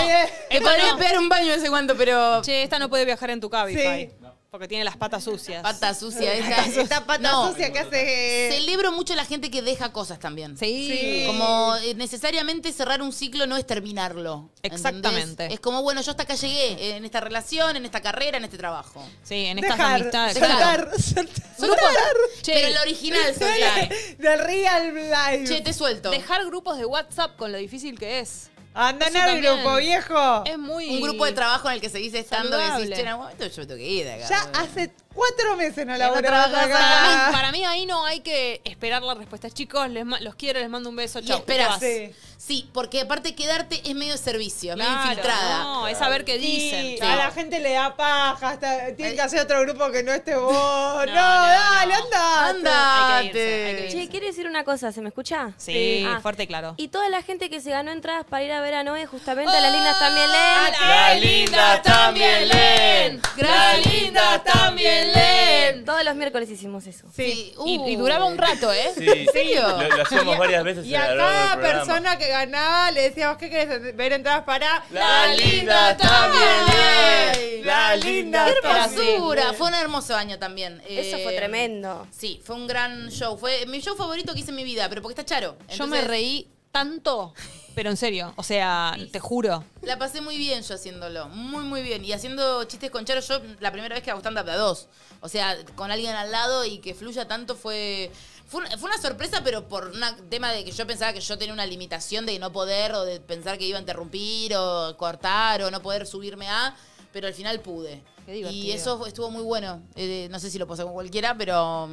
Te podrías no. pegar un baño de ese cuánto, pero... Che, esta no puede viajar en tu Cabify. Sí. Porque tiene las patas sucias. Patas sucias. Esta, esta pata no. sucia que hace... Celebro mucho a la gente que deja cosas también. Sí. sí. Como eh, necesariamente cerrar un ciclo no es terminarlo. Exactamente. ¿Entendés? Es como, bueno, yo hasta acá llegué. En esta relación, en esta carrera, en este trabajo. Sí, en estas dejar, amistades. Soltar, claro. soltar. soltar. Che, pero el original soltar. Del real life. Che, te suelto. Dejar grupos de WhatsApp con lo difícil que es. Anda en el grupo, viejo. Es muy... Un grupo de trabajo en el que se dice estando y decís, che, en algún momento yo tengo que ir acá. Ya hace cuatro meses no laburo acá. Para mí, para mí ahí no hay que esperar las respuestas. Chicos, les los quiero, les mando un beso, chau. Y esperás. Sí. sí, porque aparte quedarte es medio servicio, claro, medio infiltrada. No, claro. es saber qué dicen. Sí, sí. A la gente le da paja, hasta tienen que hacer otro grupo que no esté vos. no, no, no, dale, no. anda. Andate. Hay que irse, hay que irse. Che, quiero decir una cosa, ¿se me escucha? Sí, ah. fuerte y claro. Y toda la gente que se ganó entradas para ir a ver a Noé, justamente oh, a las lindas también leen. Las lindas también leen. Las lindas también Belén. Todos los miércoles hicimos eso. Sí. Sí. Uh. Y, y duraba un rato, ¿eh? Sí. ¿En serio? Lo, lo hacíamos varias veces. Y a cada persona que ganaba le decíamos, ¿qué querés ver entradas para? La, la linda está Belén. La linda está Belén. Qué hermosura. Fue un hermoso año también. Eso eh, fue tremendo. Sí, fue un gran show. Fue mi show favorito que hice en mi vida, pero porque está Charo. Entonces, yo me reí tanto. Pero en serio, o sea, te juro. La pasé muy bien yo haciéndolo, muy, muy bien. Y haciendo chistes con Charo, yo la primera vez que hago stand-up de a dos. O sea, con alguien al lado y que fluya tanto fue... Fue una sorpresa, pero por un tema de que yo pensaba que yo tenía una limitación de no poder, o de pensar que iba a interrumpir, o cortar, o no poder subirme a... Pero al final pude. Qué divertido. Y eso estuvo muy bueno. Eh, no sé si lo pasé con cualquiera, pero...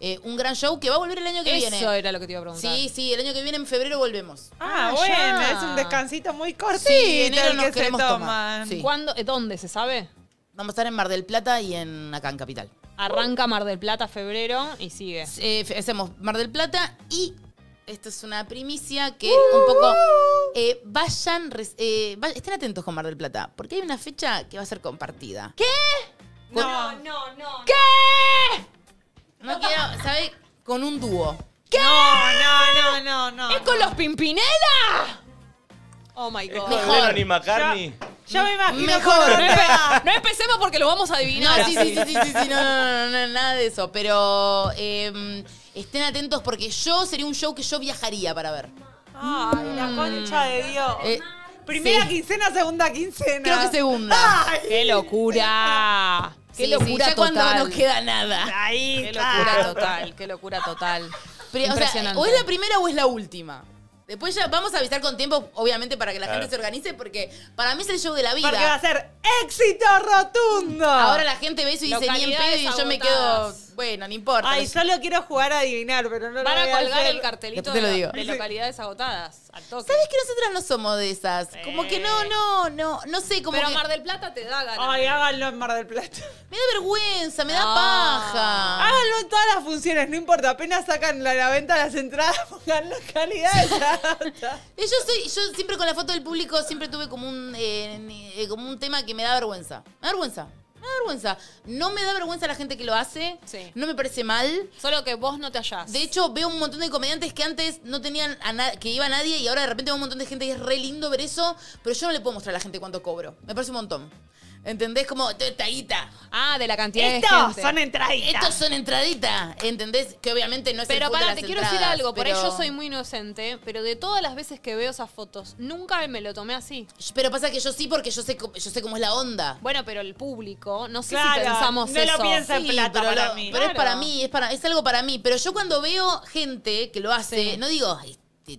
Eh, un gran show que va a volver el año que Eso viene. Eso era lo que te iba a preguntar. Sí, sí, el año que viene en febrero volvemos. Ah, ah bueno, ya. Es un descansito muy cortito. Sí, enero nos que queremos tomar. Sí. ¿Cuándo, ¿Dónde? ¿Se sabe? Vamos a estar en Mar del Plata y en acá en Capital. Arranca Mar del Plata febrero y sigue. Eh, hacemos Mar del Plata y... Esto es una primicia que un poco... Eh, vayan... Eh, vayan estén atentos con Mar del Plata, porque hay una fecha que va a ser compartida. ¿Qué? Con... No, no, no. ¿Qué? No quiero, ¿sabes? Con un dúo. ¿Qué? No, no, no, no, no. ¿Es con los Pimpinela? Oh my God. Mejor. Ni McCartney. Ya me imagino. Mejor. No, empe no empecemos porque lo vamos a adivinar. No, sí, sí, sí, sí, sí, sí. No, no, no, no, nada de eso. Pero eh, estén atentos porque yo sería un show que yo viajaría para ver. Ay, la concha de Dios. Eh, Primera sí. quincena, segunda quincena. Creo que segunda. Ay. ¡Qué locura! Qué sí, locura sí, ya total. Cuando no queda nada. Ahí qué locura total, qué locura total. Pero, o sea, o es la primera o es la última. Después ya vamos a avisar con tiempo, obviamente, para que la gente se organice, porque para mí es el show de la vida. Porque va a ser éxito rotundo. Ahora la gente ve eso y dice, ni en pedo, y yo me quedo, bueno, no importa. Ay, solo quiero jugar a adivinar, pero no lo voy a hacer. Van a colgar el cartelito de localidades agotadas. Al toque. ¿Sabes que nosotras no somos de esas? Como que no, no, no, no sé. Como pero que... Mar del Plata te da ganas. Ay, háganlo en Mar del Plata. Me da vergüenza, me da paja. Háganlo en todas las funciones, no importa. Apenas sacan la, la venta de las entradas, pongan localidades. Yo soy, yo siempre con la foto del público siempre tuve como un eh, eh, como un tema que me da vergüenza. Me da vergüenza. Me da vergüenza. No me da vergüenza la gente que lo hace. Sí. No me parece mal. Solo que vos no te hallás. De hecho, veo un montón de comediantes que antes no tenían a que iba a nadie y ahora de repente veo un montón de gente y es re lindo ver eso, pero yo no le puedo mostrar a la gente cuánto cobro. Me parece un montón. ¿Entendés? Como taguita. Ah, de la cantidad de gente. Estos son entraditas. Estos son entraditas. ¿Entendés? Que obviamente no es el full de las entradas. Pero para, te quiero decir algo. Por ahí yo soy muy inocente, pero de todas las veces que veo esas fotos, nunca me lo tomé así. Pero pasa que yo sí, porque yo sé, yo sé cómo es la onda. Bueno, pero el público, no sé si pensamos eso. No lo piensa en plata para mí. Pero es para mí, es para, es algo para mí. Pero yo cuando veo gente que lo hace, no digo...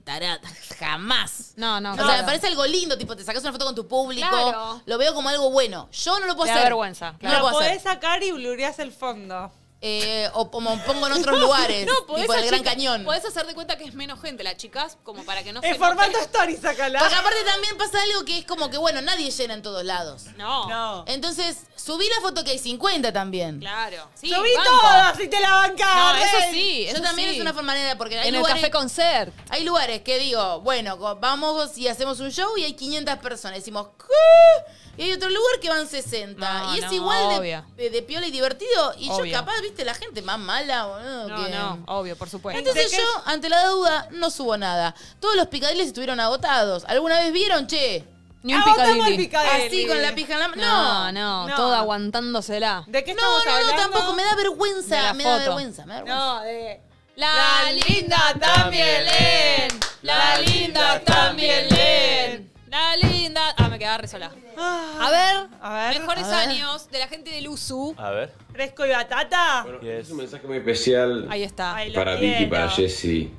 Tarata. Jamás. No, no. O claro. sea, me parece algo lindo, tipo, te sacas una foto con tu público. Claro. Lo veo como algo bueno. Yo no lo puedo te hacer. Da vergüenza. Claro. No lo, lo podés hacer. Sacar y blureás el fondo. Eh, o como pongo en otros no, lugares. No, podés tipo el Gran Cañón. Podés hacer de cuenta que es menos gente, las chicas, como para que no se. En formato note. Story, sacala. Porque aparte también pasa algo que es como que, bueno, nadie llena en todos lados. No. no. Entonces, subí la foto que hay cincuenta también. Claro. Sí, subí todas y te la bancás. No, eso sí. Eso Yo también sí. es una forma de. Porque hay en lugares, el café concert. Hay lugares que digo, bueno, vamos y hacemos un show y hay quinientas personas. Decimos, ¿qué? Y hay otro lugar que van sesenta. No, y es no, igual de, de, de piola y divertido. Y obvio. Yo capaz, viste, la gente más mala, boludo. No, que... no, obvio, por supuesto. Entonces yo, ante la duda, no subo nada. Todos los picadiles estuvieron agotados. ¿Alguna vez vieron, che? Ni un picadilly. picadilly. Así, con la pija en la mano. No, no, no, toda aguantándosela. ¿De qué estamos No, no, hablando? no, tampoco. Me da vergüenza. Me da vergüenza, me da vergüenza. No, de... La, la linda también, Len. La linda también, Len. La linda... Ah, me quedaba re sola. A ver, a ver mejores a ver. años de la gente de Luzu. A ver. Fresco y batata. Bueno, yes. Es un mensaje muy especial. Ahí está. Ay, para quiero. Vicky, para Jessie,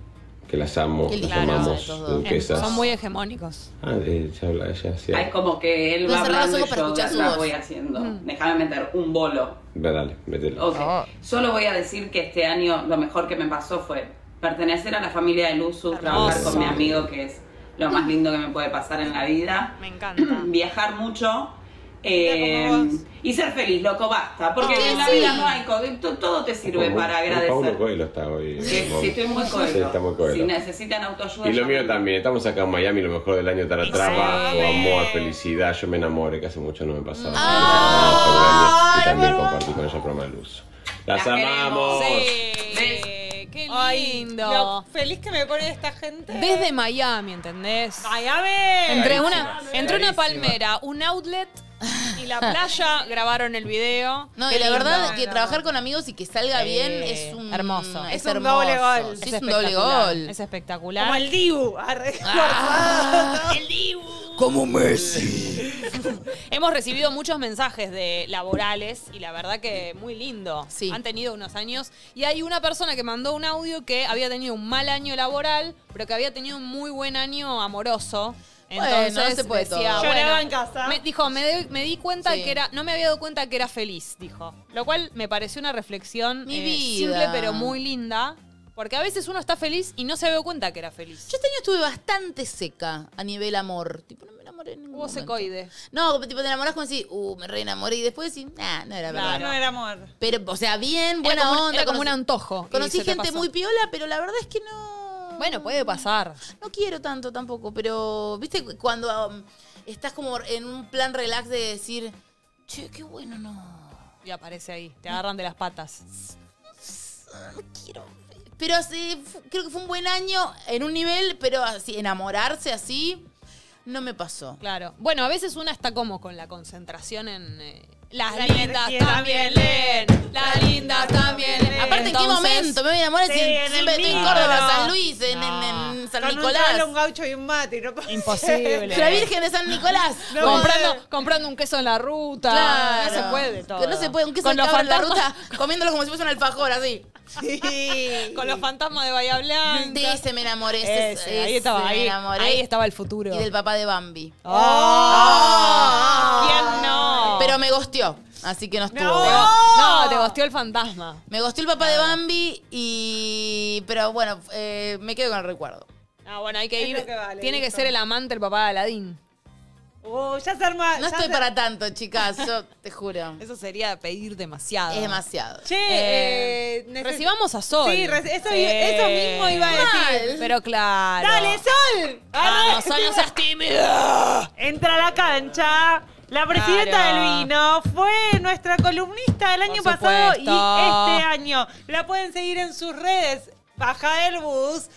que las amo, las claro, amamos, duquesas. Son muy hegemónicos. Ah, de se habla ella. Sí. Ah, es como que él va hablando y yo la, la voy haciendo. Mm. Déjame meter un bolo. Ve, dale, mételo. Okay. Oh. Solo voy a decir que este año lo mejor que me pasó fue pertenecer a la familia de Luzu, trabajar con mi amigo que es... lo más lindo que me puede pasar en la vida. Me encanta. Viajar mucho Eh, y ser feliz, loco, basta. Porque en la vida no hay coelho, todo te sirve muy, para agradecer. Paulo Coelho está hoy. Sí, sí, estoy muy coelho. Sí, si necesitan autoayuda. Y lo mío también, estamos acá en Miami, lo mejor del año está la trabajo, amor, felicidad. Yo me enamoré, que hace mucho no me pasaba. Ah, y también compartí con ella el programa de Luz. ¡Las amamos! ¡Qué lindo! Lo feliz que me pone esta gente. Desde Miami, ¿entendés? ¡Miami! Entre una, entre una palmera, un outlet y la playa, grabaron el video. No, y la verdad que trabajar con amigos y que salga bien es un... Hermoso. Es un doble gol. Es un doble gol. Es espectacular. Como el Dibu. El Dibu. Como Messi. Hemos recibido muchos mensajes de laborales y la verdad que muy lindo. Sí. Han tenido unos años y hay una persona que mandó un audio que había tenido un mal año laboral, pero que había tenido un muy buen año amoroso. Entonces bueno, no se puede decía, todo. Bueno, en casa. Me, dijo, me, de, me di cuenta sí. que era, no me había dado cuenta que era feliz, dijo. Lo cual me pareció una reflexión Mi eh, vida. simple pero muy linda. Porque a veces uno está feliz y no se dio cuenta que era feliz. Yo este año estuve bastante seca a nivel amor. Tipo, no me enamoré en ningún Hubo momento. secoide. No, tipo, te enamorás como decís, uh, me reenamoré. Y después decís, nah, no era verdad. No, no era amor. Pero, o sea, bien, buena era como, onda. Era como conocí, un antojo. Conocí gente muy piola, pero la verdad es que no... Bueno, puede pasar. No quiero tanto tampoco, pero... Viste, cuando um, estás como en un plan relax de decir, che, qué bueno, no. Y aparece ahí, te agarran de las patas. No quiero... Pero sí, creo que fue un buen año en un nivel, pero así enamorarse así no me pasó. Claro. Bueno, a veces una está como con la concentración en... Eh, las la lindas también leen, las lindas también leen. Aparte, ¿en qué momento? Me voy a enamorar sí, si en siempre estoy en Córdoba, no. San Luis, en, no. en, en, en San con Nicolás. Un, solo un gaucho y un mate. No Imposible. La Virgen de San Nicolás. No comprando, comprando un queso en la ruta. Claro. No se puede todo. No se puede, un queso con en los la ruta, comiéndolo como si fuese un alfajor, así. Sí. Con los fantasmas de Bahía Blanca. De ese me enamoré. Ese, ese, ahí, estaba, ahí, me enamoré. Ahí estaba el futuro. Y del papá de Bambi. Oh. Oh. ¿Quién no? Pero me gosteó, así que no estuvo. No, no te gosteó el fantasma. Me gosteó el papá de Bambi y... Pero bueno, eh, me quedo con el recuerdo. Ah, bueno, hay que ir... Que vale, tiene esto. que ser el amante el papá de Aladín. Oh, ya se arma, no ya estoy se... para tanto, chicas, yo te juro. Eso sería pedir demasiado. Es demasiado. Che, eh, eh, neces... recibamos a Sol. Sí, reci... eso, eh... eso mismo iba a decir. Mal. Pero claro. ¡Dale, Sol! ¡Vamos, Sol, no seas tímida! Entra a la cancha. La presidenta claro. del vino fue nuestra columnista del año pasado y este año. La pueden seguir en sus redes. Baja del bus.